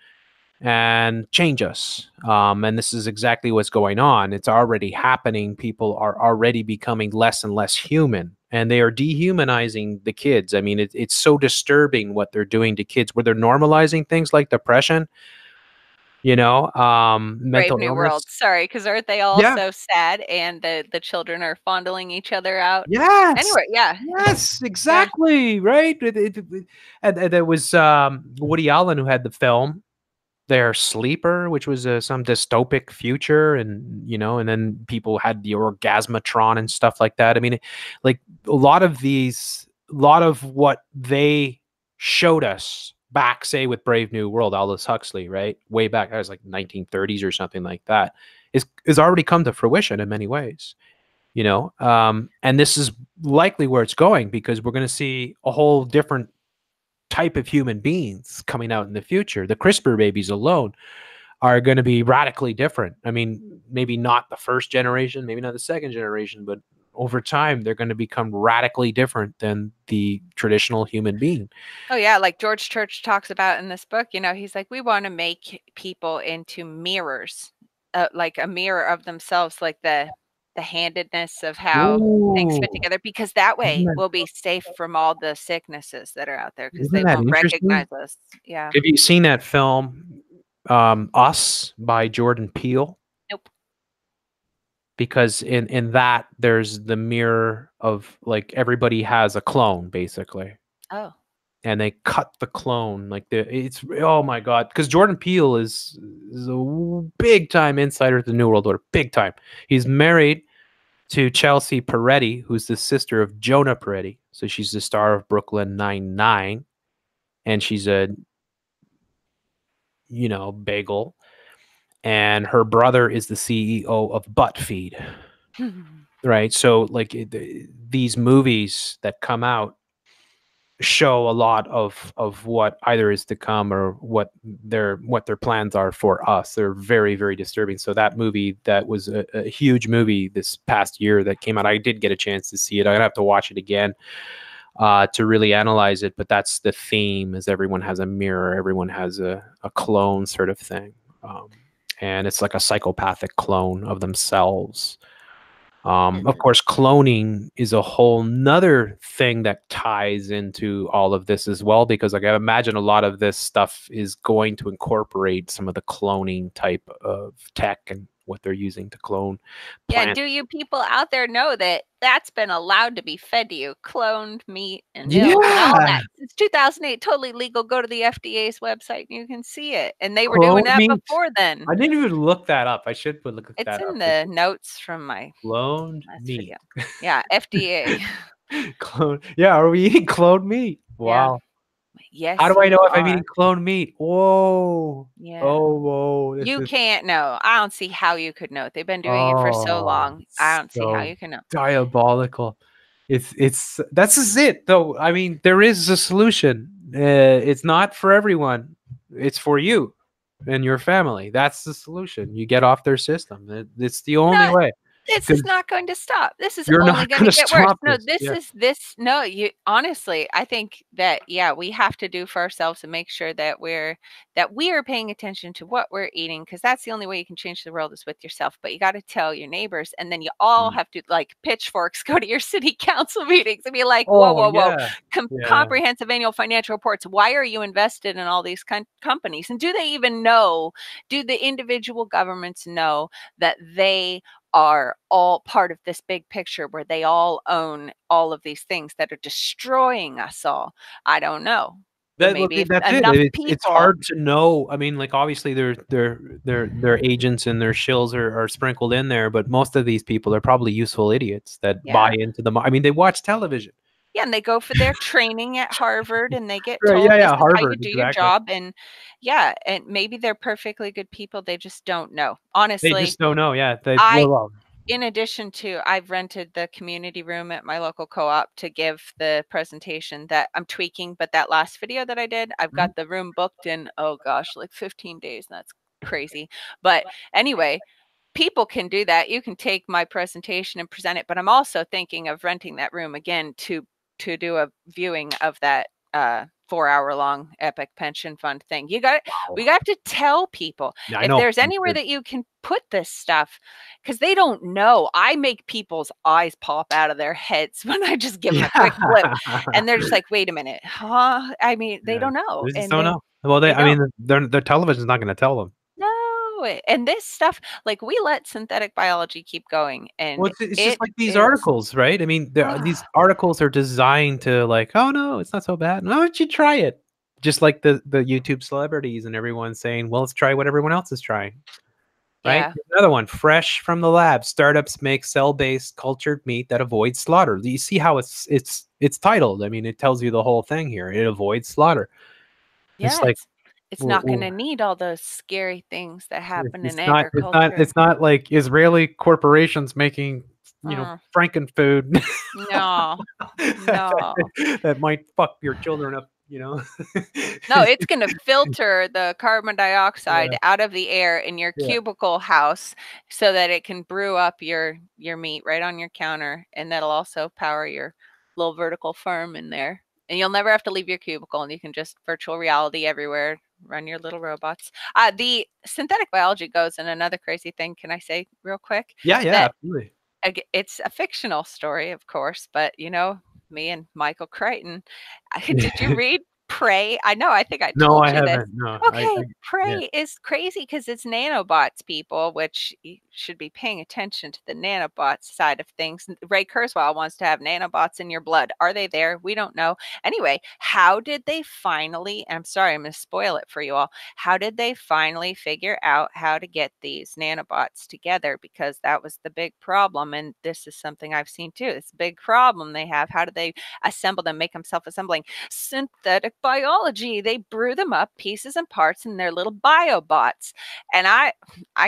and change us. And this is exactly what's going on. It's already happening. People are already becoming less and less human, and they are dehumanizing the kids. I mean, it's so disturbing what they're doing to kids, where they're normalizing things like depression. You know, mental Brave New World. Sorry, because aren't they all so sad? And the children are fondling each other out. Yes. Anyway, yeah. Yes, exactly. Yeah. Right. And there was Woody Allen, who had the film Their Sleeper, which was some dystopic future, and you know, and then people had the Orgasmatron and stuff like that. I mean, like, a lot of what they showed us back, say, with Brave New World, Aldous Huxley, right? Way back, that was like 1930s or something like that, is already come to fruition in many ways, you know? And this is likely where it's going, because we're going to see a whole different type of human beings coming out in the future. The CRISPR babies alone are going to be radically different. I mean, maybe not the first generation, maybe not the second generation, but over time, they're going to become radically different than the traditional human being. Oh, yeah. Like George Church talks about in this book, you know, he's like, we want to make people into mirrors, like a mirror of themselves, like the handedness of how things fit together, because that way we'll be safe from all the sicknesses that are out there, because they won't recognize us. Yeah. Have you seen that film, Us, by Jordan Peele? Because in that, there's the mirror of, like, everybody has a clone, basically. Oh. And they cut the clone. Like, it's, oh, my God. Because Jordan Peele is a big-time insider at the New World Order. Big time. He's married to Chelsea Peretti, who's the sister of Jonah Peretti. So she's the star of Brooklyn Nine-Nine. And she's a, you know, bagel. And her brother is the CEO of ButtFeed, right? So, like, these movies that come out show a lot of what either is to come or what their plans are for us. They're very, very disturbing. So that movie, that was a huge movie this past year that came out. I did get a chance to see it. I'm gonna have to watch it again to really analyze it. But that's the theme: is everyone has a mirror, everyone has a clone sort of thing. And it's like a psychopathic clone of themselves. Of course, cloning is a whole nother thing that ties into all of this as well, because, like, I imagine a lot of this stuff is going to incorporate some of the cloning type of tech and what they're using to clone. Yeah, do you people out there know that that's been allowed to be fed to you? Cloned meat and milk and all that. It's 2008, totally legal. Go to the FDA's website and you can see it. And they were doing that before then. I didn't even look that up. I should look that up. It's in the notes from my cloned meat. Yeah, FDA. Yeah, are we eating cloned meat? Wow. Yes. How do I know if I'm eating cloned meat? Whoa. Yeah. Oh, whoa. You can't know. I don't see how you could know. They've been doing it for so long. I don't see how you can know. Diabolical. It's that's is it though. I mean, there is a solution. It's not for everyone. It's for you and your family. That's the solution. You get off their system. It's the only way. This is not going to stop. This is only going to get worse. No, this is this. No, you honestly, I think that, yeah, we have to do for ourselves and make sure that we are paying attention to what we're eating, because that's the only way you can change the world is with yourself. But you got to tell your neighbors, and then you all have to, like, pitchforks, go to your city council meetings and be like, whoa. Comprehensive annual financial reports. Why are you invested in all these companies? And do they even know? Do the individual governments know that they are all part of this big picture where they all own all of these things that are destroying us all? I don't know. Maybe that's it. It's hard to know. I mean, like, obviously their agents and their shills are sprinkled in there, but most of these people are probably useful idiots that buy into them. I mean, they watch television. Yeah, and they go for their training at Harvard, and they get told how you do your job, and and maybe they're perfectly good people. They just don't know. Honestly, they just don't know. Yeah, in addition to, I've rented the community room at my local co-op to give the presentation that I'm tweaking, but that last video that I did, I've got the room booked in, oh gosh, like 15 days. That's crazy. But anyway. People can do that. You can take my presentation and present it, but I'm also thinking of renting that room again to do a viewing of that 4-hour-long epic pension fund thing. We got to tell people if there's anywhere that you can put this stuff, because they don't know. I make people's eyes pop out of their heads when I just give them a quick flip, and they're just like, "Wait a minute, huh?" I mean, they don't know. They just don't know. Well, their television's not going to tell them. And this stuff, like, we let synthetic biology keep going, and it's just like these articles, right? I mean, these articles are designed to, like, oh no, it's not so bad. Why don't you try it? Just like the YouTube celebrities and everyone saying, well, let's try what everyone else is trying, right? Yeah. Another one, fresh from the lab. Startups make cell-based cultured meat that avoids slaughter. You see how it's titled? I mean, it tells you the whole thing here. It avoids slaughter. Yeah, it's like it's not going to need all those scary things that happen in agriculture. It's not like Israeli corporations making frankenfood. No, that might fuck your children up. No, it's going to filter the carbon dioxide out of the air in your cubicle house so that it can brew up your meat right on your counter. And that'll also power your little vertical farm in there. And you'll never have to leave your cubicle, and you can just virtual reality everywhere, run your little robots. The synthetic biology goes in another crazy thing. Can I say real quick? Yeah, absolutely. It's a fictional story, of course, but me and Michael Crichton. Did you read Prey? I know. I think I told you this. No, okay, Prey is crazy because it's nanobots, people, which you should be paying attention to the nanobots side of things. Ray Kurzweil wants to have nanobots in your blood. Are they there? We don't know. Anyway, how did they finally, I'm sorry, I'm going to spoil it for you all. How did they finally figure out how to get these nanobots together? Because that was the big problem. And this is something I've seen too. It's a big problem they have. How do they assemble them, make them self-assembling? Synthetic biology. They brew them up, pieces and parts, in their little biobots. And I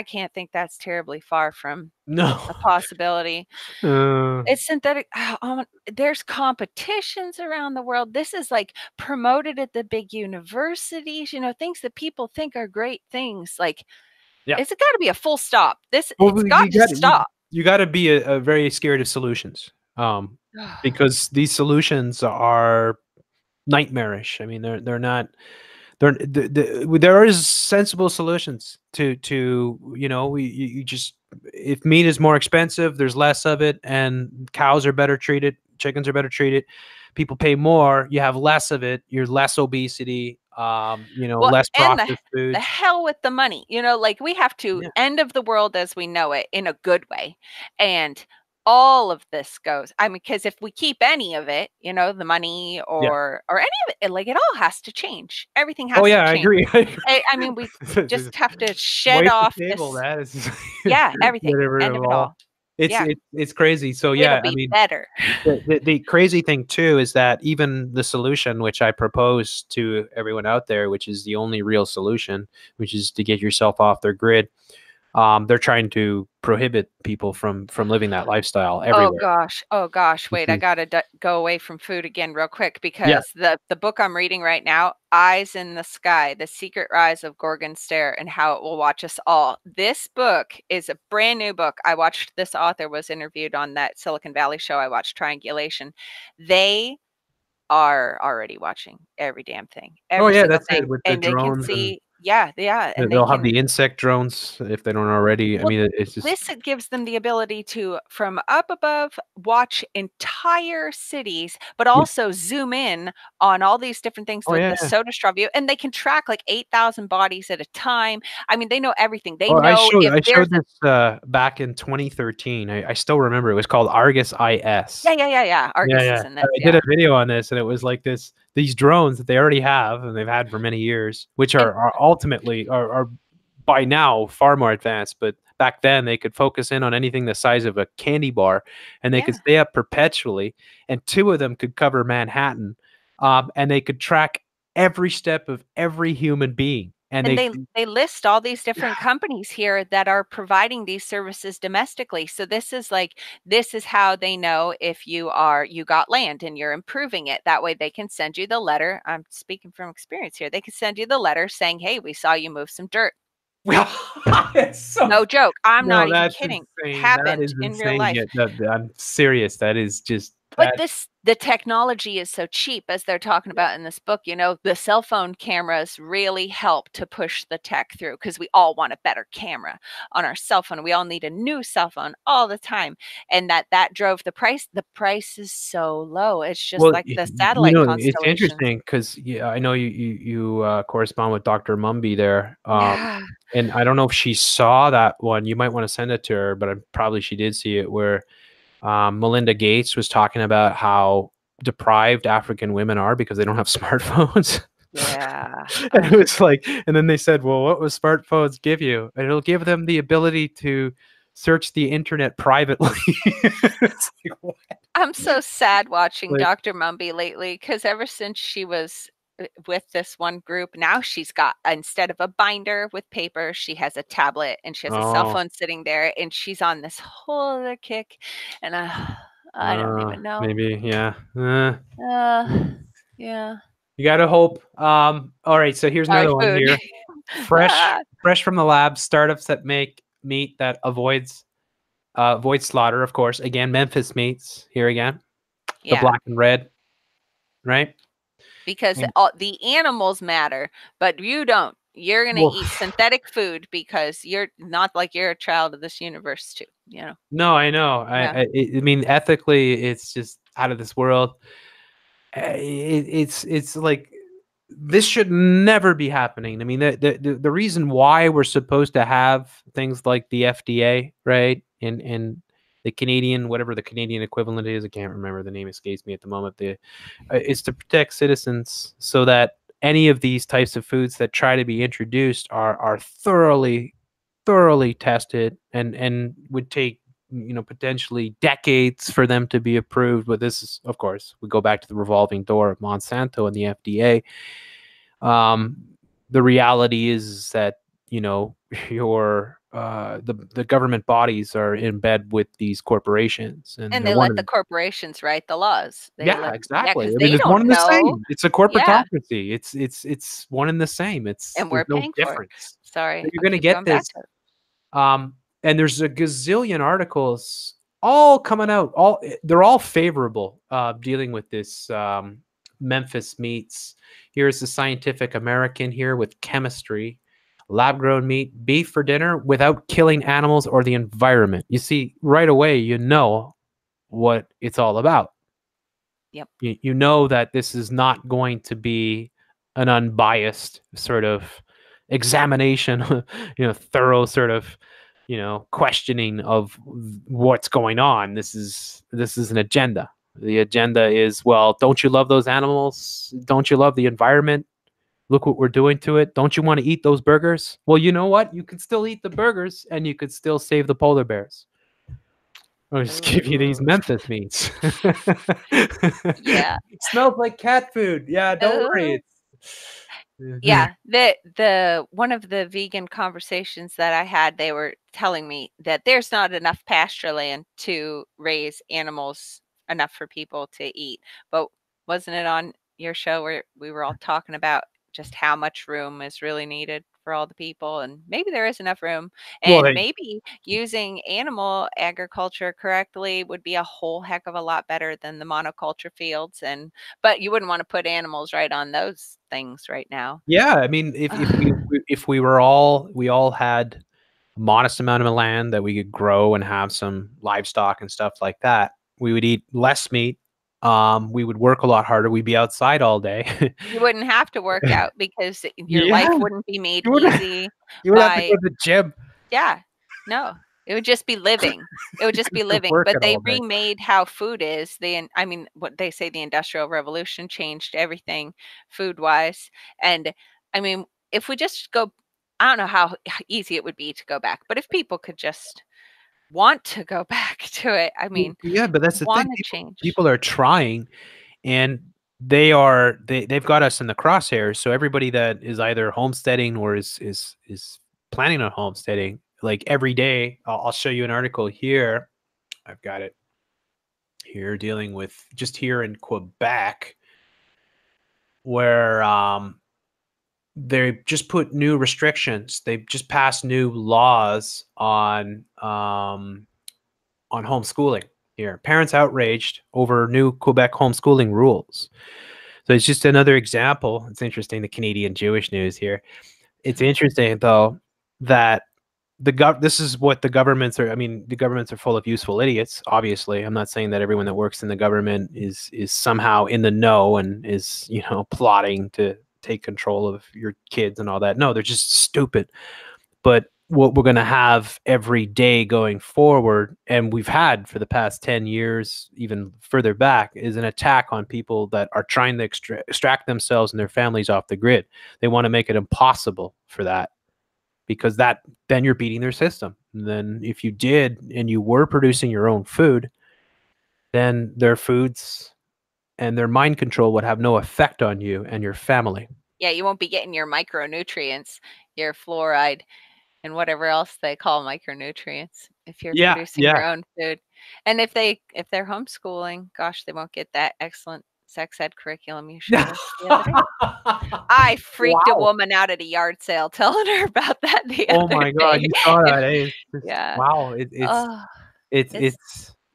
can't think that's terribly far from a possibility. It's synthetic. There's competitions around the world. This is like promoted at the big universities, things that people think are great things. Like, it's got to be a full stop. It's got to stop. You got to be very scared of solutions, because these solutions are nightmarish. I mean, there is sensible solutions to you just, if meat is more expensive, there's less of it, and cows are better treated, chickens are better treated, people pay more, you have less of it, you're less obesity, less processed food. The hell with the money, like we have to end of the world as we know it in a good way. And all of this goes, I mean, because if we keep any of it, the money or any of it, like it all has to change. Everything has to change. I agree. I mean, we just have to shed off this. Everything. End of it all. It's crazy. So it'll be better. The crazy thing too is that even the solution, which I propose to everyone out there, which is the only real solution, which is to get yourself off their grid. They're trying to prohibit people from living that lifestyle everywhere. Oh gosh. Wait, I got to go away from food again real quick, because the book I'm reading right now, Eyes in the Sky, The Secret Rise of Gorgon Stare and How It Will Watch Us All. This book is a brand new book. I watched this author was interviewed on that Silicon Valley show. I watched Triangulation. They are already watching every damn thing. That's it with the drones. They can see. Yeah. And they'll have the insect drones if they don't already. Well, I mean, it's just this gives them the ability to, from up above, watch entire cities, but also zoom in on all these different things, the soda straw view. And they can track like 8,000 bodies at a time. I mean, they know everything. They know. I showed this back in 2013. I still remember. It was called Argus IS. Yeah. Argus is in this. I did a video on this, and it was like this. These drones that they already have and they've had for many years, which are ultimately are by now far more advanced. But back then they could focus in on anything the size of a candy bar, and they could stay up perpetually. And two of them could cover Manhattan, and they could track every step of every human being. And they list all these different companies here that are providing these services domestically. So this is how they know if you got land and you're improving it. That way they can send you the letter. I'm speaking from experience here. They can send you the letter saying, "Hey, we saw you move some dirt." Well, no joke. I'm not even kidding. Insane. It happened in real life. I'm serious. That is just. But the technology is so cheap, as they're talking about in this book. The cell phone cameras really help to push the tech through, because we all want a better camera on our cell phone. We all need a new cell phone all the time. And that drove the price. The price is so low. It's just like the satellite constellation. It's interesting because I know you correspond with Dr. Mumby there. And I don't know if she saw that one. You might want to send it to her, but probably she did see it, where Melinda Gates was talking about how deprived African women are because they don't have smartphones. And it was like, and then they said, well, what will smartphones give you? And it'll give them the ability to search the internet privately. It's like, what? I'm so sad watching Dr. Mumby lately, because ever since she was with this one group. Now she's got, instead of a binder with paper, she has a tablet and she has a cell phone sitting there, and she's on this whole other kick. And I don't even know. Maybe. Yeah. Yeah. You got to hope. All right. So here's another one here. Fresh from the lab, startups that make meat that avoids slaughter, of course. Again, Memphis Meats here again. Yeah. The black and red. Right? Because the animals matter, but you don't. You're going to eat synthetic food because you're not like you're a child of this universe too. You know? No, I know. Yeah. I mean, ethically, it's just out of this world. It's like, this should never be happening. I mean, the reason why we're supposed to have things like the FDA, right? And the Canadian, whatever the Canadian equivalent is, I can't remember, the name escapes me at the moment. It's to protect citizens so that any of these types of foods that try to be introduced are thoroughly tested and would take, you know, potentially decades for them to be approved. But this is, of course, we go back to the revolving door of Monsanto and the FDA. The reality is that, you know, the government bodies are in bed with these corporations, and they let the corporations write the laws. Exactly. I mean, it's one and the same. It's a corporatocracy. Yeah. It's one and the same. And we're paying no difference. For it. Sorry, but you're going to get this. And there's a gazillion articles all coming out. They're all favorable dealing with this Memphis Meats. Here's the Scientific American here with chemistry. Lab-grown meat, beef for dinner without killing animals or the environment. You see, right away, you know what it's all about. Yep. You know that this is not going to be an unbiased sort of examination, you know, thorough sort of, you know, questioning of what's going on. This is an agenda. The agenda is, well, don't you love those animals? Don't you love the environment? Look what we're doing to it. Don't you want to eat those burgers? Well, you know what? You can still eat the burgers, and you could still save the polar bears. I'll just give you these Memphis Meats. Yeah. It smells like cat food. Yeah, don't worry. Yeah, the one of the vegan conversations that I had, they were telling me that there's not enough pasture land to raise animals enough for people to eat. But wasn't it on your show where we were all talking about just how much room is really needed for all the people? And maybe there is enough room, and maybe using animal agriculture correctly would be a whole heck of a lot better than the monoculture fields. But you wouldn't want to put animals right on those things right now. Yeah. I mean, if we all had a modest amount of land that we could grow and have some livestock and stuff like that, we would eat less meat. We would work a lot harder. We'd be outside all day. You wouldn't have to work out because your life wouldn't be made easy. You would have to go to the gym. Yeah. No. It would just be living. It would just be living. But they remade how food is. I mean, what they say, the Industrial Revolution changed everything food-wise. And I mean, if we just go, I don't know how easy it would be to go back. But if people could just want to go back to it. I mean, yeah, but that's the thing. People are trying, and they've got us in the crosshairs. So everybody that is either homesteading or is planning on homesteading, like every day, I'll show you an article here. I've got it here, dealing with just here in Quebec, where they just put new restrictions. They've just passed new laws on homeschooling here. Parents outraged over new Quebec homeschooling rules. So it's just another example. It's interesting, the Canadian Jewish news here. It's interesting, though, that this is what the governments are. I mean, the governments are full of useful idiots, obviously. I'm not saying that everyone that works in the government is somehow in the know and is, you know, plotting to take control of your kids and all that. No, they're just stupid. But what we're going to have every day going forward, and we've had for the past 10 years, even further back, is an attack on people that are trying to extract themselves and their families off the grid. They want to make it impossible for that, because then you're beating their system. And then if you did, and you were producing your own food, then their foods and their mind control would have no effect on you and your family. Yeah, you won't be getting your micronutrients, your fluoride, and whatever else they call micronutrients if you're producing your own food. And if they're homeschooling, gosh, they won't get that excellent sex ed curriculum you should have the other day. I freaked a woman out at a yard sale telling her about that the other day. God, you saw that.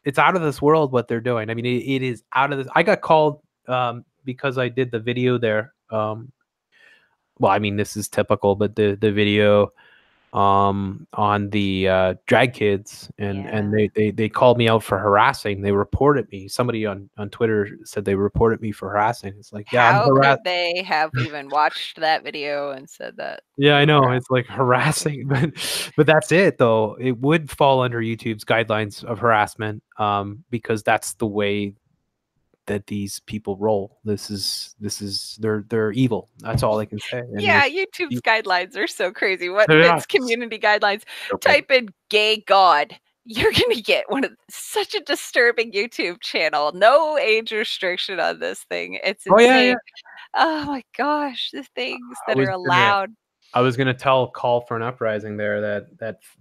It's out of this world what they're doing. I mean, it is out of this. I got called because I did the video there. Well, I mean, this is typical, but the video on the drag kids, and they called me out for harassing. They reported me. Somebody on Twitter said they reported me for harassing. It's like, how could they have even watched that video and said that? Yeah, I know, it's like harassing, but that's it though. It would fall under YouTube's guidelines of harassment, because that's the way that these people roll. This is they're evil. That's all I can say. And YouTube's guidelines are so crazy. What it's community guidelines? Okay. Type in gay god. You're gonna get such a disturbing YouTube channel. No age restriction on this thing. It's insane. Oh my gosh, the things that are allowed. I was gonna call for an uprising there.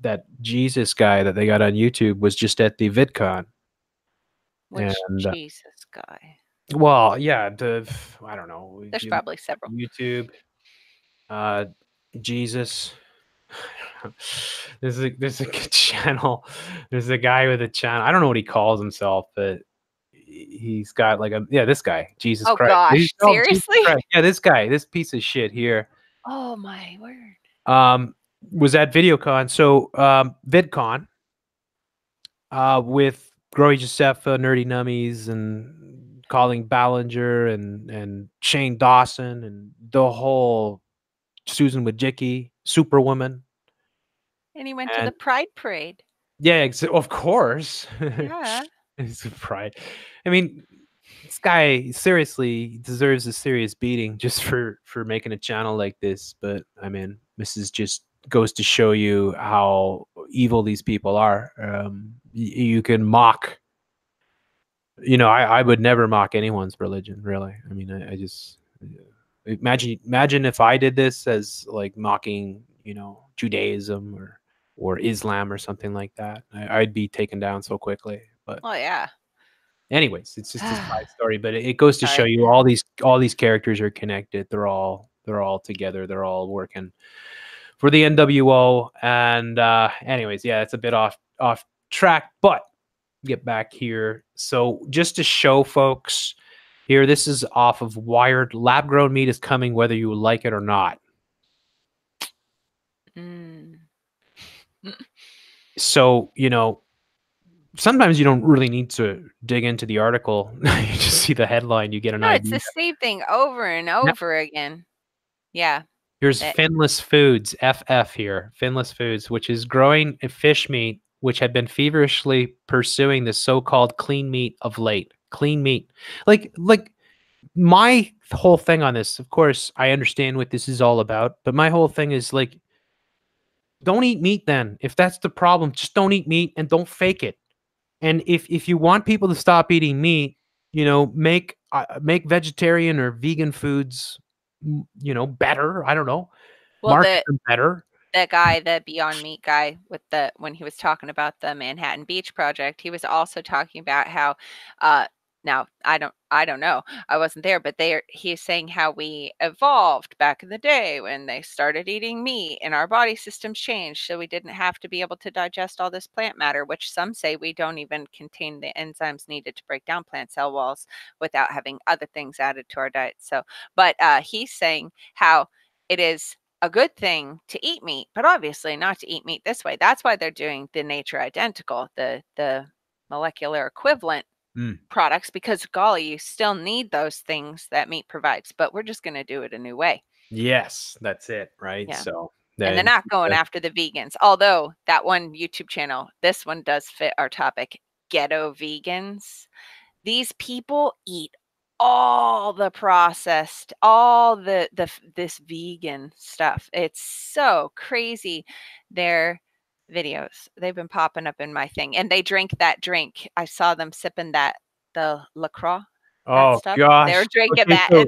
That Jesus guy that they got on YouTube was just at the VidCon. Which Jesus guy? Well, yeah, I don't know. There's probably several. YouTube, Jesus. There's a good channel. There's a guy with a channel. I don't know what he calls himself, but he's got like this guy, Jesus Christ. Gosh, seriously? Jesus Christ. Yeah, this guy, this piece of shit here. Oh my word. Was at VideoCon, VidCon, with Growy Josepha, Nerdy Nummies, and Colleen Ballinger, and Shane Dawson, and the whole Susan Wojcicki, Superwoman. And he went to the Pride Parade. Yeah, of course. Yeah. It's a pride. I mean, this guy seriously deserves a serious beating just for making a channel like this. But I mean, this is just goes to show you how evil these people are. You can mock, I would never mock anyone's religion, really. I mean, I just imagine if I did this as like mocking, Judaism or Islam or something like that. I'd be taken down so quickly. But anyways, it's just this side story, but it goes to show you all these characters are connected. They're all together. They're all working for the NWO. And anyways, it's a bit off track, but get back here. So just to show folks here, this is off of Wired. Lab grown meat is coming whether you like it or not. Mm. So, sometimes you don't really need to dig into the article. You just see the headline, you get an idea. It's the same thing over and over again. Yeah. Here's Finless Foods, FF here, Finless Foods, which is growing fish meat, which had been feverishly pursuing the so-called clean meat of late. Clean meat. Like my whole thing on this, of course, I understand what this is all about, but my whole thing is like, don't eat meat then. If that's the problem, just don't eat meat and don't fake it. And if you want people to stop eating meat, make vegetarian or vegan foods better. I don't know. Well, market them better. That guy, the Beyond Meat guy, when he was talking about the Manhattan Beach Project, he was also talking about how now I don't know, I wasn't there, but he's saying how we evolved back in the day when they started eating meat and our body systems changed, so we didn't have to be able to digest all this plant matter, which some say we don't even contain the enzymes needed to break down plant cell walls without having other things added to our diet. So, but he's saying how it is a good thing to eat meat, but obviously not to eat meat this way. That's why they're doing the nature identical, the molecular equivalent products, because golly, you still need those things that meat provides, but we're just going to do it a new way. Yes, that's it, right? Yeah. So and they're not going after the vegans, although that one YouTube channel, this one does fit our topic, Ghetto Vegans. These people eat all the processed, all this vegan stuff. It's so crazy. They're videos, they've been popping up in my thing, and they drink that drink. I saw them sipping the LaCroix Oh gosh, they were drinking that. So,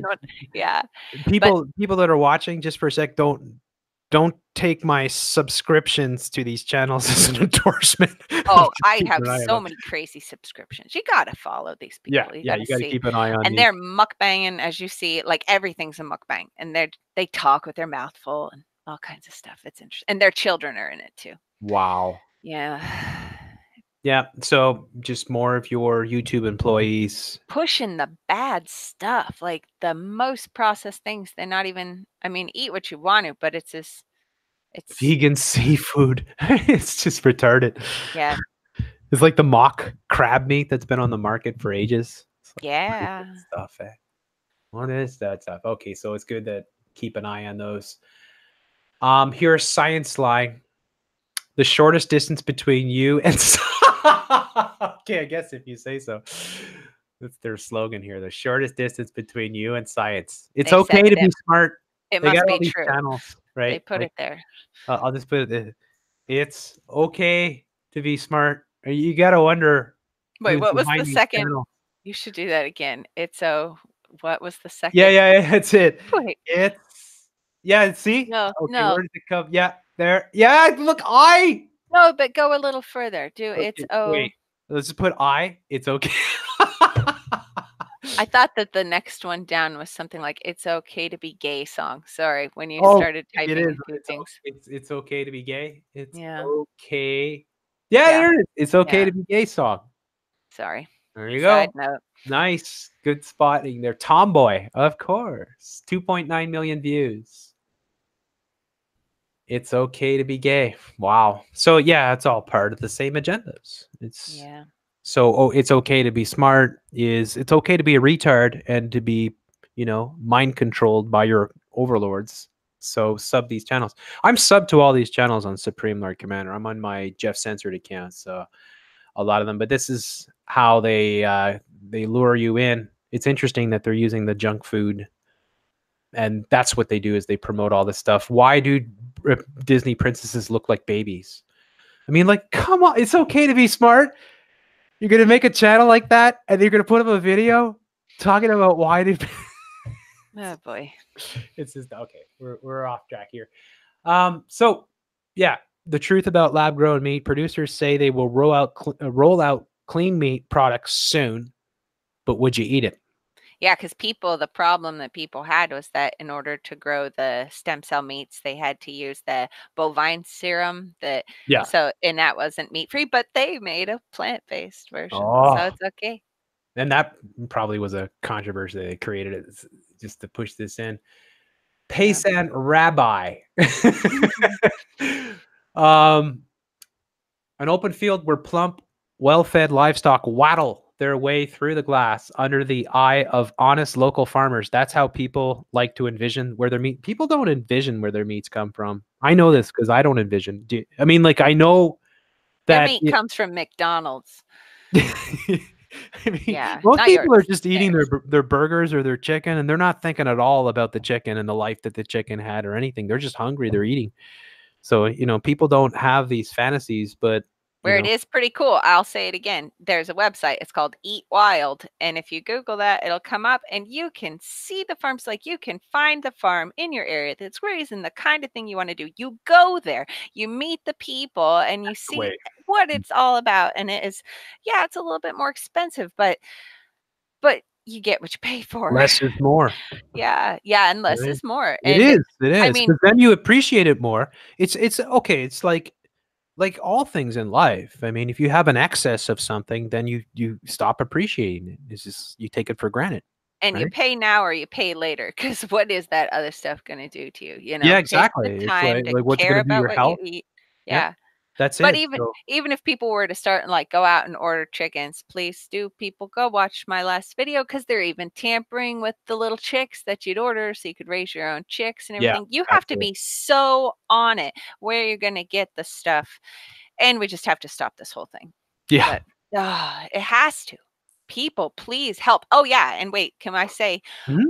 yeah, people that are watching, just for a sec, don't take my subscriptions to these channels as an endorsement. Oh, I have so many crazy subscriptions. You gotta follow these people. Yeah, you gotta keep an eye on. And they're mukbanging, as you see, like everything's a mukbang, and they talk with their mouth full and all kinds of stuff. It's interesting, and their children are in it too. Wow. Yeah. Yeah, so just more of your YouTube employees pushing the bad stuff, like the most processed things. They're not even, I mean, eat what you want to, but it's just, it's vegan seafood. It's just retarded. Yeah. It's like the mock crab meat that's been on the market for ages. Like, yeah. What is that stuff? Okay, so it's good to keep an eye on those. Here's Science Lie. The shortest distance between you and okay, I guess if you say so. That's their slogan here. The shortest distance between you and science. It's okay to be smart. It must be true. Channels, right? They put it there. I'll just put it there. It's okay to be smart. You got to wonder. Wait, what was the second? Channel. You should do that again. It's what was the second? Yeah, that's it. Wait. It's, yeah, see? No, okay, no. Where did it come? Yeah, there. Yeah, look, no, but go a little further. Do okay, it's oh. Wait, let's just put I. It's okay. I thought that the next one down was something like "It's okay to be gay" song. Sorry, when you started typing things. It's okay to be gay. It's okay. Yeah, there it is. It's okay to be gay song. Sorry. There you go. Note. Nice, good spotting there. Tomboy, of course. 2.9 million views. It's okay to be gay. Wow. So yeah, it's all part of the same agendas. It's so it's okay to be smart is it's okay to be a retard and to be, you know, mind controlled by your overlords. So sub these channels. I'm sub to all these channels on Supreme Lord Commander. I'm on my Jeff Censored account, so a lot of them. But this is how they lure you in. It's interesting that they're using the junk food. And that's what they do is they promote all this stuff. Why do Disney princesses look like babies? I mean, like, come on. It's okay to be smart. You're going to make a channel like that and you're going to put up a video talking about why they... Oh, boy. It's just... Okay, we're off track here. So, yeah, the truth about lab-grown meat. Producers say they will roll out clean meat products soon, but would you eat it? Yeah, because the problem that people had was that in order to grow the stem cell meats, they had to use the bovine serum. And that wasn't meat free, but they made a plant based version, so it's okay. And that probably was a controversy. They created it just to push this in. Paysan Rabbi. An open field where plump, well-fed livestock waddle their way through the glass under the eye of honest local farmers. That's how people like to envision where their meat. People don't envision where their meats come from. I know this because I don't envision. I mean, like, I know that their meat comes from McDonald's. I mean, most people are just eating their burgers or their chicken, and they're not thinking at all about the chicken and the life that the chicken had or anything. They're just hungry. They're eating. So, you know, people don't have these fantasies, but. Where it is pretty cool. I'll say it again. There's a website. It's called Eat Wild. And if you Google that, it'll come up and you can see the farms. Like you can find the farm in your area that's raising the kind of thing you want to do. You go there, you meet the people and you see what it's all about. And it is, yeah, it's a little bit more expensive, but you get what you pay for. Less is more. Yeah. And less is more. And it is. I mean, then you appreciate it more. It's okay. It's like all things in life. I mean, if you have an excess of something, then you stop appreciating it. It's just, you take it for granted. And you pay now or you pay later. Cause what is that other stuff going to do to you? You know? Yeah, exactly. It's like what's going to be your health. You eat. Yeah. That's it. But even if people were to start and like go out and order chickens, please do people go watch my last video because they're even tampering with the little chicks that you'd order so you could raise your own chicks and everything. Yeah, you have to be so on it where you're going to get the stuff. And we just have to stop this whole thing. Yeah. But, it has to. People, please help. Oh, yeah. And wait, can I say,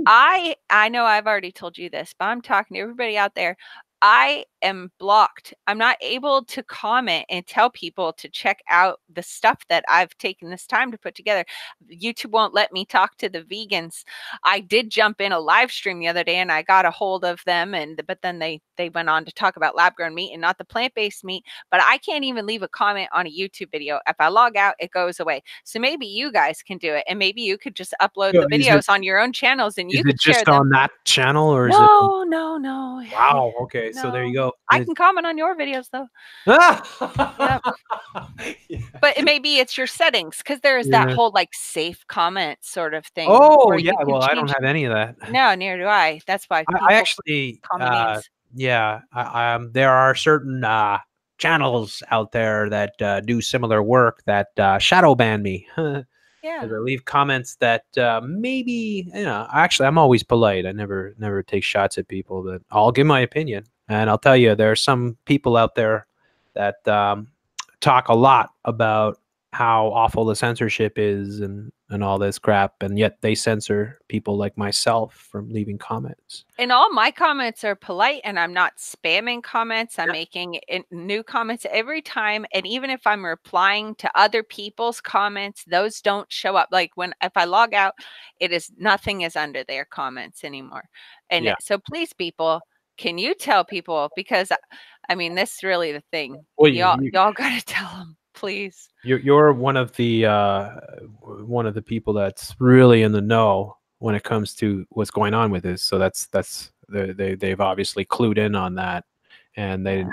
I know I've already told you this, but I'm talking to everybody out there. I am blocked. I'm not able to comment and tell people to check out the stuff that I've taken this time to put together. YouTube won't let me talk to the vegans. I did jump in a live stream the other day and I got a hold of them, and but then they went on to talk about lab-grown meat and not the plant-based meat. But I can't even leave a comment on a YouTube video. If I log out, it goes away. So maybe you guys can do it, and maybe you could just upload the videos on your own channels, and you could share them. Is it just on that channel, or is it? No. Wow. Okay. No. So there you go. I can comment on your videos though. Yeah. But maybe it's your settings, because there is that whole like safe comment sort of thing. Oh yeah. Well, I don't have any of that. No, neither do I. That's why I actually, there are certain channels out there that do similar work that shadow ban me. Yeah. Or leave comments that maybe, you know, actually, I'm always polite. I never take shots at people, but I'll give my opinion. And I'll tell you, there are some people out there that talk a lot about how awful the censorship is and all this crap, and yet they censor people like myself from leaving comments. And all my comments are polite, and I'm not spamming comments. I'm making new comments every time, and even if I'm replying to other people's comments, those don't show up. Like if I log out, it is nothing is under their comments anymore. And so please, people, can you tell people, because I mean, this is really the thing. Well, y'all got to tell them. Please. You're one of the people that's really in the know when it comes to what's going on with this. So that's they've obviously clued in on that, and they,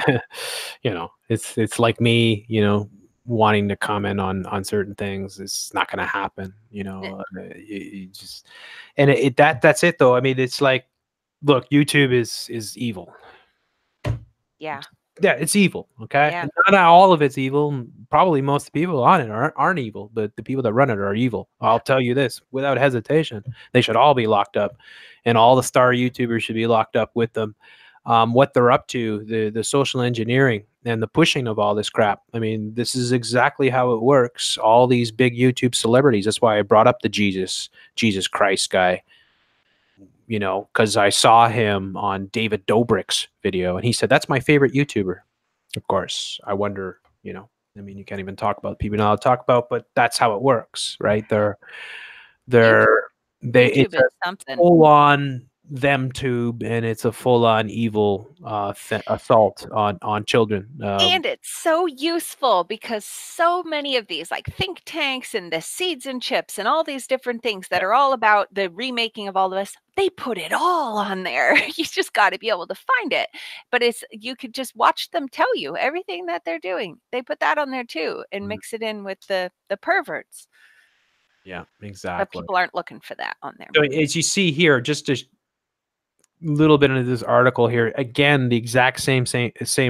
you know, it's like me, you know, wanting to comment on certain things. It's not going to happen, you know. You just, and that's it though. I mean, it's like, look, YouTube is evil. Yeah. Yeah, it's evil. Okay, not all of it's evil. Probably most people on it aren't evil, but the people that run it are evil. I'll tell you this without hesitation: they should all be locked up, and all the star YouTubers should be locked up with them. What they're up to, the social engineering and the pushing of all this crap. I mean, this is exactly how it works. All these big YouTube celebrities. That's why I brought up the Jesus Christ guy. You know, because I saw him on David Dobrik's video, and he said, that's my favorite YouTuber. Of course, I wonder, you know, I mean, you can't even talk about people now to talk about, but that's how it works, right? It's a full-on them tube, and it's a full-on evil assault on children, and it's so useful because so many of these like think tanks and the seeds and chips and all these different things that are all about the remaking of all of us, they put it all on there. You just got to be able to find it, but you could just watch them tell you everything that they're doing. They put that on there too, and mix it in with the perverts. Yeah, exactly. But people aren't looking for that on there. So as you see here, just to little bit into this article here, again, the exact same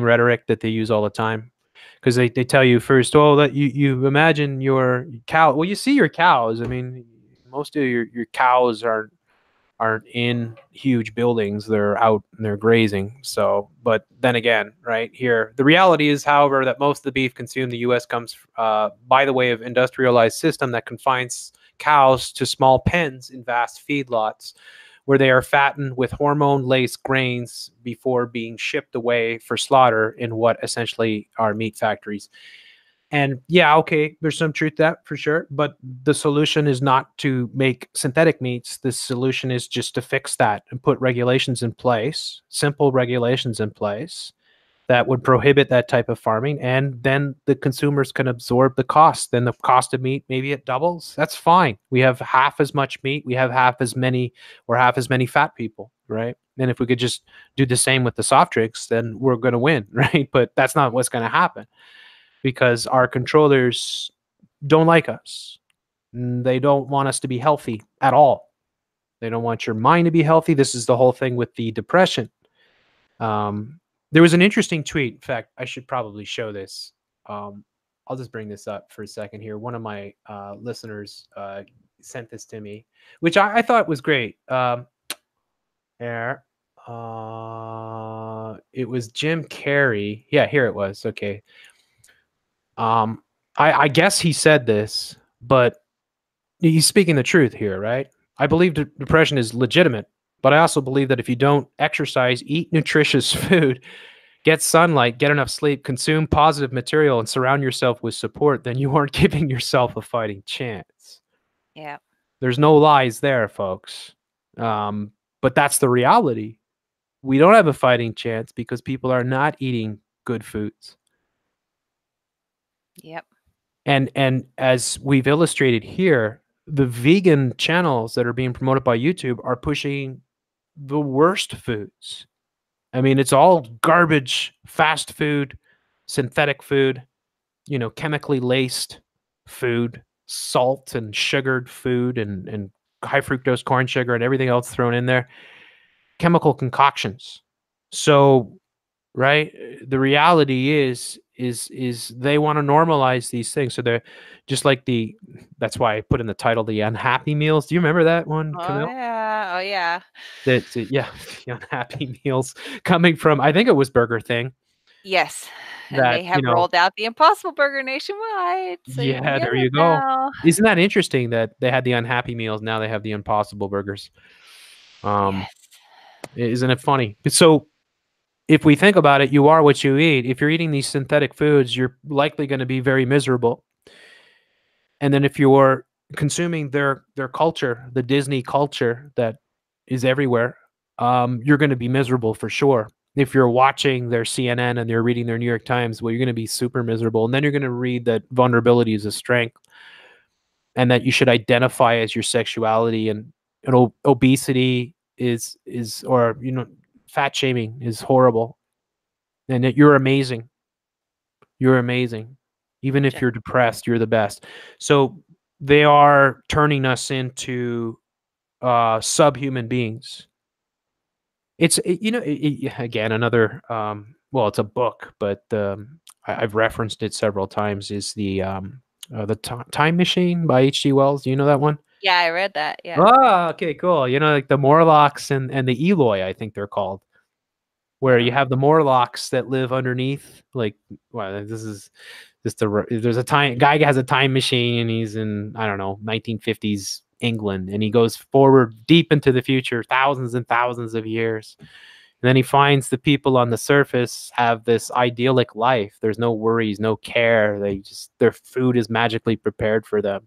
rhetoric that they use all the time, because they tell you first, oh, that you imagine your cow. Well, you see your cows. I mean, most of your cows aren't in huge buildings. They're out and they're grazing. So, but then again, right here, the reality is, however, that most of the beef consumed in the U.S. comes by the way of industrialized system that confines cows to small pens in vast feedlots, where they are fattened with hormone-laced grains before being shipped away for slaughter in what essentially are meat factories. And yeah, okay, there's some truth to that for sure, but the solution is not to make synthetic meats. The solution is just to fix that and put regulations in place, simple regulations in place, that would prohibit that type of farming, and then the consumers can absorb the cost. Then the cost of meat, maybe it doubles. That's fine. We have half as much meat. We have half as many fat people, right? And if we could just do the same with the soft drinks, then we're going to win, right? But that's not what's going to happen, because our controllers don't like us. They don't want us to be healthy at all. They don't want your mind to be healthy. This is the whole thing with the depression. There was an interesting tweet. In fact, I should probably show this. I'll just bring this up for a second here. One of my listeners sent this to me, which I thought was great. It was Jim Carrey. Yeah, here it was. Okay. I guess he said this, but he's speaking the truth here, right? I believe depression is legitimate, but I also believe that if you don't exercise, eat nutritious food, Get sunlight, get enough sleep, consume positive material, and surround yourself with support, then you aren't giving yourself a fighting chance. Yeah. There's no lies there, folks. But that's the reality. We don't have a fighting chance because people are not eating good foods. Yep. And as we've illustrated here, the vegan channels that are being promoted by YouTube are pushing the worst foods. I mean, it's all garbage, fast food, synthetic food, you know, chemically laced food, salt and sugared food and high fructose corn sugar and everything else thrown in there, chemical concoctions. So, right, the reality is they want to normalize these things. So they're just like the, that's why I put in the title, the unhappy meals. Do you remember that one, Camille? Oh yeah. That's it. Yeah. The unhappy meals coming from, I think it was Burger King. Yes. And that, they have rolled out the Impossible Burger nationwide. So yeah, there you go. Now. Isn't that interesting that they had the unhappy meals? Now they have the Impossible Burgers. Yes. Isn't it funny? So if we think about it, you are what you eat. If you're eating these synthetic foods, you're likely going to be very miserable. And then if you're consuming their culture, the Disney culture that is everywhere, you're going to be miserable for sure. If you're watching their CNN and they're reading their New York Times, well, you're going to be super miserable. And then you're going to read that vulnerability is a strength and that you should identify as your sexuality, and obesity is, or, you know, fat shaming is horrible, and that you're amazing. You're amazing. Even if you're depressed, you're the best. So they are turning us into subhuman beings. It's, again, another, well, it's a book, but I've referenced it several times, is the Time Machine by H.G. Wells. Do you know that one? Yeah, I read that. Yeah. Oh, okay, cool. You know, like the Morlocks and the Eloi, I think they're called, where you have the Morlocks that live underneath. Like, well, this is just there's a time guy has a time machine, and he's in, I don't know, 1950s England, and he goes forward deep into the future, thousands and thousands of years. And then he finds the people on the surface have this idyllic life. There's no worries, no care. Their food is magically prepared for them.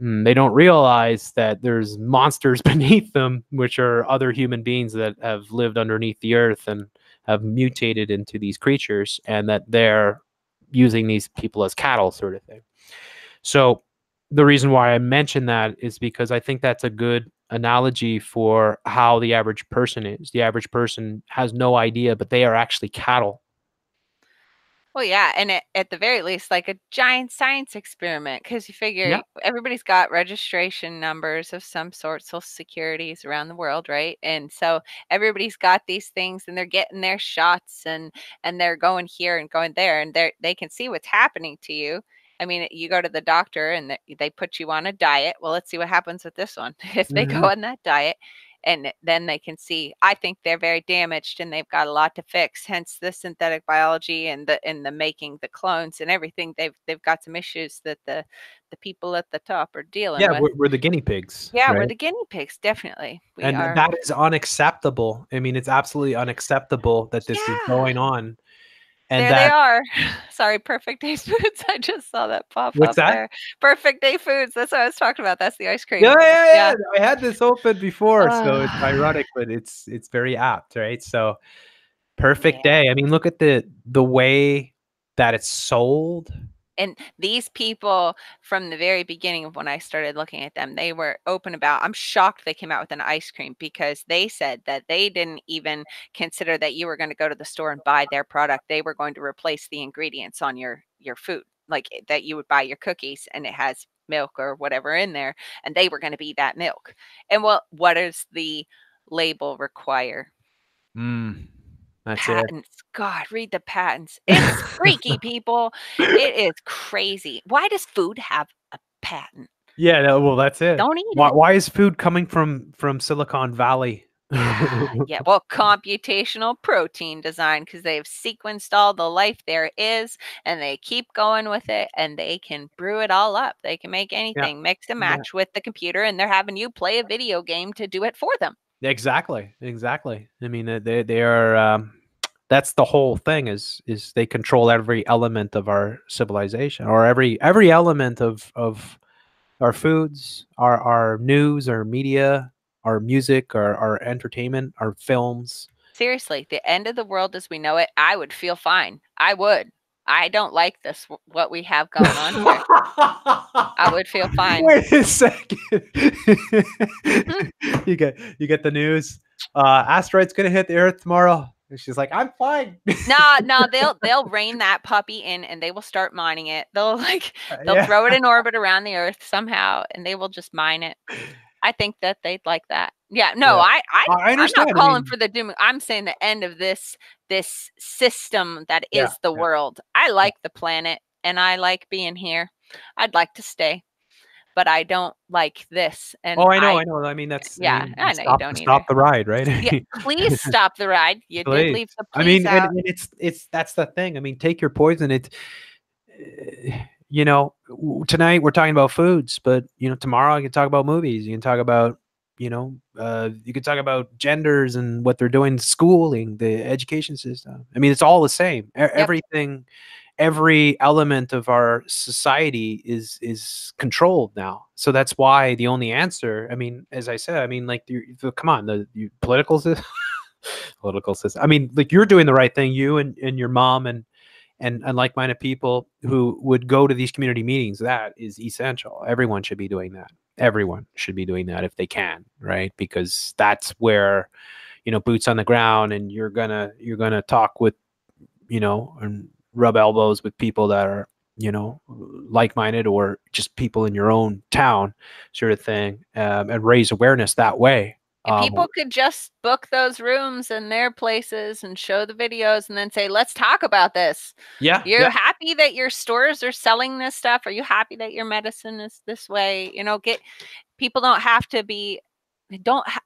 And they don't realize that there's monsters beneath them, which are other human beings that have lived underneath the earth and have mutated into these creatures, and that they're using these people as cattle, sort of thing. So the reason why I mention that is because I think that's a good analogy for how the average person is. The average person has no idea, but they are actually cattle. Well, yeah, and at the very least, like a giant science experiment, because you figure everybody's got registration numbers of some sort, social securities around the world, right? And so everybody's got these things, and they're getting their shots, and they're going here and going there, and they can see what's happening to you. I mean, you go to the doctor, and they put you on a diet. Well, let's see what happens with this one. If they go on that diet. And then they can see, I think they're very damaged and they've got a lot to fix, hence the synthetic biology and the making the clones and everything. They've got some issues that the people at the top are dealing with. Yeah, we're the guinea pigs. Yeah, right? We're the guinea pigs, definitely. And that is unacceptable. I mean, it's absolutely unacceptable that this is going on. And there they are. Sorry, Perfect Day Foods. I just saw that pop up there. Perfect Day Foods. That's what I was talking about. That's the ice cream. Yeah. I had this open before, so it's ironic, but it's very apt, right? So Perfect Day. I mean, look at the way that it's sold. And these people, from the very beginning of when I started looking at them, they were open about, I'm shocked they came out with an ice cream, because they said that they didn't even consider that you were going to go to the store and buy their product. They were going to replace the ingredients on your food, like that you would buy your cookies and it has milk or whatever in there, and they were going to be that milk. And well, what does the label require? That's patents. It. God, read the patents. It's freaky, people. It is crazy. Why does food have a patent? Yeah, no, well, that's it. Don't eat it. Why is food coming from Silicon Valley? Yeah, well, computational protein design, because they've sequenced all the life there is, and they keep going with it, and they can brew it all up. They can make anything, mix and match with the computer, and they're having you play a video game to do it for them. Exactly. I mean, they are that's the whole thing, is they control every element of our civilization, or every element of our foods, our news, our media, our music, our entertainment, our films. Seriously, the end of the world as we know it, I would feel fine. I would. I don't like this, what we have going on here. I would feel fine. Wait a second. Mm-hmm. You get the news. Asteroid's going to hit the Earth tomorrow. And she's like, I'm fine. No, they'll rein that puppy in and they will start mining it. They'll throw it in orbit around the Earth somehow and they will just mine it. I think that they'd like that. Yeah, no, yeah. I understand. I'm not calling for the doom. I'm saying the end of this system that is the world. I like the planet and I like being here. I'd like to stay, but I don't like this. And oh, I know. I mean, that's I know you don't stop the ride, right? Yeah, please stop the ride. You did leave the police. I mean, out. And it's that's the thing. I mean, take your poison. You know, tonight we're talking about foods, but you know, tomorrow I can talk about movies. You can talk about, you know, you can talk about genders and what they're doing, schooling, the education system. I mean, it's all the same. Everything, every element of our society is controlled now. So that's why the only answer, I mean, as I said, I mean, like, come on, the political system, I mean, like, you're doing the right thing, you and your mom and like-minded people who would go to these community meetings. That is essential. Everyone should be doing that. Everyone should be doing that if they can, right? Because that's where, you know, boots on the ground, and you're gonna talk with, you know, and rub elbows with people that are, you know, like-minded, or just people in your own town, sort of thing, and raise awareness that way. If people could just book those rooms in their places and show the videos and then say, let's talk about this. Yeah. You're happy that your stores are selling this stuff? Are you happy that your medicine is this way? You know, people don't have to be,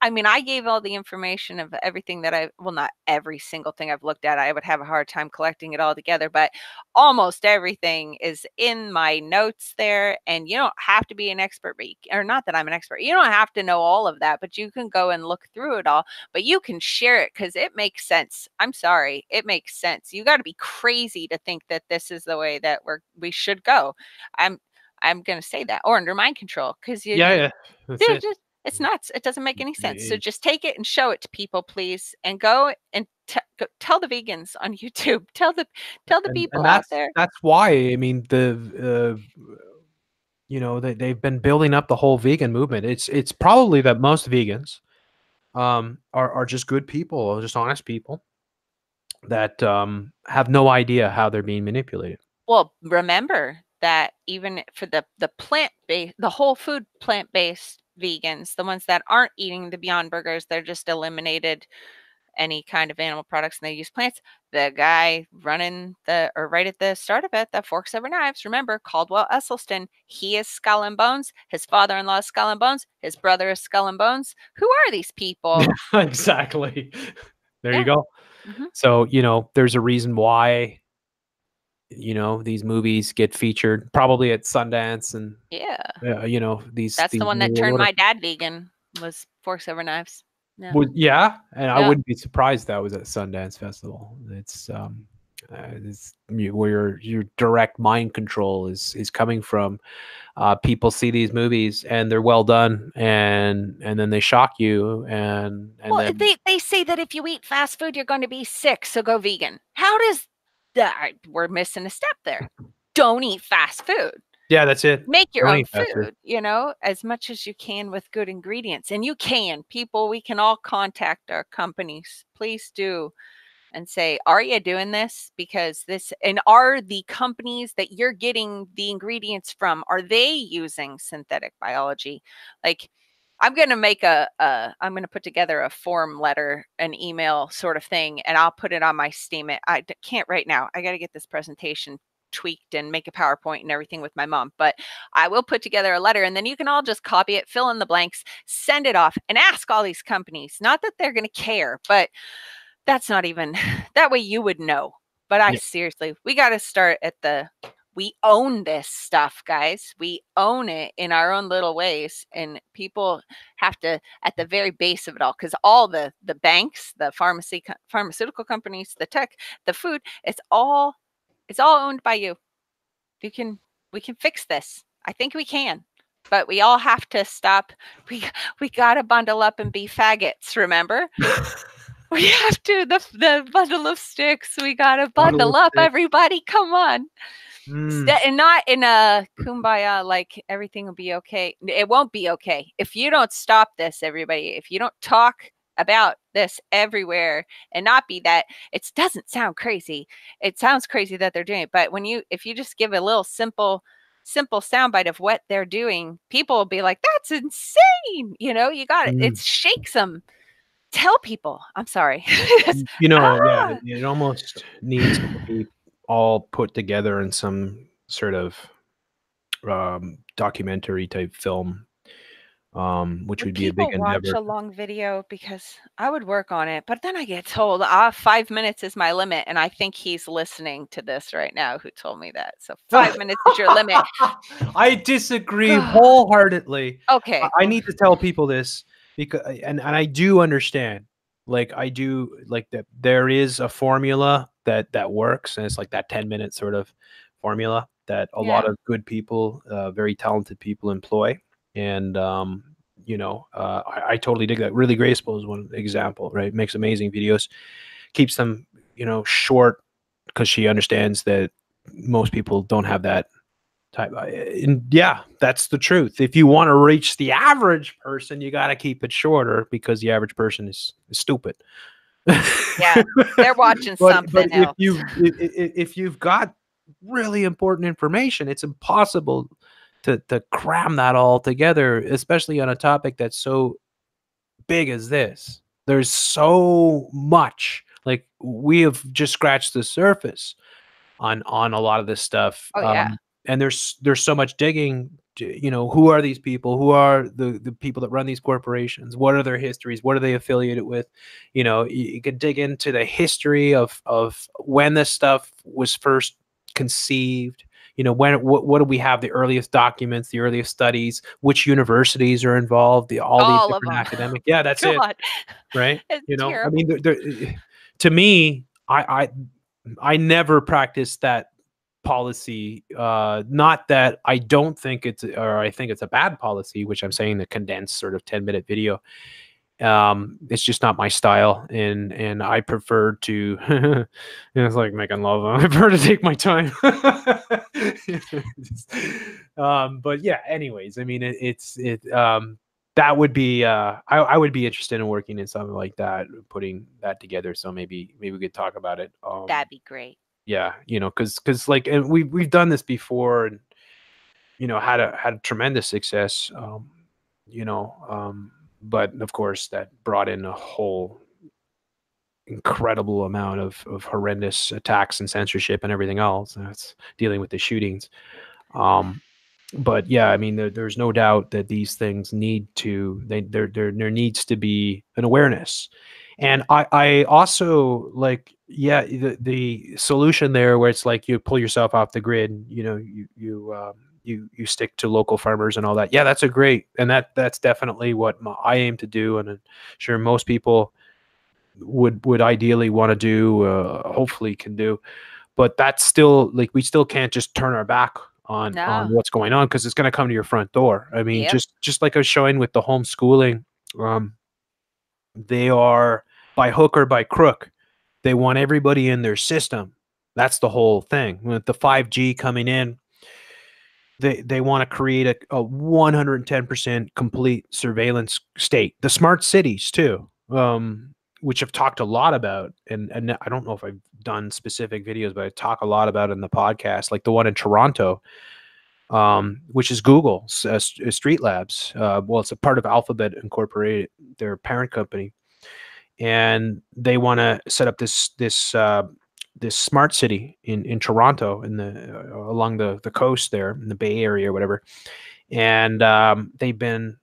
I mean, I gave all the information of everything that well, not every single thing I've looked at. I would have a hard time collecting it all together, but almost everything is in my notes there. And you don't have to be an expert, or not that I'm an expert. You don't have to know all of that, but you can go and look through it all, but you can share it because it makes sense. I'm sorry. It makes sense. You got to be crazy to think that this is the way that we should go. I'm going to say that, or under mind control, because it's nuts. It doesn't make any sense. So just take it and show it to people, please. And go and tell the vegans on YouTube. Tell the people out there. That's why, I mean, you know, they've been building up the whole vegan movement. It's probably that most vegans are just good people, just honest people that have no idea how they're being manipulated. Well, remember that even for the plant-based, the whole food plant-based vegans, the ones that aren't eating the Beyond Burgers, they're just eliminated any kind of animal products and they use plants. The guy running right at the start of it, the Forks Over Knives, remember, Caldwell Esselstyn, he is Skull and Bones. His father-in-law is Skull and Bones. His brother is Skull and Bones. Who are these people? Exactly. There you go. Mm-hmm. So, you know, there's a reason why, you know, these movies get featured probably at Sundance and you know, that's the one that turned my dad vegan was Forks Over Knives. Yeah. Well, yeah. And I wouldn't be surprised that was at Sundance Festival. It's where your direct mind control is coming from. People see these movies and they're well done, and then they shock you. And well, then they say that if you eat fast food, you're going to be sick. So go vegan. How does we're missing a step there. Don't eat fast food. Yeah, that's it. Make your own food, you know, as much as you can with good ingredients. And you can. People, we can all contact our companies. Please do. And say, are you doing this? Because are the companies that you're getting the ingredients from, are they using synthetic biology? Like, I'm going to make I'm going to put together a form letter, an email sort of thing, and I'll put it on my Steam. I can't right now. I got to get this presentation tweaked and make a PowerPoint and everything with my mom, but I will put together a letter and then you can all just copy it, fill in the blanks, send it off and ask all these companies. Not that they're going to care, but that way you would know. But we got to start at We own this stuff, guys. We own it in our own little ways. And people have to, at the very base of it all, because all the banks, the pharmaceutical companies, the tech, the food, it's all owned by you. We can fix this. I think we can. But we all have to stop. We got to bundle up and be faggots, remember? We have to. The bundle of sticks. We got to bundle up, everybody. Come on. And not in a kumbaya, like everything will be okay. It won't be okay. If you don't stop this, everybody, if you don't talk about this everywhere and not be that, it doesn't sound crazy. It sounds crazy that they're doing it. But if you just give a little simple soundbite of what they're doing, people will be like, that's insane. You know, you got it. It shakes them. Tell people. I'm sorry. You know, yeah, it almost needs to be all put together in some sort of documentary type film, which would be a big endeavor. Watch a long video, because I would work on it, but then I get told 5 minutes is my limit, and I think he's listening to this right now who told me that. So 5 minutes is your limit. I disagree wholeheartedly. Okay, I need to tell people this, because and I do understand. Like, I do, like, that there is a formula that works, and it's like that 10-minute sort of formula that a lot of good people, very talented people employ. And, I totally dig that. Really Graceful is one example, right? Makes amazing videos, keeps them, short, because she understands that most people don't have that type. And yeah, that's the truth. If you want to reach the average person, you got to keep it shorter, because the average person is stupid. Yeah, they're watching something else. If you've got really important information, it's impossible to cram that all together, especially on a topic that's so big as this. There's so much. Like, we have just scratched the surface on a lot of this stuff. Oh, yeah. And there's so much digging. Who are these people? Who are the people that run these corporations? What are their histories? What are they affiliated with? You could dig into the history of when this stuff was first conceived. What do we have? The earliest documents, the earliest studies, which universities are involved, all these different academic. Yeah, that's it. Right. It's terrible. I mean, to me, I never practiced that policy. Not that I don't think I think it's a bad policy, which I'm saying, the condensed sort of 10-minute video. It's just not my style, and I prefer to it's like making love. I prefer to take my time. But yeah, anyways, I mean, that would be I would be interested in working in something like that, putting that together. So maybe we could talk about it. That'd be great. Yeah, because like, and we've done this before, and had a tremendous success, but of course that brought in a whole incredible amount of horrendous attacks and censorship and everything else that's dealing with the shootings. But yeah, I mean, there's no doubt that these things there needs to be an awareness. And I also, like, yeah, the solution there, where it's like you pull yourself off the grid, you stick to local farmers and all that. Yeah, that's a great, and that's definitely what I aim to do, and I'm sure most people would ideally want to do, hopefully can do. But that's still, like, we still can't just turn our back on what's going on, because it's going to come to your front door. I mean, just like I was showing with the homeschooling, they are, by hook or by crook, they want everybody in their system. That's the whole thing. With the 5G coming in, they want to create a 110% complete surveillance state. The smart cities too, which I've talked a lot about, and I don't know if I've done specific videos, but I talk a lot about it in the podcast, like the one in Toronto, which is Google's Street Labs. Well, it's a part of Alphabet Incorporated, their parent company, and they want to set up this smart city in Toronto, in the along the coast there, in the Bay Area or whatever. And they've been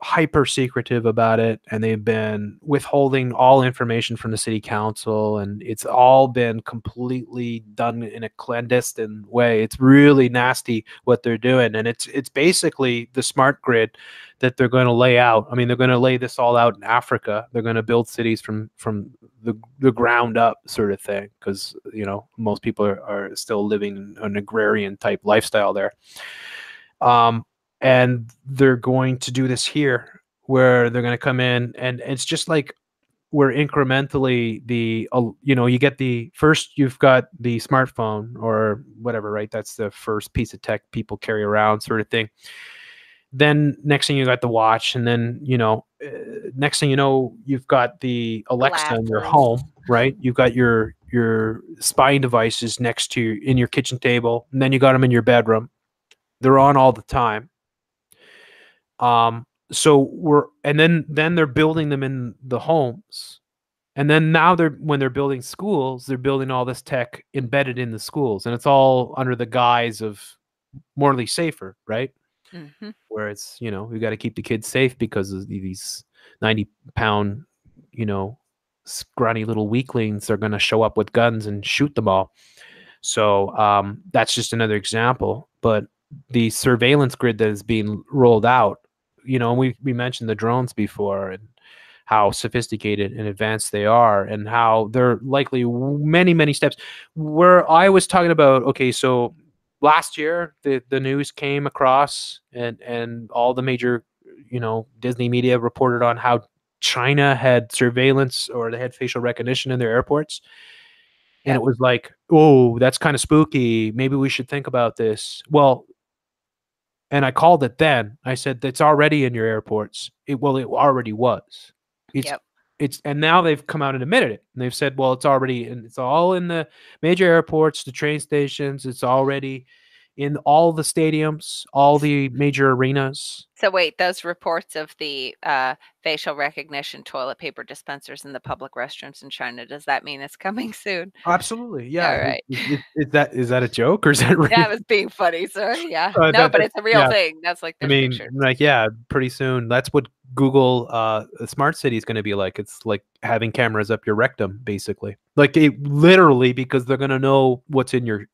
hyper secretive about it, and they've been withholding all information from the city council, and it's all been completely done in a clandestine way. It's really nasty what they're doing, and it's basically the smart grid that they're going to lay out. I mean, they're going to lay this all out in Africa. They're going to build cities from the ground up, sort of thing, because, you know, most people are still living an agrarian type lifestyle there. And they're going to do this here, where they're going to come in, and it's just like we're incrementally the, you know, you get the first, you've got the smartphone or whatever, right? That's the first piece of tech people carry around, sort of thing. Then next thing you got the watch, and then, you know, next thing you know, you've got the Alexa in your home, right? You've got your spying devices next to you, in your kitchen table, and then you got them in your bedroom. They're on all the time. So we're, and then they're building them in the homes, and then now they're, when they're building schools, they're building all this tech embedded in the schools, and it's all under the guise of morally safer, right? Mm-hmm. Where it's, you know, we got to keep the kids safe because of these 90-pound, you know, scrawny little weaklings are going to show up with guns and shoot them all. So that's just another example, but the surveillance grid that is being rolled out, you know, and we mentioned the drones before, and how sophisticated and advanced they are, and how they're likely many, many steps. Where I was talking about, okay, so last year the news came across, and all the major, you know, Disney media reported on how China had surveillance, or they had facial recognition in their airports. And it was like, oh, that's kind of spooky. Maybe we should think about this. Well, and I called it then. I said, that's already in your airports. Well, it already was. It's and now they've come out and admitted it. And they've said, well, it's already, and it's all in the major airports, the train stations. It's already in all the stadiums, all the major arenas. So wait, those reports of the facial recognition toilet paper dispensers in the public restrooms in China, does that mean it's coming soon? Absolutely, yeah. All right. Is that a joke, or is that real? That was being funny, sir. Yeah. But it's a real thing. That's like, I mean, pictures. Like, yeah, pretty soon. That's what Google Smart City is going to be like. It's like having cameras up your rectum, basically. Like, it literally, because they're going to know what's in your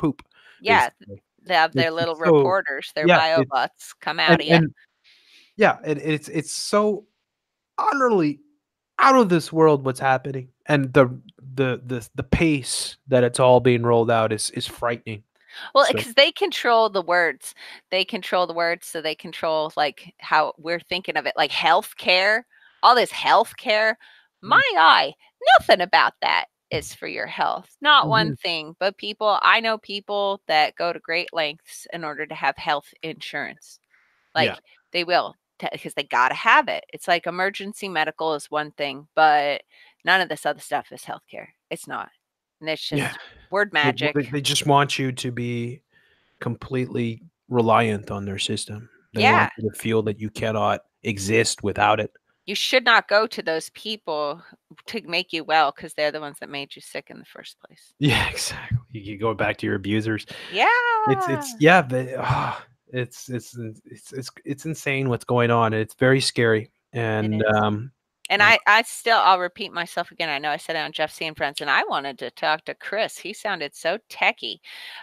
poop. Yeah, they have their little reporters, their biobots come out again. Yeah, it's so utterly out of this world what's happening, and the pace that it's all being rolled out is frightening. Well, because they control the words, so they control like how we're thinking of it, like healthcare, all this healthcare. My eye, nothing about that is for your health. Not one thing, but people, I know people that go to great lengths in order to have health insurance. Like they will, because they got to have it. It's like emergency medical is one thing, but none of this other stuff is healthcare. It's not. And it's just word magic. They just want you to be completely reliant on their system. They want you to feel that you cannot exist without it. You should not go to those people to make you well, because they're the ones that made you sick in the first place. Yeah, exactly. You go back to your abusers. Yeah. It's insane what's going on. It's very scary. And I'll repeat myself again. I know I said it on Jeff C and Friends, and I wanted to talk to Chris. He sounded so techie.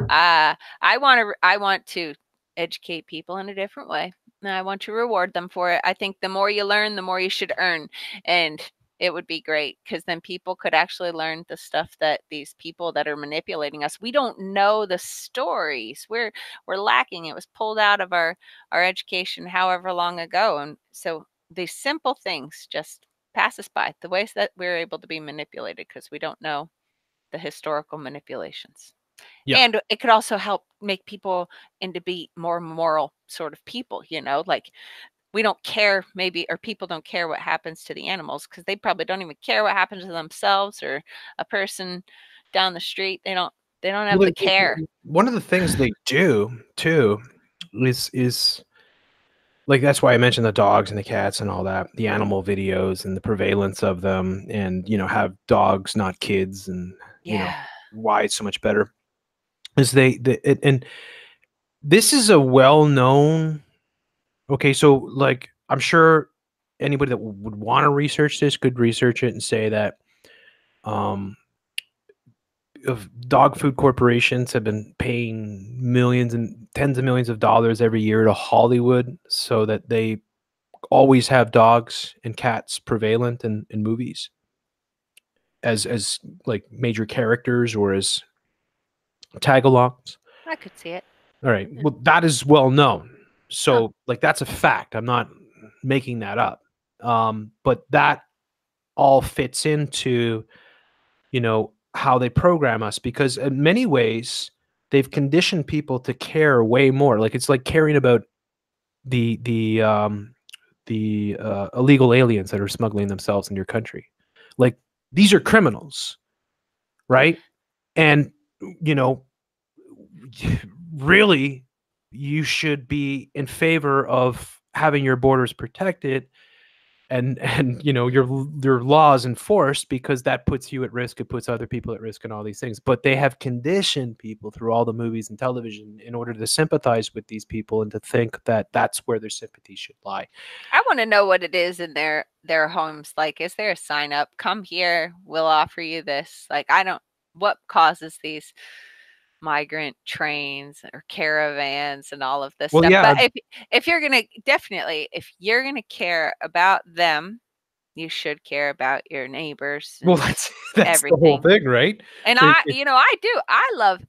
I want to educate people in a different way. I want to reward them for it. I think the more you learn, the more you should earn. And it would be great, because then people could actually learn the stuff that these people that are manipulating us, we don't know the stories. We're lacking. It was pulled out of our education however long ago. And so these simple things just pass us by, the ways that we're able to be manipulated because we don't know the historical manipulations. Yeah. And it could also help make people into be more moral sort of people, you know, like we don't care maybe, or people don't care what happens to the animals because they probably don't even care what happens to themselves or a person down the street. They don't have to care. One of the things they do too is like, that's why I mentioned the dogs and the cats and all that, the animal videos and the prevalence of them, and, you know, have dogs, not kids, and, you know, why it's so much better. Is and this is a well-known, okay, so like I'm sure anybody that would want to research this could research it and say that if dog food corporations have been paying millions and tens of millions of dollars every year to Hollywood so that they always have dogs and cats prevalent in movies as like major characters or as tagalongs. I could see it. All right. Well, that is well known. So like that's a fact. I'm not making that up. But that all fits into, you know, how they program us, because in many ways they've conditioned people to care way more. Like it's like caring about the illegal aliens that are smuggling themselves in your country. Like these are criminals, right? And you know, really you should be in favor of having your borders protected and you know, your laws enforced, because that puts you at risk, it puts other people at risk and all these things. But they have conditioned people through all the movies and television in order to sympathize with these people and to think that that's where their sympathy should lie. I want to know what it is in their homes. Like, is there a sign up, come here, we'll offer you this? Like, I don't, what causes these migrant trains or caravans and all of this stuff? Yeah. But if you're gonna, definitely, if you're gonna care about them, you should care about your neighbors. Well, that's the whole thing, right? And I do. I love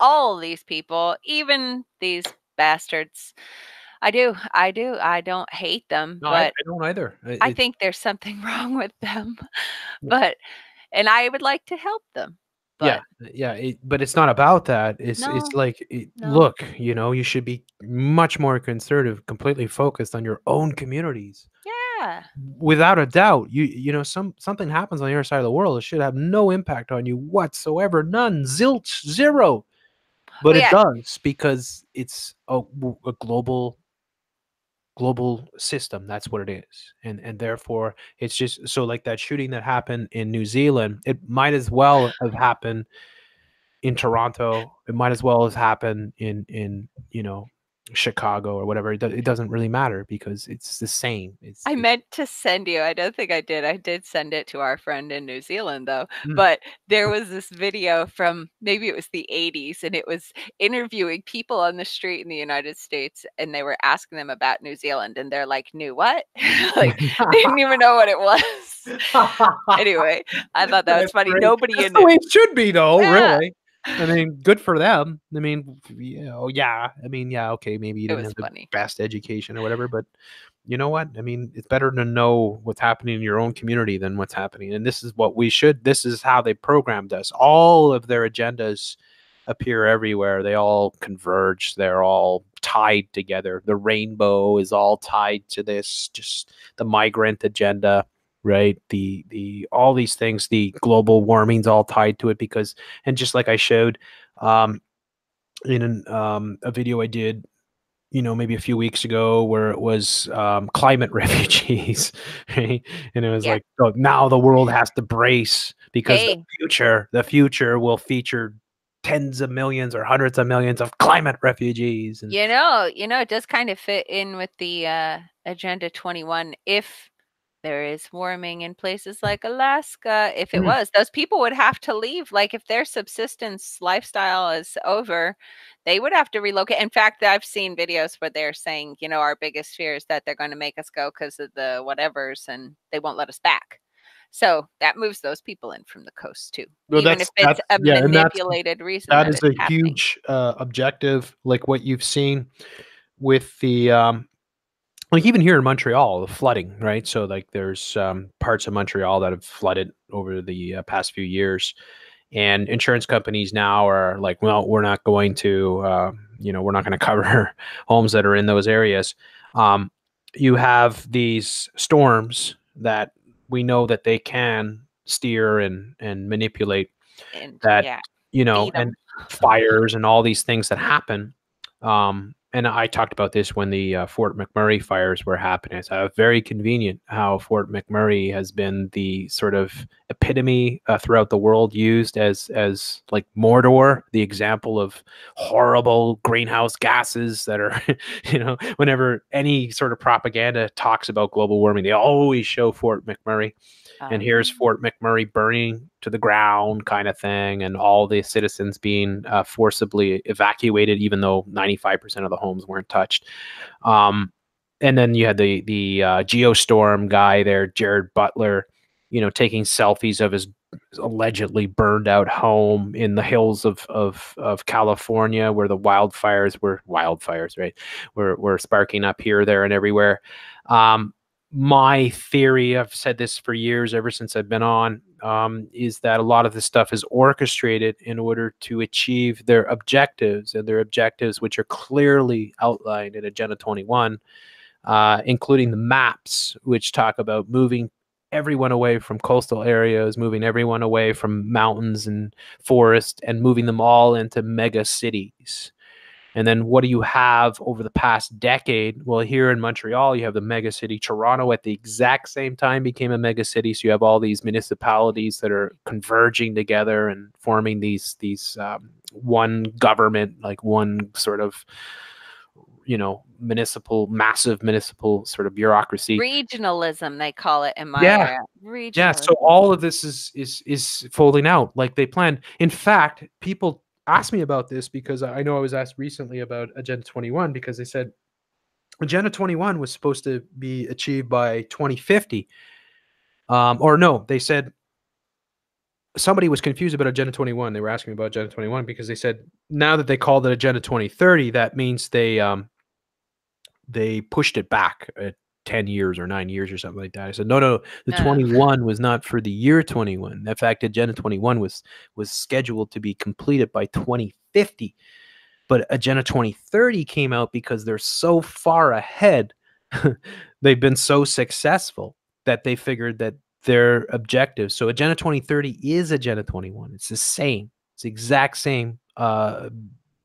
all these people, even these bastards. I do. I don't hate them. No, but I don't either. I think there's something wrong with them, and I would like to help them. But. Yeah. But it's not about that. Look, you know, you should be much more conservative, completely focused on your own communities. Yeah. Without a doubt, you know, something happens on the other side of the world. It should have no impact on you whatsoever. None, zilch, zero. But it does, because it's a global system. That's what it is, and therefore it's just so, like that shooting that happened in New Zealand, it might as well have happened in Toronto, it might as well have happened in you know, Chicago or whatever. It doesn't really matter, because it's the same. I meant to send you, I don't think I did. I did send it to our friend in New Zealand though. But there was this video from, maybe it was the 80s, and it was interviewing people on the street in the United States, and they were asking them about New Zealand, and they're like, "New what?" Like they didn't even know what it was. Anyway, I thought that was funny. Great. That's the way it should be though, really. I mean, good for them. I mean, okay, maybe you didn't have the best education or whatever, but you know what? I mean, it's better to know what's happening in your own community than what's happening. And this is what we should, this is how they programmed us. All of their agendas appear everywhere. They all converge. They're all tied together. The rainbow is all tied to this, just the migrant agenda. Right, the all these things, the global warming's all tied to it, because, and just like I showed in a video I did, you know, maybe a few weeks ago, where it was climate refugees, right? And it was like, oh, now the world has to brace, because the future will feature tens of millions or hundreds of millions of climate refugees. And you know, it does kind of fit in with the Agenda 21 if. There is warming in places like Alaska. If it was, those people would have to leave. Like if their subsistence lifestyle is over, they would have to relocate. In fact, I've seen videos where they're saying, you know, our biggest fear is that they're going to make us go because of the whatevers, and they won't let us back. So that moves those people in from the coast too. Well, even if it's a manipulated reason. That is a huge objective, like what you've seen with the, like even here in Montreal, the flooding, right? So like there's parts of Montreal that have flooded over the past few years, and insurance companies now are like, well, we're not going to, you know, we're not going to cover homes that are in those areas. You have these storms that we know that they can steer and manipulate, and that, you know, and fires and all these things that happen. and I talked about this when the Fort McMurray fires were happening. It's very convenient how Fort McMurray has been the sort of epitome throughout the world, used as like Mordor, the example of horrible greenhouse gases that are, you know, whenever any sort of propaganda talks about global warming, they always show Fort McMurray. And here's Fort McMurray burning to the ground kind of thing, and all the citizens being forcibly evacuated, even though 95% of the homes weren't touched. And then you had the Geostorm guy there, Jared Butler, you know, taking selfies of his allegedly burned out home in the hills of California, where the wildfires, right, were sparking up here, there, and everywhere. My theory, I've said this for years, ever since I've been on, is that a lot of this stuff is orchestrated in order to achieve their objectives, and their objectives, which are clearly outlined in Agenda 21, including the maps, which talk about moving everyone away from coastal areas, moving everyone away from mountains and forest, and moving them all into mega cities. And then what do you have over the past decade? Well, here in Montreal, you have the mega city. Toronto at the exact same time became a mega city. So you have all these municipalities that are converging together and forming these one government, like one sort of, you know, massive municipal sort of bureaucracy. Regionalism, they call it in my area. Regionalism. Yeah. So all of this is folding out like they planned. In fact, people asked me about this, because I know I was asked recently about Agenda 21, because they said Agenda 21 was supposed to be achieved by 2050. Or no, they said somebody was confused about Agenda 21. They were asking me about Agenda 21 because they said now that they called it Agenda 2030, that means they pushed it back 10 years or 9 years or something like that. I said, no, the 21 was not for the year 21. In fact, Agenda 21 was scheduled to be completed by 2050. But Agenda 2030 came out because they're so far ahead. They've been so successful that they figured that their objectives. So Agenda 2030 is Agenda 21. It's the same. It's the exact same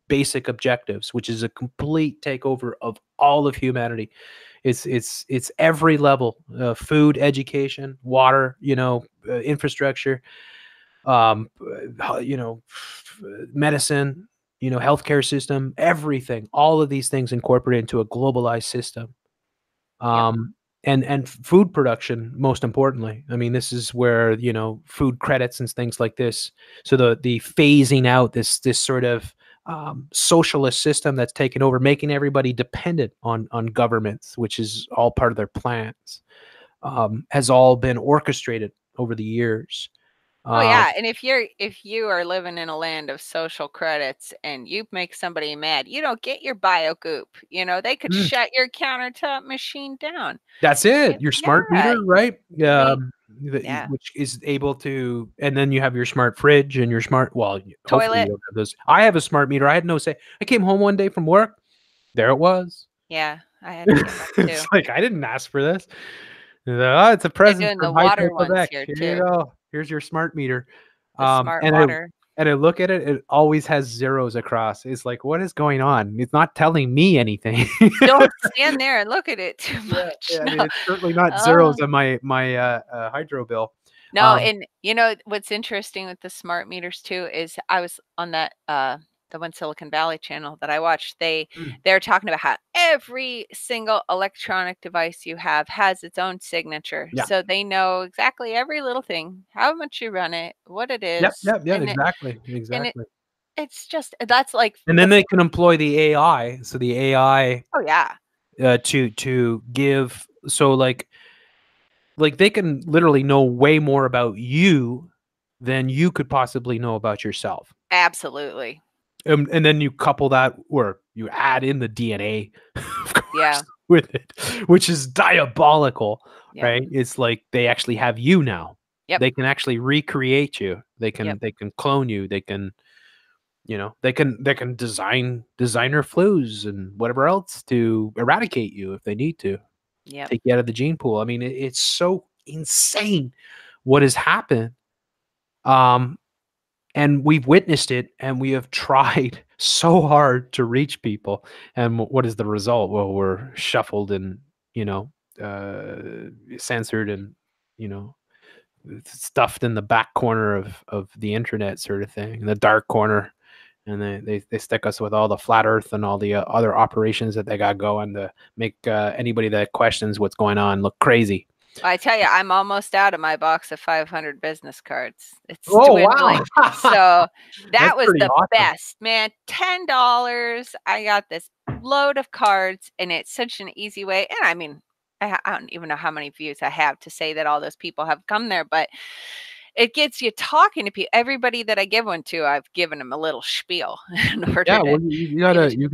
basic objectives, which is a complete takeover of all of humanity. It's every level: food, education, water, you know, infrastructure, you know, medicine, you know, healthcare system, everything. All of these things incorporated into a globalized system, and food production, most importantly. I mean, this is where, you know, food credits and things like this. So the phasing out this sort of socialist system that's taken over, making everybody dependent on governments, which is all part of their plans, has all been orchestrated over the years. Oh yeah, and if you are living in a land of social credits and you make somebody mad, you don't get your bio goop. You know, they could shut your countertop machine down. That's it. Your smart meter, right? Which is able to, and then you have your smart fridge and your smart toilet. I have a smart meter. I had no say. I came home one day from work. There it was. Yeah, I had to get that too. It's like, I didn't ask for this. Oh, it's a present from Hydro-Quebec. Here you go. Here's your smart meter. And I look at it, it always has zeros across. It's like, what is going on? It's not telling me anything. Don't stand there and look at it too much. Yeah, no. I mean, it's certainly not zeros on my hydro bill. No, and you know what's interesting with the smart meters too is I was on that the one Silicon Valley channel that I watched. They're talking about how every single electronic device you have has its own signature. Yeah. So they know exactly every little thing, how much you run it, what it is. Yep, exactly. And it's just, that's like, and then they can employ the AI. So the AI, to give, so like they can literally know way more about you than you could possibly know about yourself. Absolutely. And then you couple that, or you add in the DNA, of course, with it, which is diabolical, right? It's like they actually have you now. Yep. They can actually recreate you. They can they can clone you. They can, you know, they can designer flus and whatever else to eradicate you if they need to. Yeah. Take you out of the gene pool. I mean, it's so insane what has happened. And we've witnessed it, and we have tried so hard to reach people. And what is the result? Well, we're shuffled and, you know, censored and, you know, stuffed in the back corner of the internet, sort of thing, in the dark corner. And they stick us with all the flat earth and all the other operations that they got going to make anybody that questions what's going on look crazy. I tell you, I'm almost out of my box of 500 business cards. It's dwindling. Wow. So that was the awesome. Best, man. $10. I got this load of cards, and it's such an easy way. And I mean, I don't even know how many views I have to say that all those people have come there, but it gets you talking to people. Everybody that I give one to, I've given them a little spiel. In order yeah, well, you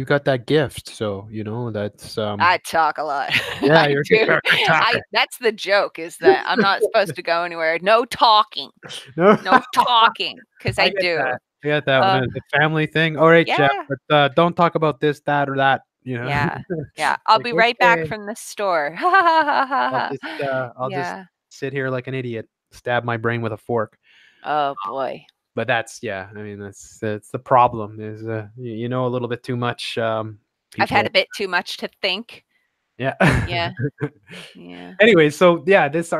got that gift, so you know that's. I talk a lot. Yeah, you're a talker. That's the joke, is that I'm not supposed to go anywhere. No talking. No talking, because I do. I got that one. It's a family thing. All right, yeah. Jeff, but don't talk about this, that, or that. You know? Yeah, yeah. I'll like, be right back from the store. I'll just sit here like an idiot. Stab my brain with a fork. Oh boy. But that's, yeah, I mean, that's the problem is, you know, a little bit too much. I've had a bit too much to think. Yeah. Yeah. Yeah. Anyway. So yeah, this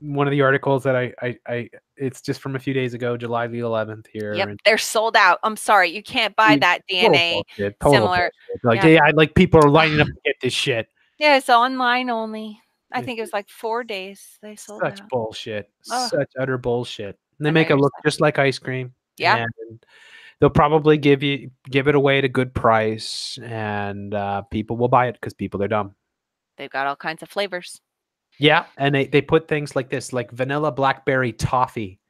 one of the articles that I it's just from a few days ago, July the 11th here. Yep. And they're sold out. I'm sorry. You can't buy that DNA. Similar. Bullshit. Like, yeah. Hey, like people are lining up to get this shit. Yeah. It's online only. I think it was like 4 days they sold out. Such bullshit. Oh. Such utter bullshit. And they make it look just like ice cream. Yeah. And they'll probably give it away at a good price, and people will buy it because people are dumb. They've got all kinds of flavors. Yeah. And they put things like this, like vanilla blackberry toffee.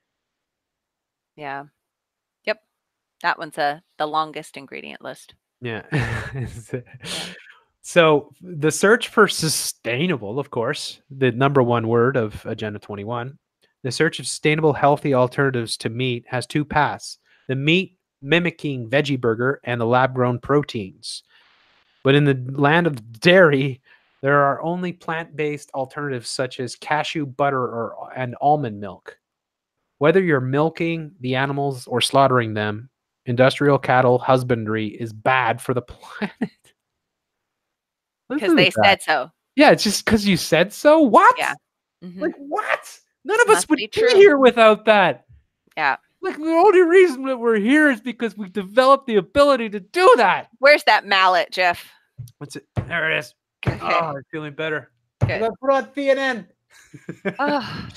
Yeah. Yep. That one's the longest ingredient list. Yeah. Yeah. So the search for sustainable, of course, the number one word of Agenda 21, the search of sustainable, healthy alternatives to meat has two paths, the meat mimicking veggie burger and the lab-grown proteins. But in the land of dairy, there are only plant-based alternatives such as cashew butter and almond milk. Whether you're milking the animals or slaughtering them, industrial cattle husbandry is bad for the planet. Because they said so. Yeah, it's just because you said so. What? Yeah. Mm-hmm. Like what? None of us would be here without that. Yeah. Like the only reason that we're here is because we developed the ability to do that. Where's that mallet, Jeff? What's it? There it is. Okay. Oh, I'm feeling better. Good. I brought CNN. Oh.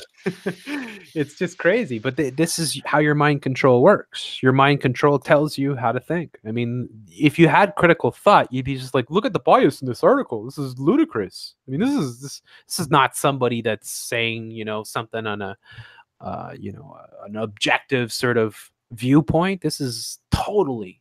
It's just crazy, but this is how your mind control works. Your mind control tells you how to think. I mean, if you had critical thought, you'd be just like, look at the bias in this article. This is ludicrous. I mean, this is not somebody that's saying, you know, something on a you know, an objective sort of viewpoint. This is totally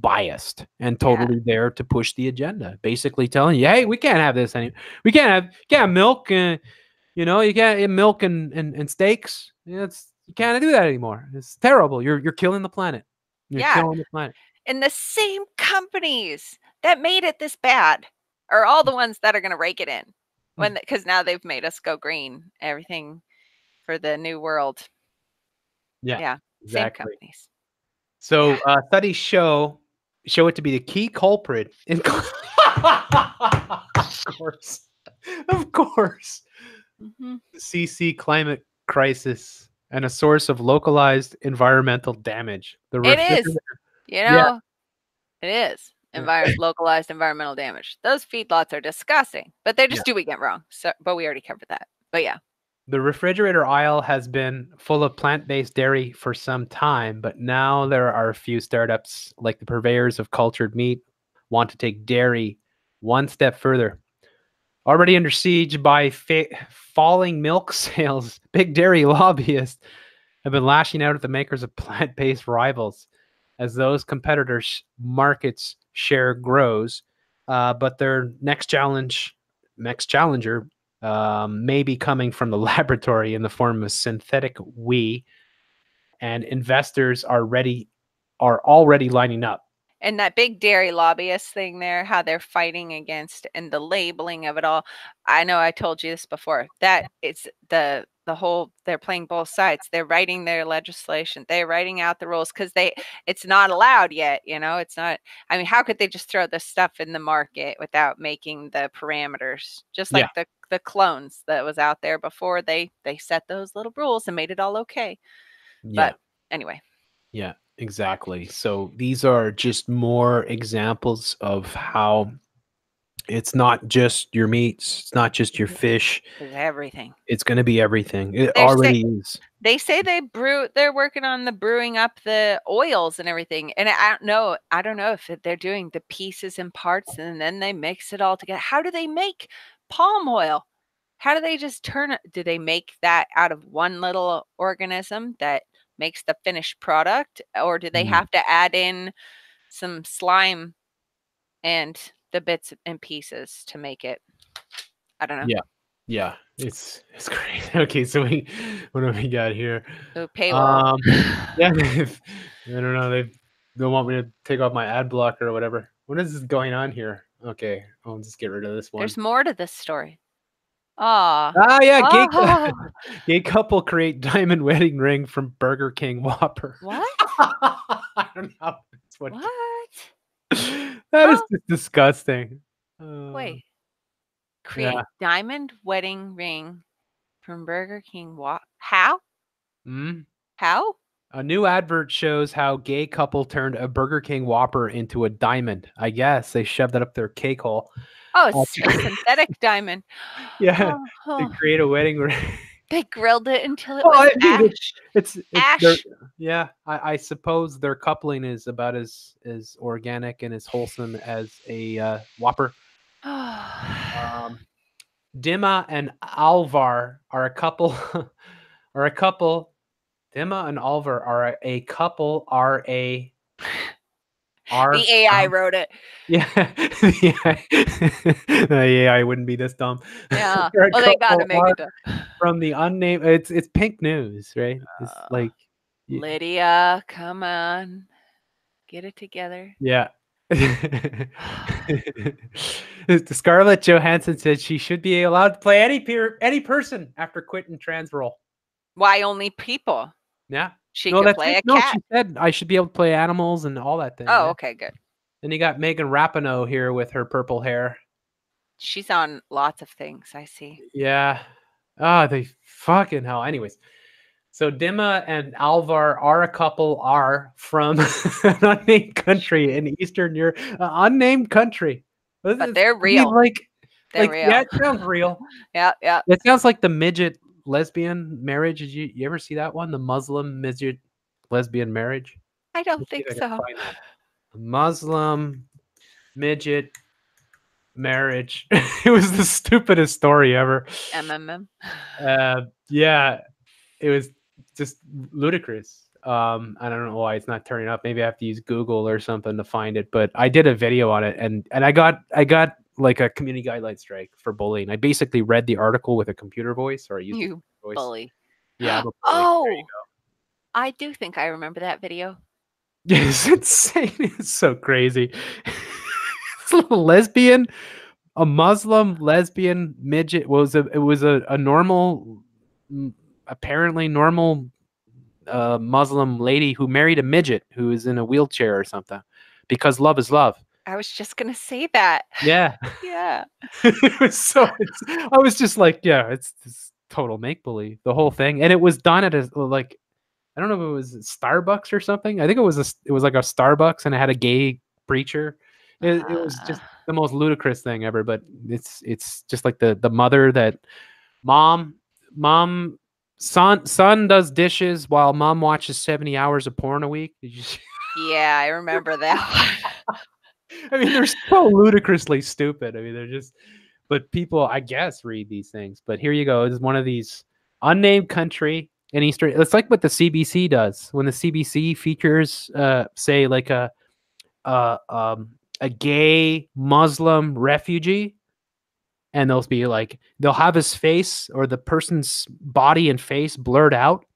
biased and totally there to push the agenda, basically telling you, hey, we can't have this anymore. We can't have milk, you know, you can't have milk and steaks. You can't do that anymore. It's terrible. You're killing the planet. Killing the planet. And the same companies that made it this bad are all the ones that are going to rake it in because now they've made us go green, everything for the new world. Yeah. Yeah. Exactly. Same companies. So studies show it to be the key culprit. Of course. Mm-hmm. The CC climate crisis and a source of localized environmental damage. Localized environmental damage. Those feedlots are disgusting, but they're just doing it wrong. So, but we already covered that. But yeah. The refrigerator aisle has been full of plant-based dairy for some time, but now there are a few startups like the purveyors of cultured meat want to take dairy one step further. Already under siege by falling milk sales, big dairy lobbyists have been lashing out at the makers of plant-based rivals as those competitors' markets share grows, but their next challenger, may be coming from the laboratory in the form of synthetic wheat, and investors are already lining up. And that big dairy lobbyist thing there, how they're fighting against and the labeling of it all. I know I told you this before, that it's the whole, they're playing both sides. They're writing their legislation. They're writing out the rules because it's not allowed yet. You know, it's not, I mean, how could they just throw this stuff in the market without making the parameters? Just like the clones that was out there before they set those little rules and made it all okay. Yeah. But anyway. Yeah. Exactly. So these are just more examples of how it's not just your meats. It's not just your fish. It's everything. It's going to be everything. It already is. They say they brew. They're working on the brewing up the oils and everything. And I don't know. I don't know if they're doing the pieces and parts and then they mix it all together. How do they make palm oil? How do they just turn it? Do they make that out of one little organism that makes the finished product, or do they have to add in some slime and the bits and pieces to make it? I don't know. Yeah, it's great. Okay, so what do we got here? Oh, paywall. Yeah, I don't know. They don't want me to take off my ad blocker or whatever. What is going on here? Okay, I'll just get rid of this one. There's more to this story. Gay couple create diamond wedding ring from Burger King Whopper. What? I don't know. What? That is just disgusting. Wait. Create diamond wedding ring from Burger King Whopper. How? How? A new advert shows how gay couple turned a Burger King Whopper into a diamond. I guess they shoved it up their cake hole. Oh, it's a synthetic diamond. Yeah, to create a wedding ring. They grilled it until it was ash. It's ash. Yeah, I suppose their coupling is about as organic and as wholesome as a Whopper. Dima and Alvar are a couple. Dima and Alvar are a couple. The AI wrote it. Yeah. The AI wouldn't be this dumb. Yeah. Well, they got to make it dumb. From the unnamed. It's pink news, right? It's like. Lydia, come on. Get it together. Yeah. Scarlett Johansson said she should be allowed to play any person after quitting trans role. Why only people? Yeah. She can play a cat. She said I should be able to play animals and all that thing. Oh, yeah. Okay, good. Then you got Megan Rapinoe here with her purple hair. She's on lots of things, I see. Yeah. Oh, they fucking hell. Anyways. So Dima and Alvar are a couple from an unnamed country in Eastern Europe. Unnamed country. But they're real. They're real. Yeah, it sounds real. Yeah. It sounds like the midget lesbian marriage. Did you ever see that one? The Muslim midget lesbian marriage? I don't think so. Muslim midget marriage. It was the stupidest story ever. Yeah, it was just ludicrous. I don't know why it's not turning up. Maybe I have to use Google or something to find it. But I did a video on it, and I got like a community guideline strike for bullying. I basically read the article with a computer voice, or I used you voice. Bully. Yeah. Oh, I do think I remember that video. It's insane. It's so crazy. It's a little lesbian, a Muslim lesbian midget. It was a normal, apparently normal Muslim lady who married a midget who is in a wheelchair or something, because love is love. I was just going to say that. Yeah. Yeah. It was I was just like, yeah, it's this total make-believe, the whole thing. And it was done at I don't know if it was Starbucks or something. I think it was like a Starbucks, and it had a gay preacher. It was just the most ludicrous thing ever, but it's just like the mother that son does dishes while mom watches 70 hours of porn a week. Did you see? Yeah, I remember that one. I mean, they're so ludicrously stupid. I mean, they're just, but people, I guess, read these things. But here you go. It's one of these unnamed country in Eastern. It's like what the CBC does when the CBC features, say, like a gay Muslim refugee, and they'll have his face or the person's body and face blurred out,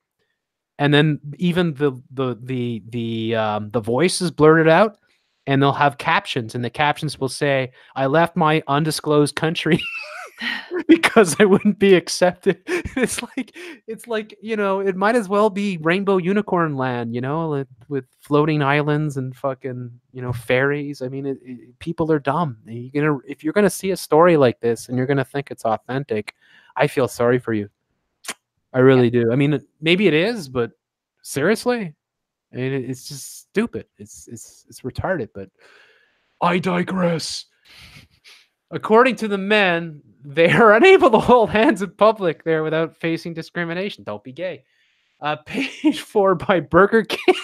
and then even the voice is blurred out. and they'll have captions, and the captions will say, I left my undisclosed country because I wouldn't be accepted. It's like, you know, it might as well be rainbow unicorn land, you know, with floating islands and fucking, you know, fairies. I mean, people are dumb. If you're going to see a story like this and you're going to think it's authentic, I feel sorry for you. I really do. I mean, maybe it is, but seriously, I mean, it's just stupid. It's retarded, but I digress. According to the men, they are unable to hold hands in public there without facing discrimination. Don't be gay. Page 4 by Burger King.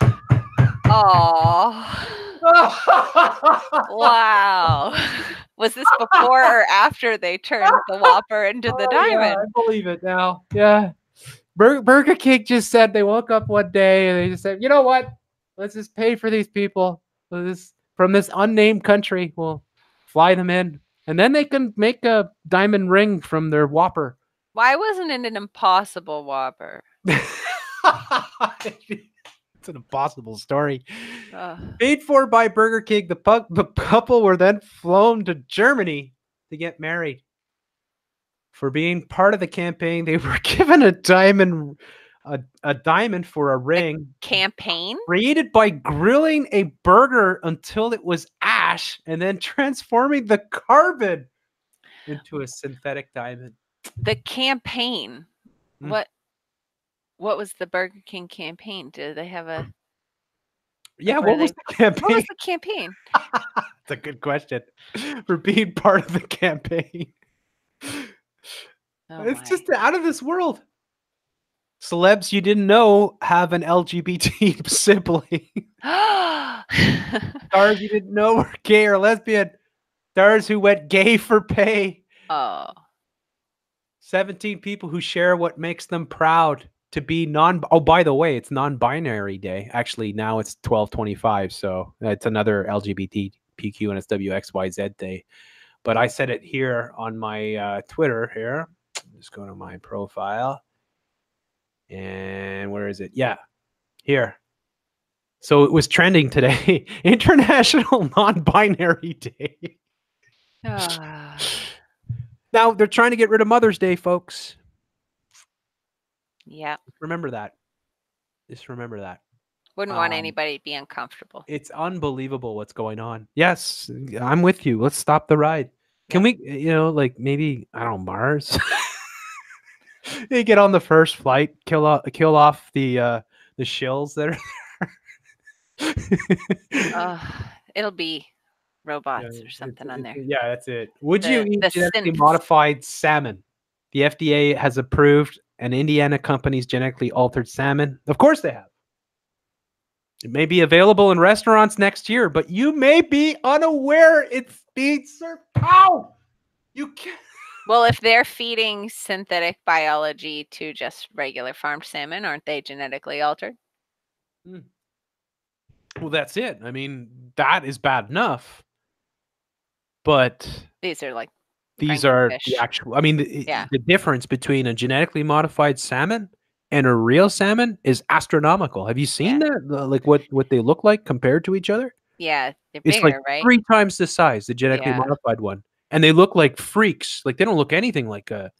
Aww. Wow. Was this before or after they turned the Whopper into the diamond? Yeah, I believe it now. Yeah. Burger King just said they woke up one day and they just said, you know what? Let's just pay for these people from this unnamed country. We'll fly them in. And then they can make a diamond ring from their Whopper. Why wasn't it an impossible Whopper? It's an impossible story. Paid for by Burger King, the couple were then flown to Germany to get married. For being part of the campaign, they were given a diamond for a ring. A campaign? Created by grilling a burger until it was ash and then transforming the carbon into a synthetic diamond. The campaign. Mm. What was the Burger King campaign? Did they have a... Yeah, what was the campaign? That's a good question. For being part of the campaign. Oh, it's just out of this world. Celebs you didn't know have an LGBT sibling. Stars you didn't know were gay or lesbian. Stars who went gay for pay. Oh. 17 people who share what makes them proud to be non... Oh, by the way, it's non-binary day. Actually, now it's 12/25, so it's another LGBTQ and it's WXYZ day. But I said it here on my Twitter here. Just go to my profile. And where is it? Yeah, here. So it was trending today. International Non-Binary Day. Now they're trying to get rid of Mother's Day, folks. Yeah. Remember that. Just remember that. Wouldn't want anybody to be uncomfortable. It's unbelievable what's going on. Yes, I'm with you. Let's stop the ride. Can we, you know, like maybe, I don't know, Mars? They get on the first flight, kill off the shills that are there. It'll be robots or something on there. Yeah, that's it. Would you eat genetically modified salmon? The FDA has approved an Indiana company's genetically altered salmon. Of course they have. It may be available in restaurants next year, but you may be unaware it's being served. Ow! You can't. Well, if they're feeding synthetic biology to just regular farmed salmon, aren't they genetically altered? Well, that's it. I mean, that is bad enough. But these are like fish. The actual. I mean, the difference between a genetically modified salmon and a real salmon is astronomical. Have you seen that? Like what they look like compared to each other? Yeah, they're bigger, like right? 3 times the size, the genetically modified one. And they look like freaks. Like they don't look anything like a,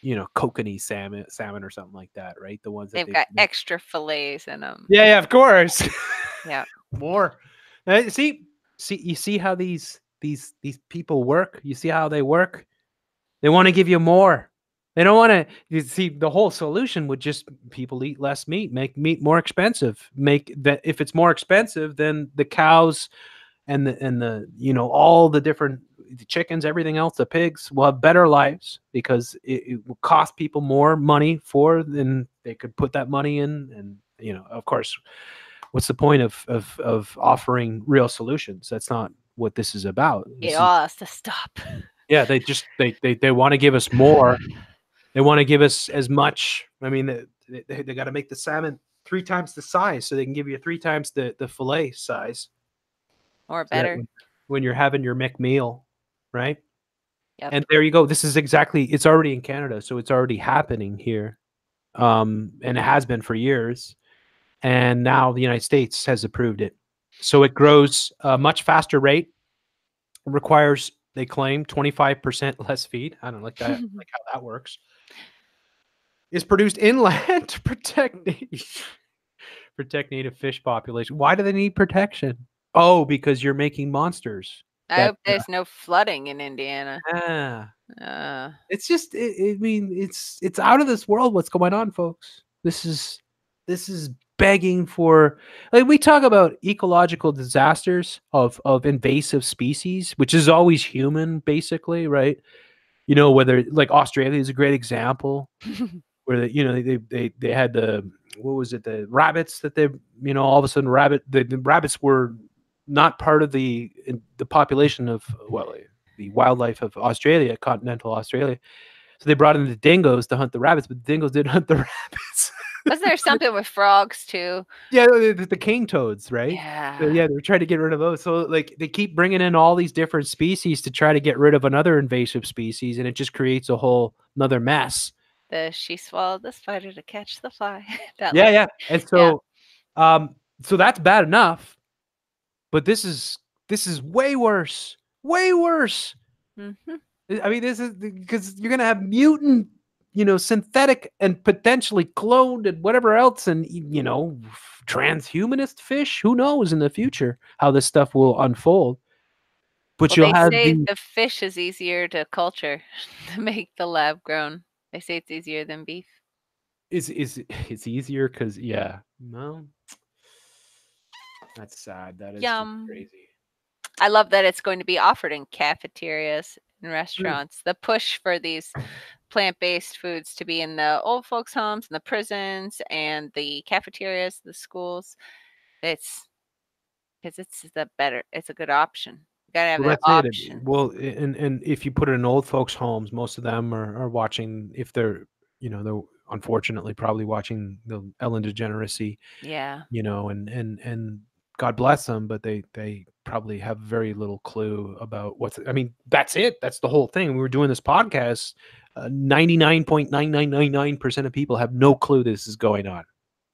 you know, kokanee salmon or something like that, right? The ones that they've got extra fillets in them. Yeah, yeah, of course. Yeah, more. See, you see how these people work. You see how they work. They want to give you more. They don't want to. You see, the whole solution would just people eat less meat, make meat more expensive. Make that if it's more expensive, then the cows and the you know all the different. The chickens, everything else, the pigs will have better lives because it will cost people more money for than they could put that money in. And, you know, of course, what's the point of offering real solutions? That's not what this is about. It all has to stop. Yeah. They want to give us more. They want to give us as much. I mean, they got to make the salmon 3 times the size so they can give you 3 times the fillet size or better. So when you're having your McMeal. Right. Yep. And there you go. This is exactly, it's already in Canada. So it's already happening here. And it has been for years. And now the United States has approved it. So it grows a much faster rate, requires, they claim, 25% less feed. I don't like that, like how that works. Is produced inland to protect native fish population. Why do they need protection? Oh, because you're making monsters. I hope there's no flooding in Indiana. It's just, I mean, it's out of this world what's going on, folks. This is begging for, like, we talk about ecological disasters of invasive species, which is always human, basically, right? You know, whether, like, Australia is a great example, where they had the, what was it, the rabbits that they, you know, all of a sudden the rabbits were not part of the population of, well, the wildlife of Australia, continental Australia. So they brought in the dingoes to hunt the rabbits, but the dingoes didn't hunt the rabbits. Wasn't there something with frogs too? Yeah, the cane toads, right? Yeah. So, yeah, they were trying to get rid of those. So, like, they keep bringing in all these different species to try to get rid of another invasive species, and it just creates a whole another mess. The she swallowed the spider to catch the fly. Yeah. And so, yeah. So that's bad enough, but this is way worse. Way worse. Mm-hmm. I mean, this is because you're gonna have mutant, you know, synthetic and potentially cloned and whatever else, and, you know, transhumanist fish. Who knows in the future how this stuff will unfold? But well, you'll have the fish is easier to culture, to make the lab grown. They say it's easier than beef. It's easier because, yeah, no, that's sad. That is just crazy. I love that it's going to be offered in cafeterias and restaurants. The push for these plant-based foods to be in the old folks' homes and the prisons and the cafeterias, the schools. It's because it's the better. It's a good option. You gotta have an option. Well, and if you put it in old folks' homes, most of them are watching, if they're, you know, they're unfortunately probably watching the Ellen DeGeneres. Yeah. You know, and God bless them, but they probably have very little clue about what's, I mean, that's it. That's the whole thing. We were doing this podcast. 99.9999% of people have no clue this is going on.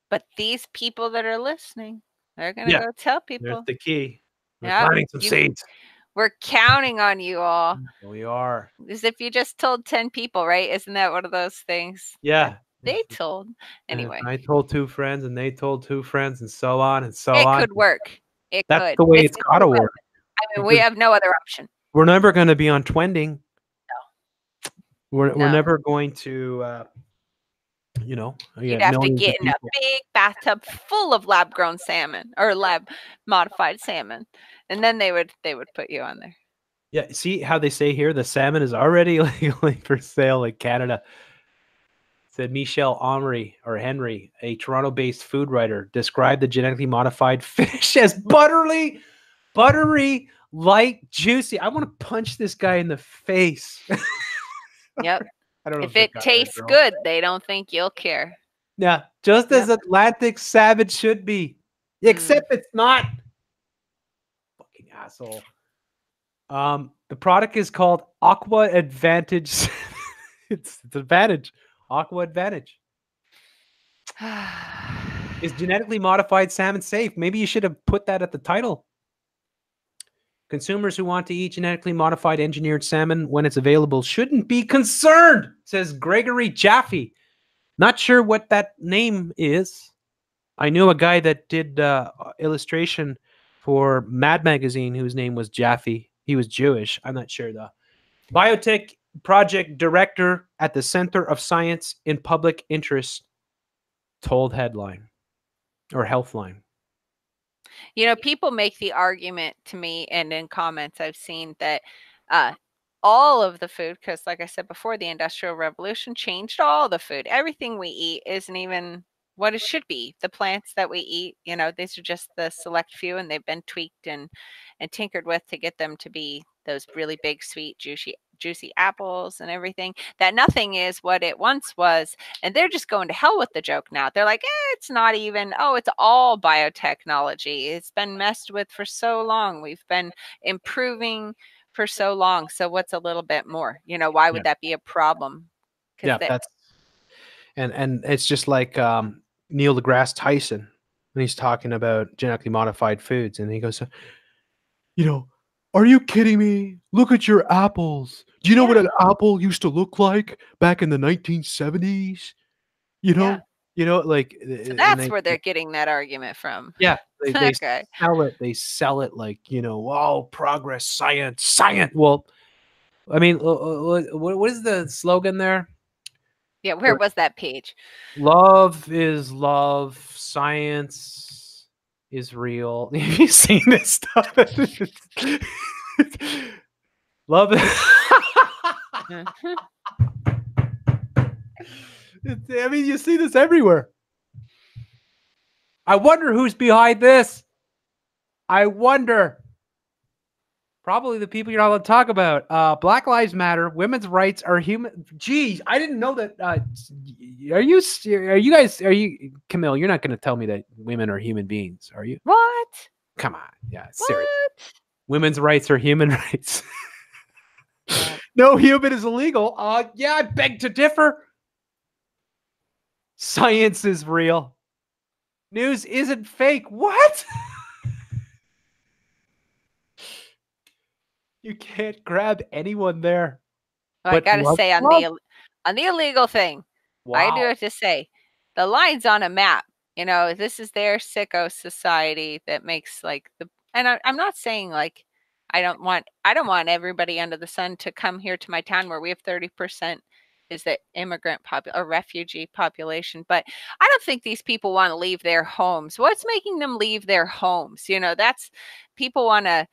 But these people that are listening, they're going to go tell people. That's the key. We're planting some seeds. We're counting on you all. We are. As if you just told 10 people, right? Isn't that one of those things? Yeah. They told. Anyway. And I told two friends, and they told two friends, and so on and so on. It could work. That's the way it's got to work. I mean, we have no other option. We're never going to be on trending. No. We're never going to, you know. You'd have to get in a big bathtub full of lab-grown salmon or lab-modified salmon, and then they would put you on there. Yeah. See how they say here, the salmon is already legally for sale in Canada. Said Michelle Omri, or Henry, a Toronto-based food writer, described the genetically modified fish as buttery, light, juicy. I want to punch this guy in the face. Yep. I don't know if it tastes good, they don't think you'll care. Yeah, just as Atlantic Savage should be, except it's not. Fucking asshole. The product is called Aqua Advantage. It's advantage. Aqua Advantage. Is genetically modified salmon safe? Maybe you should have put that at the title. Consumers who want to eat genetically modified engineered salmon when it's available shouldn't be concerned, says Gregory Jaffe. Not sure what that name is. I knew a guy that did illustration for Mad Magazine whose name was Jaffe. He was Jewish. I'm not sure, though. Biotech project director at the Center of Science in Public Interest told Headline or Healthline. You know, people make the argument to me, and in comments I've seen that all of the food, because like I said before, the Industrial Revolution changed all the food. Everything we eat isn't even what it should be. The plants that we eat, you know, these are just the select few, and they've been tweaked and tinkered with to get them to be those really big, sweet, juicy apples and everything. That nothing is what it once was, and they're just going to hell with the joke now. They're like, it's not even, it's all biotechnology. It's been messed with for so long. We've been improving for so long. So what's a little bit more? You know, why would that be a problem? Yeah, that's, and it's just like Neil deGrasse Tyson, when he's talking about genetically modified foods, and he goes, you know, are you kidding me? Look at your apples. Do you know what an apple used to look like back in the 1970s? You know, you know, like so that's where they're getting that argument from. Yeah, they sell it. They sell it like, you know, oh, progress, science, science. Well, I mean, what is the slogan there? Yeah, where was that page? Love is love. Science is real. Have you seen this stuff? Love is... I mean, you see this everywhere. I wonder who's behind this. I wonder. Probably the people you're not allowed to talk about. Black Lives Matter. Women's rights are human. Geez, I didn't know that. Are you guys, Camille, you're not going to tell me that women are human beings, are you? What? Come on. Yeah, seriously. Women's rights are human rights. No human is illegal. Yeah, I beg to differ. Science is real. News isn't fake. What? You can't grab anyone there. Well, I gotta say on the illegal thing, I do have to say the line's on a map. You know, this is their sicko society that makes like the. And I'm not saying like I don't want everybody under the sun to come here to my town where we have 30% is the immigrant or refugee population, but I don't think these people want to leave their homes. What's making them leave their homes? You know, that's people want to.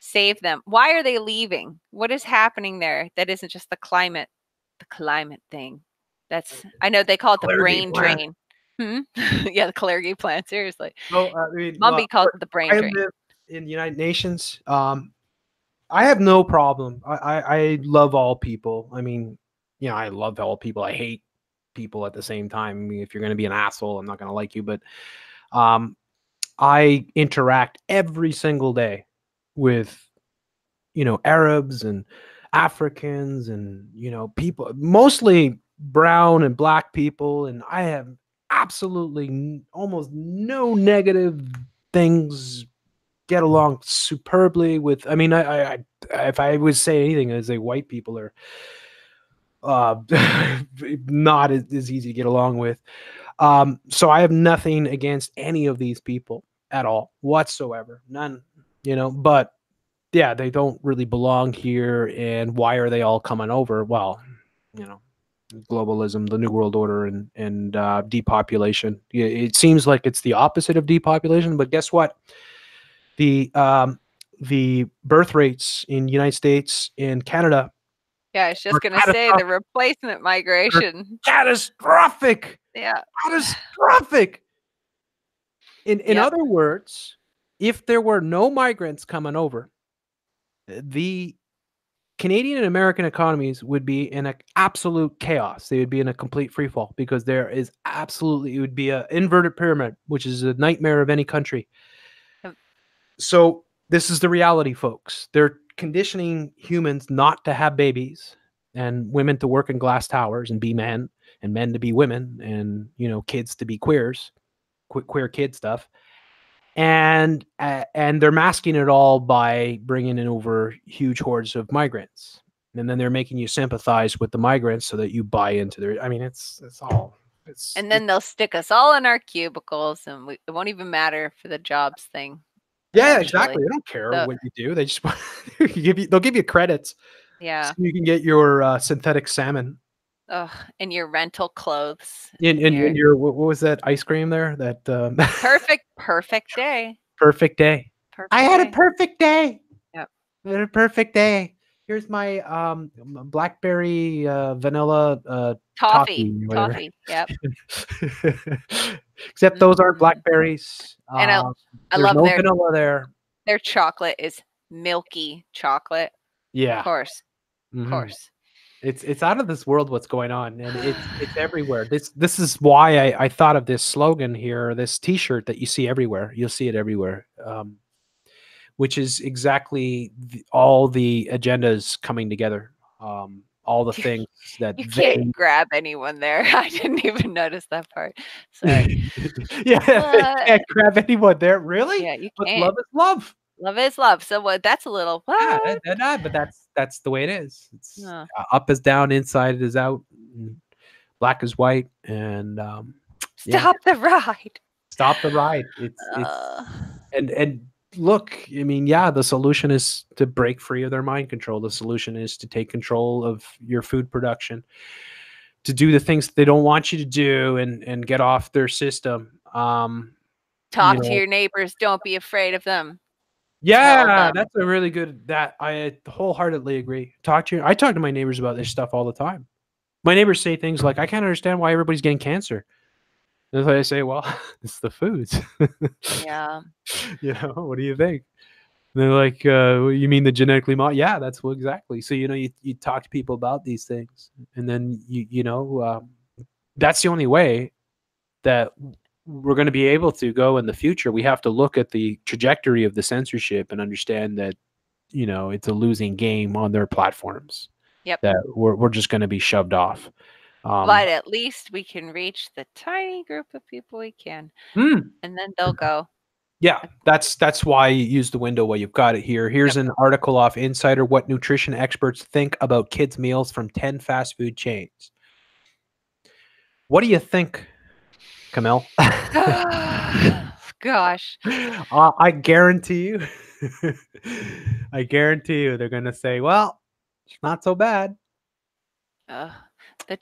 Save them. Why are they leaving? What is happening there? That isn't just the climate thing. That's, I know they call it the brain drain. Hmm? Yeah, the clergy plan. Seriously. Oh, I mean, Mumby calls it the brain drain. I live in the United Nations. I have no problem. I love all people. I mean, you know, I love all people. I hate people at the same time. I mean, if you're going to be an asshole, I'm not going to like you, but I interact every single day with, you know, Arabs and Africans and, you know, people, mostly brown and black people. And I have absolutely almost no negative things, get along superbly with. I mean, I if I would say anything, I'd say white people are not as easy to get along with. So I have nothing against any of these people at all, whatsoever. None. You know, but yeah, they don't really belong here. And why are they all coming over? Well, you know, globalism, the New World Order, and depopulation. It seems like it's the opposite of depopulation, but guess what? The birth rates in the United States and Canada. Yeah, I was just going to say the replacement migration. Catastrophic. Yeah. Catastrophic. In other words, if there were no migrants coming over, the Canadian and American economies would be in an absolute chaos. They would be in a complete freefall because there is absolutely, it would be an inverted pyramid, which is a nightmare of any country. So this is the reality, folks. They're conditioning humans not to have babies and women to work in glass towers and be men and men to be women and, you know, kids to be queers, queer kid stuff. And they're masking it all by bringing in over huge hordes of migrants, and then they're making you sympathize with the migrants so that you buy into their. I mean, it's all. It's, and then they'll stick us all in our cubicles, and it won't even matter for the jobs thing. Yeah, actually. Exactly. They don't care what you do. They just they'll give you credits. Yeah, so you can get your synthetic salmon. Oh, and your rental clothes. And your what was that ice cream there? That perfect day. I had a perfect day. Yep. I had a perfect day. Here's my blackberry vanilla toffee. Yep. Except those aren't blackberries. And I love no vanilla there. Their chocolate is milky chocolate. Yeah. Of course. Mm-hmm. Of course. It's out of this world what's going on, and it's everywhere. This is why I thought of this slogan here, this T-shirt that you see everywhere. You'll see it everywhere, which is exactly all the agendas coming together all the things that you can't grab anyone there. I didn't even notice that part. Sorry. Yeah, you can't grab anyone there. Really? Yeah, you can't. But love is love. Love is love. So what? That's a little. What? Yeah, but that's the way it is. It's up is down, inside is out, black is white, and stop the ride. Stop the ride. It's look, I mean, yeah, the solution is to break free of their mind control. The solution is to take control of your food production, to do the things that they don't want you to do, and get off their system. Talk to your neighbors. Don't be afraid of them. Yeah, that's a really good, that I wholeheartedly agree. I talk to my neighbors about this stuff all the time. My neighbors say things like, I can't understand why everybody's getting cancer. That's why I say, well, it's the foods. Yeah. What do you think? And they're like, you mean the genetically modified? Yeah, that's what exactly. So, you talk to people about these things, and then, that's the only way that we're going to be able to go in the future. We have to look at the trajectory of the censorship and understand that, it's a losing game on their platforms. Yep. That we're just going to be shoved off. But at least we can reach the tiny group of people we can, and then they'll go. Yeah, that's why you use the window while you've got it here. Here's an article off Insider: What Nutrition Experts Think About Kids' Meals from 10 Fast Food Chains. What do you think, Camille? Gosh, I guarantee you, they're going to say, "Well, it's not so bad."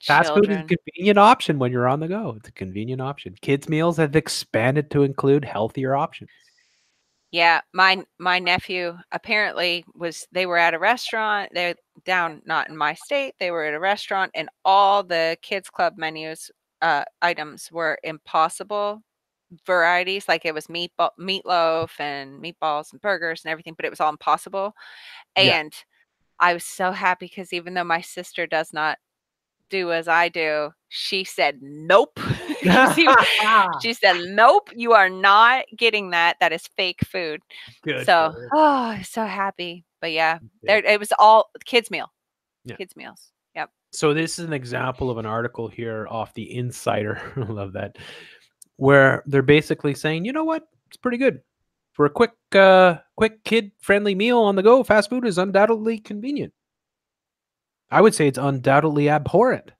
Fast food is a convenient option when you're on the go. It's a convenient option. Kids' meals have expanded to include healthier options. Yeah, my nephew apparently they were at a restaurant. They're down, not in my state. They were at a restaurant, and all the kids' club menus items were Impossible varieties. Like, it was meatloaf and meatballs and burgers and everything, but it was all Impossible. And I was so happy because even though my sister does not do as I do, she said nope. She said nope, you are not getting that. That is fake food. Good. So I'm so happy. But there it was, all kids' meal. Yeah. Kids' meals. Yep. So this is an example of an article here off the Insider. I love that. Where they're basically saying, you know what? It's pretty good. For a quick kid-friendly meal on the go, fast food is undoubtedly convenient. I would say it's undoubtedly abhorrent,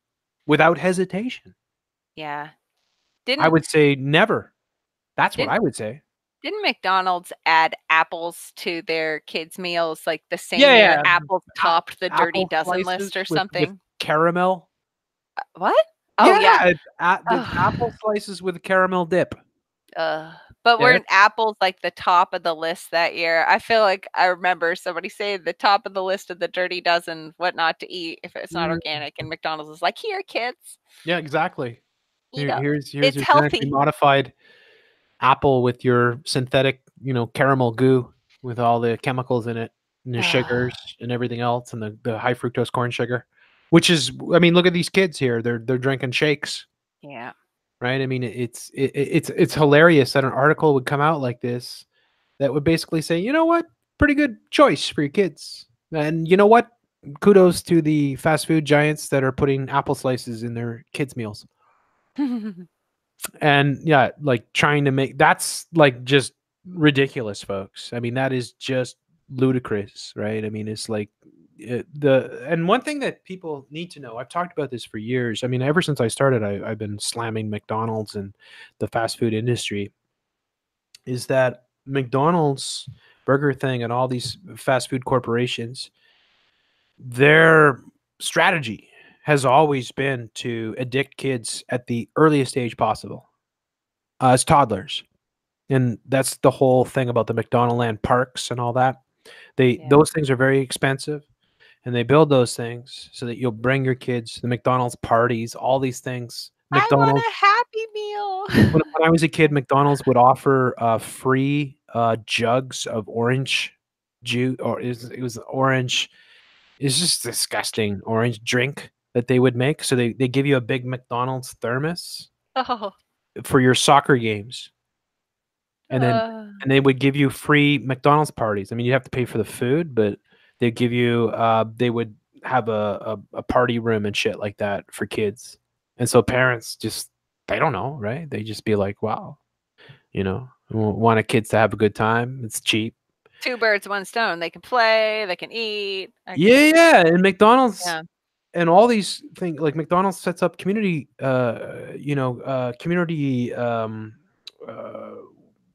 without hesitation. Yeah. I would say never. That's what I would say. Didn't McDonald's add apples to their kids' meals? Like the same year apples topped the dirty dozen list or something? With caramel. What? Oh, yeah. Apple slices with caramel dip. But weren't apples like the top of the list that year? I feel like I remember somebody saying the top of the list of the dirty dozen, what not to eat if it's not organic. And McDonald's is like, here, kids. Yeah, exactly. Here's your genetically modified apple with your synthetic, caramel goo with all the chemicals in it and the sugars and everything else and the high fructose corn sugar, which is, I mean, look at these kids here. They're drinking shakes. Yeah. Right. I mean, it's hilarious that an article would come out like this that would basically say, you know what, pretty good choice for your kids. And you know what? Kudos to the fast food giants that are putting apple slices in their kids' meals. And like trying to make, that's like just ridiculous, folks. I mean, that is just ludicrous, right? I mean, it's like and one thing that people need to know, I've talked about this for years. I mean, ever since I started, I've been slamming McDonald's and the fast food industry, is that McDonald's, Burger King, and all these fast food corporations, their strategy has always been to addict kids at the earliest age possible, as toddlers. And that's the whole thing about the McDonaldland parks and all that. Those things are very expensive. And they build those things so that you'll bring your kids to the McDonald's parties, all these things. McDonald's, I want a Happy Meal. When I was a kid, McDonald's would offer free jugs of orange juice, or it was orange. It's just disgusting orange drink that they would make. So they give you a big McDonald's thermos for your soccer games. And then and they would give you free McDonald's parties. I mean, you have to pay for the food, but they would have a party room and shit like that for kids. And so parents just, they don't know, right? They just be like, wow, you know, we want our kids to have a good time. It's cheap. Two birds, one stone. They can play, they can eat. Yeah. And McDonald's and all these things, like McDonald's sets up community, community,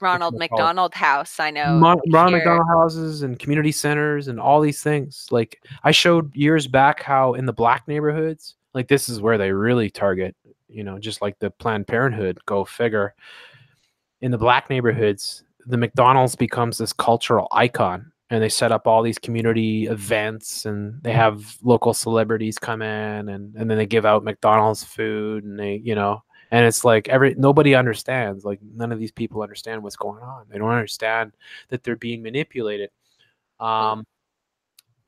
Ronald McDonald House, I know. Ronald McDonald houses and community centers and all these things. Like I showed years back how in the black neighborhoods, like this is where they really target, you know, just like the Planned Parenthood, go figure. In the black neighborhoods, the McDonald's becomes this cultural icon and they set up all these community events and they have local celebrities come in and then they give out McDonald's food and they, you know, and it's like nobody understands. Like none of these people understand what's going on. They don't understand that they're being manipulated. I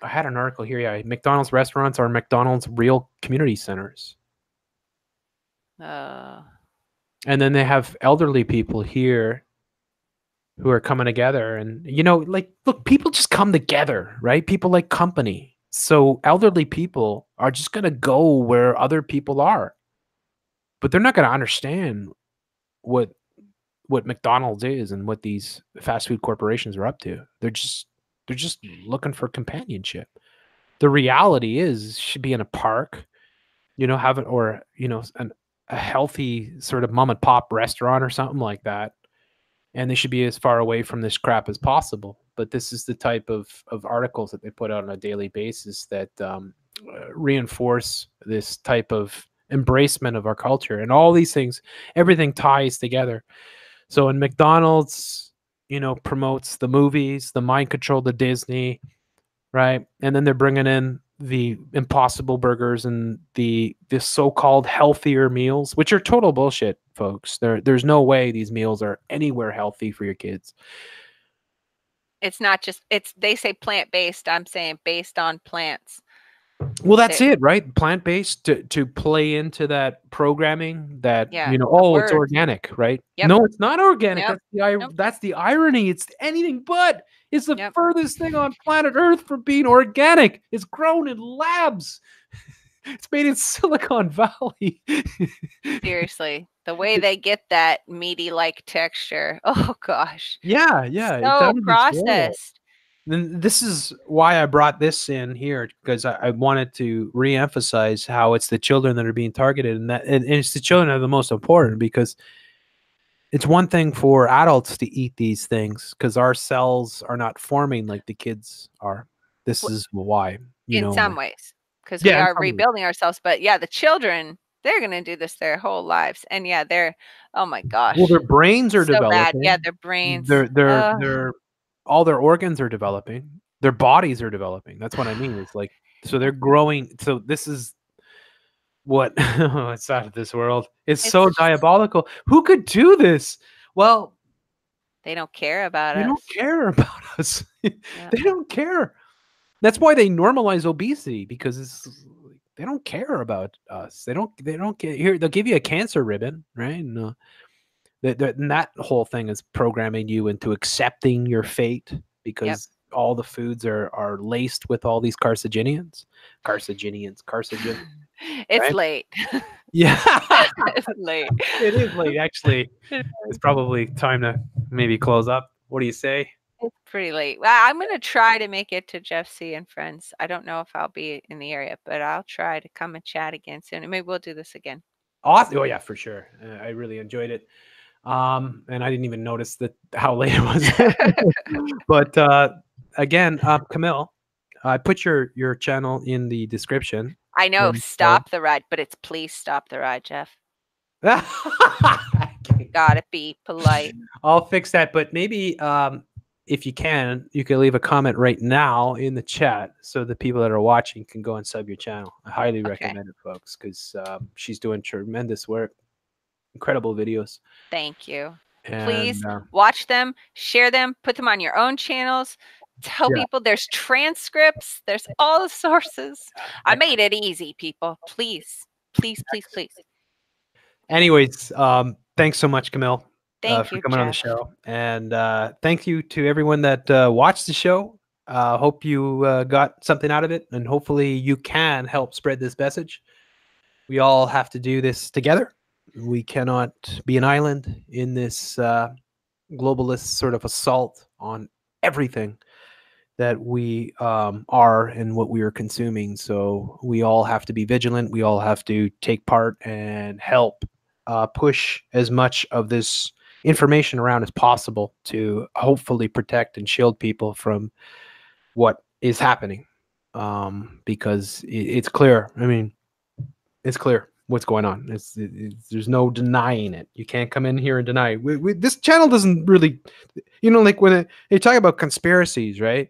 had an article here. Yeah, McDonald's restaurants are McDonald's real community centers. And then they have elderly people here who are coming together. And, you know, like, look, people just come together, right? People like company. So elderly people are just going to go where other people are. But they're not going to understand what McDonald's is and what these fast food corporations are up to. They're just looking for companionship. The reality is, should be in a park, you know, have it, or you know, a healthy sort of mom and pop restaurant or something like that. And they should be as far away from this crap as possible. But this is the type of articles that they put out on a daily basis that reinforce this type of embracement of our culture and all these things. Everything ties together. So in McDonald's, you know, promotes the movies, the mind control, the Disney, right? And then they're bringing in the Impossible Burgers and the so-called healthier meals, which are total bullshit, folks. There's no way these meals are anywhere healthy for your kids. It's not just, it's, they say plant-based. I'm saying based on plants. Well, that's it, right? Plant-based to play into that programming that, you know, oh, it's organic, right? Yep. No, it's not organic. Yep. That's the irony. It's anything but. It's the furthest thing on planet Earth from being organic. It's grown in labs. It's made in Silicon Valley. Seriously. The way they get that meaty-like texture. Oh, gosh. Yeah. So processed. Then this is why I brought this in here, because I wanted to reemphasize how it's the children that are being targeted, and it's the children that are the most important, because it's one thing for adults to eat these things because our cells are not forming like the kids are. This is why, you know, in some ways, because we are rebuilding ourselves. But yeah, the children, they're going to do this their whole lives, and yeah, they're, oh my gosh, well, their brains are so developing. Bad. Yeah, their brains, they're all their organs are developing. Their bodies are developing. That's what I mean. It's like, so they're growing. So this is what it's out of this world. It's so diabolical. Who could do this? Well, they don't care about us. They don't care about us. They don't care. That's why they normalize obesity, because it's, they don't care about us. They don't care. Here, they'll give you a cancer ribbon, right? And, and that whole thing is programming you into accepting your fate, because all the foods are laced with all these carcinogens. It's right? Late. Yeah. It's late. It is late, actually. It's probably time to maybe close up. What do you say? It's pretty late. Well, I'm going to try to make it to Jeff C. and Friends. I don't know if I'll be in the area, but I'll try to come and chat again soon. And maybe we'll do this again. Awesome. Oh, yeah, for sure. I really enjoyed it. And I didn't even notice that how late it was. But again, Camille, I put your channel in the description. I know, stop the ride, but it's please stop the ride, Jeff. You gotta be polite. I'll fix that, but maybe if you can leave a comment right now in the chat so the people that are watching can go and sub your channel. I highly recommend it, folks, because she's doing tremendous work. Incredible videos. Thank you. And, please watch them, share them, put them on your own channels. Tell people there's transcripts. There's all the sources. I made it easy, people. Please, please, please, please. Anyways, thanks so much, Camille. Thank you for coming on the show. And thank you to everyone that watched the show. Hope you got something out of it, and hopefully you can help spread this message. We all have to do this together. We cannot be an island in this globalist sort of assault on everything that we are and what we are consuming. So we all have to be vigilant. We all have to take part and help push as much of this information around as possible to hopefully protect and shield people from what is happening, because it's clear. I mean, it's clear what's going on. There's no denying it. You can't come in here and deny it. This channel doesn't really, you know, like when they talk about conspiracies, right?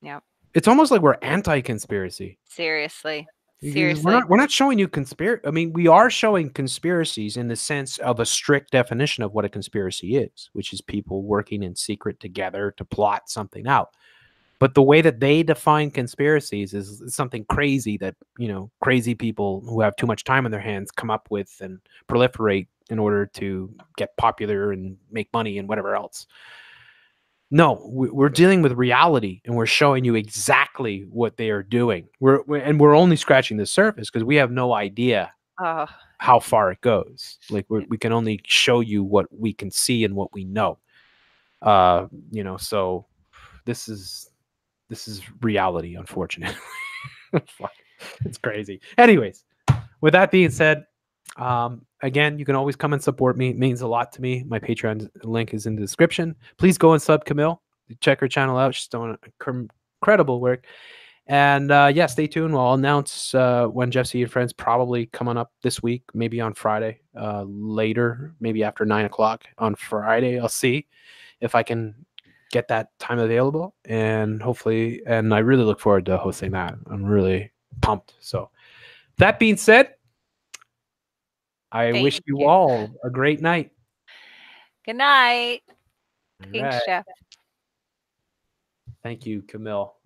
Yeah. It's almost like we're anti-conspiracy. Seriously. Seriously. We're not showing you conspiracy. I mean, we are showing conspiracies in the sense of a strict definition of what a conspiracy is, which is people working in secret together to plot something out. But the way that they define conspiracies is something crazy that, you know, crazy people who have too much time on their hands come up with and proliferate in order to get popular and make money and whatever else. No, we're dealing with reality, and we're showing you exactly what they are doing. We're only scratching the surface because we have no idea how far it goes. Like we can only show you what we can see and what we know. You know, so this is reality, unfortunately. It's crazy. Anyways, with that being said, again, you can always come and support me. It means a lot to me. My Patreon link is in the description. Please go and sub Camille. Check her channel out. She's doing incredible work. And yeah, stay tuned. I'll announce when Jeff C and Friends probably coming up this week, maybe on Friday, later, maybe after 9 o'clock on Friday. I'll see if I can get that time available, and hopefully, and I really look forward to hosting that. I'm really pumped. So that being said, I wish you all a great night. Good night. Thanks, Jeff. Thank you, Camille.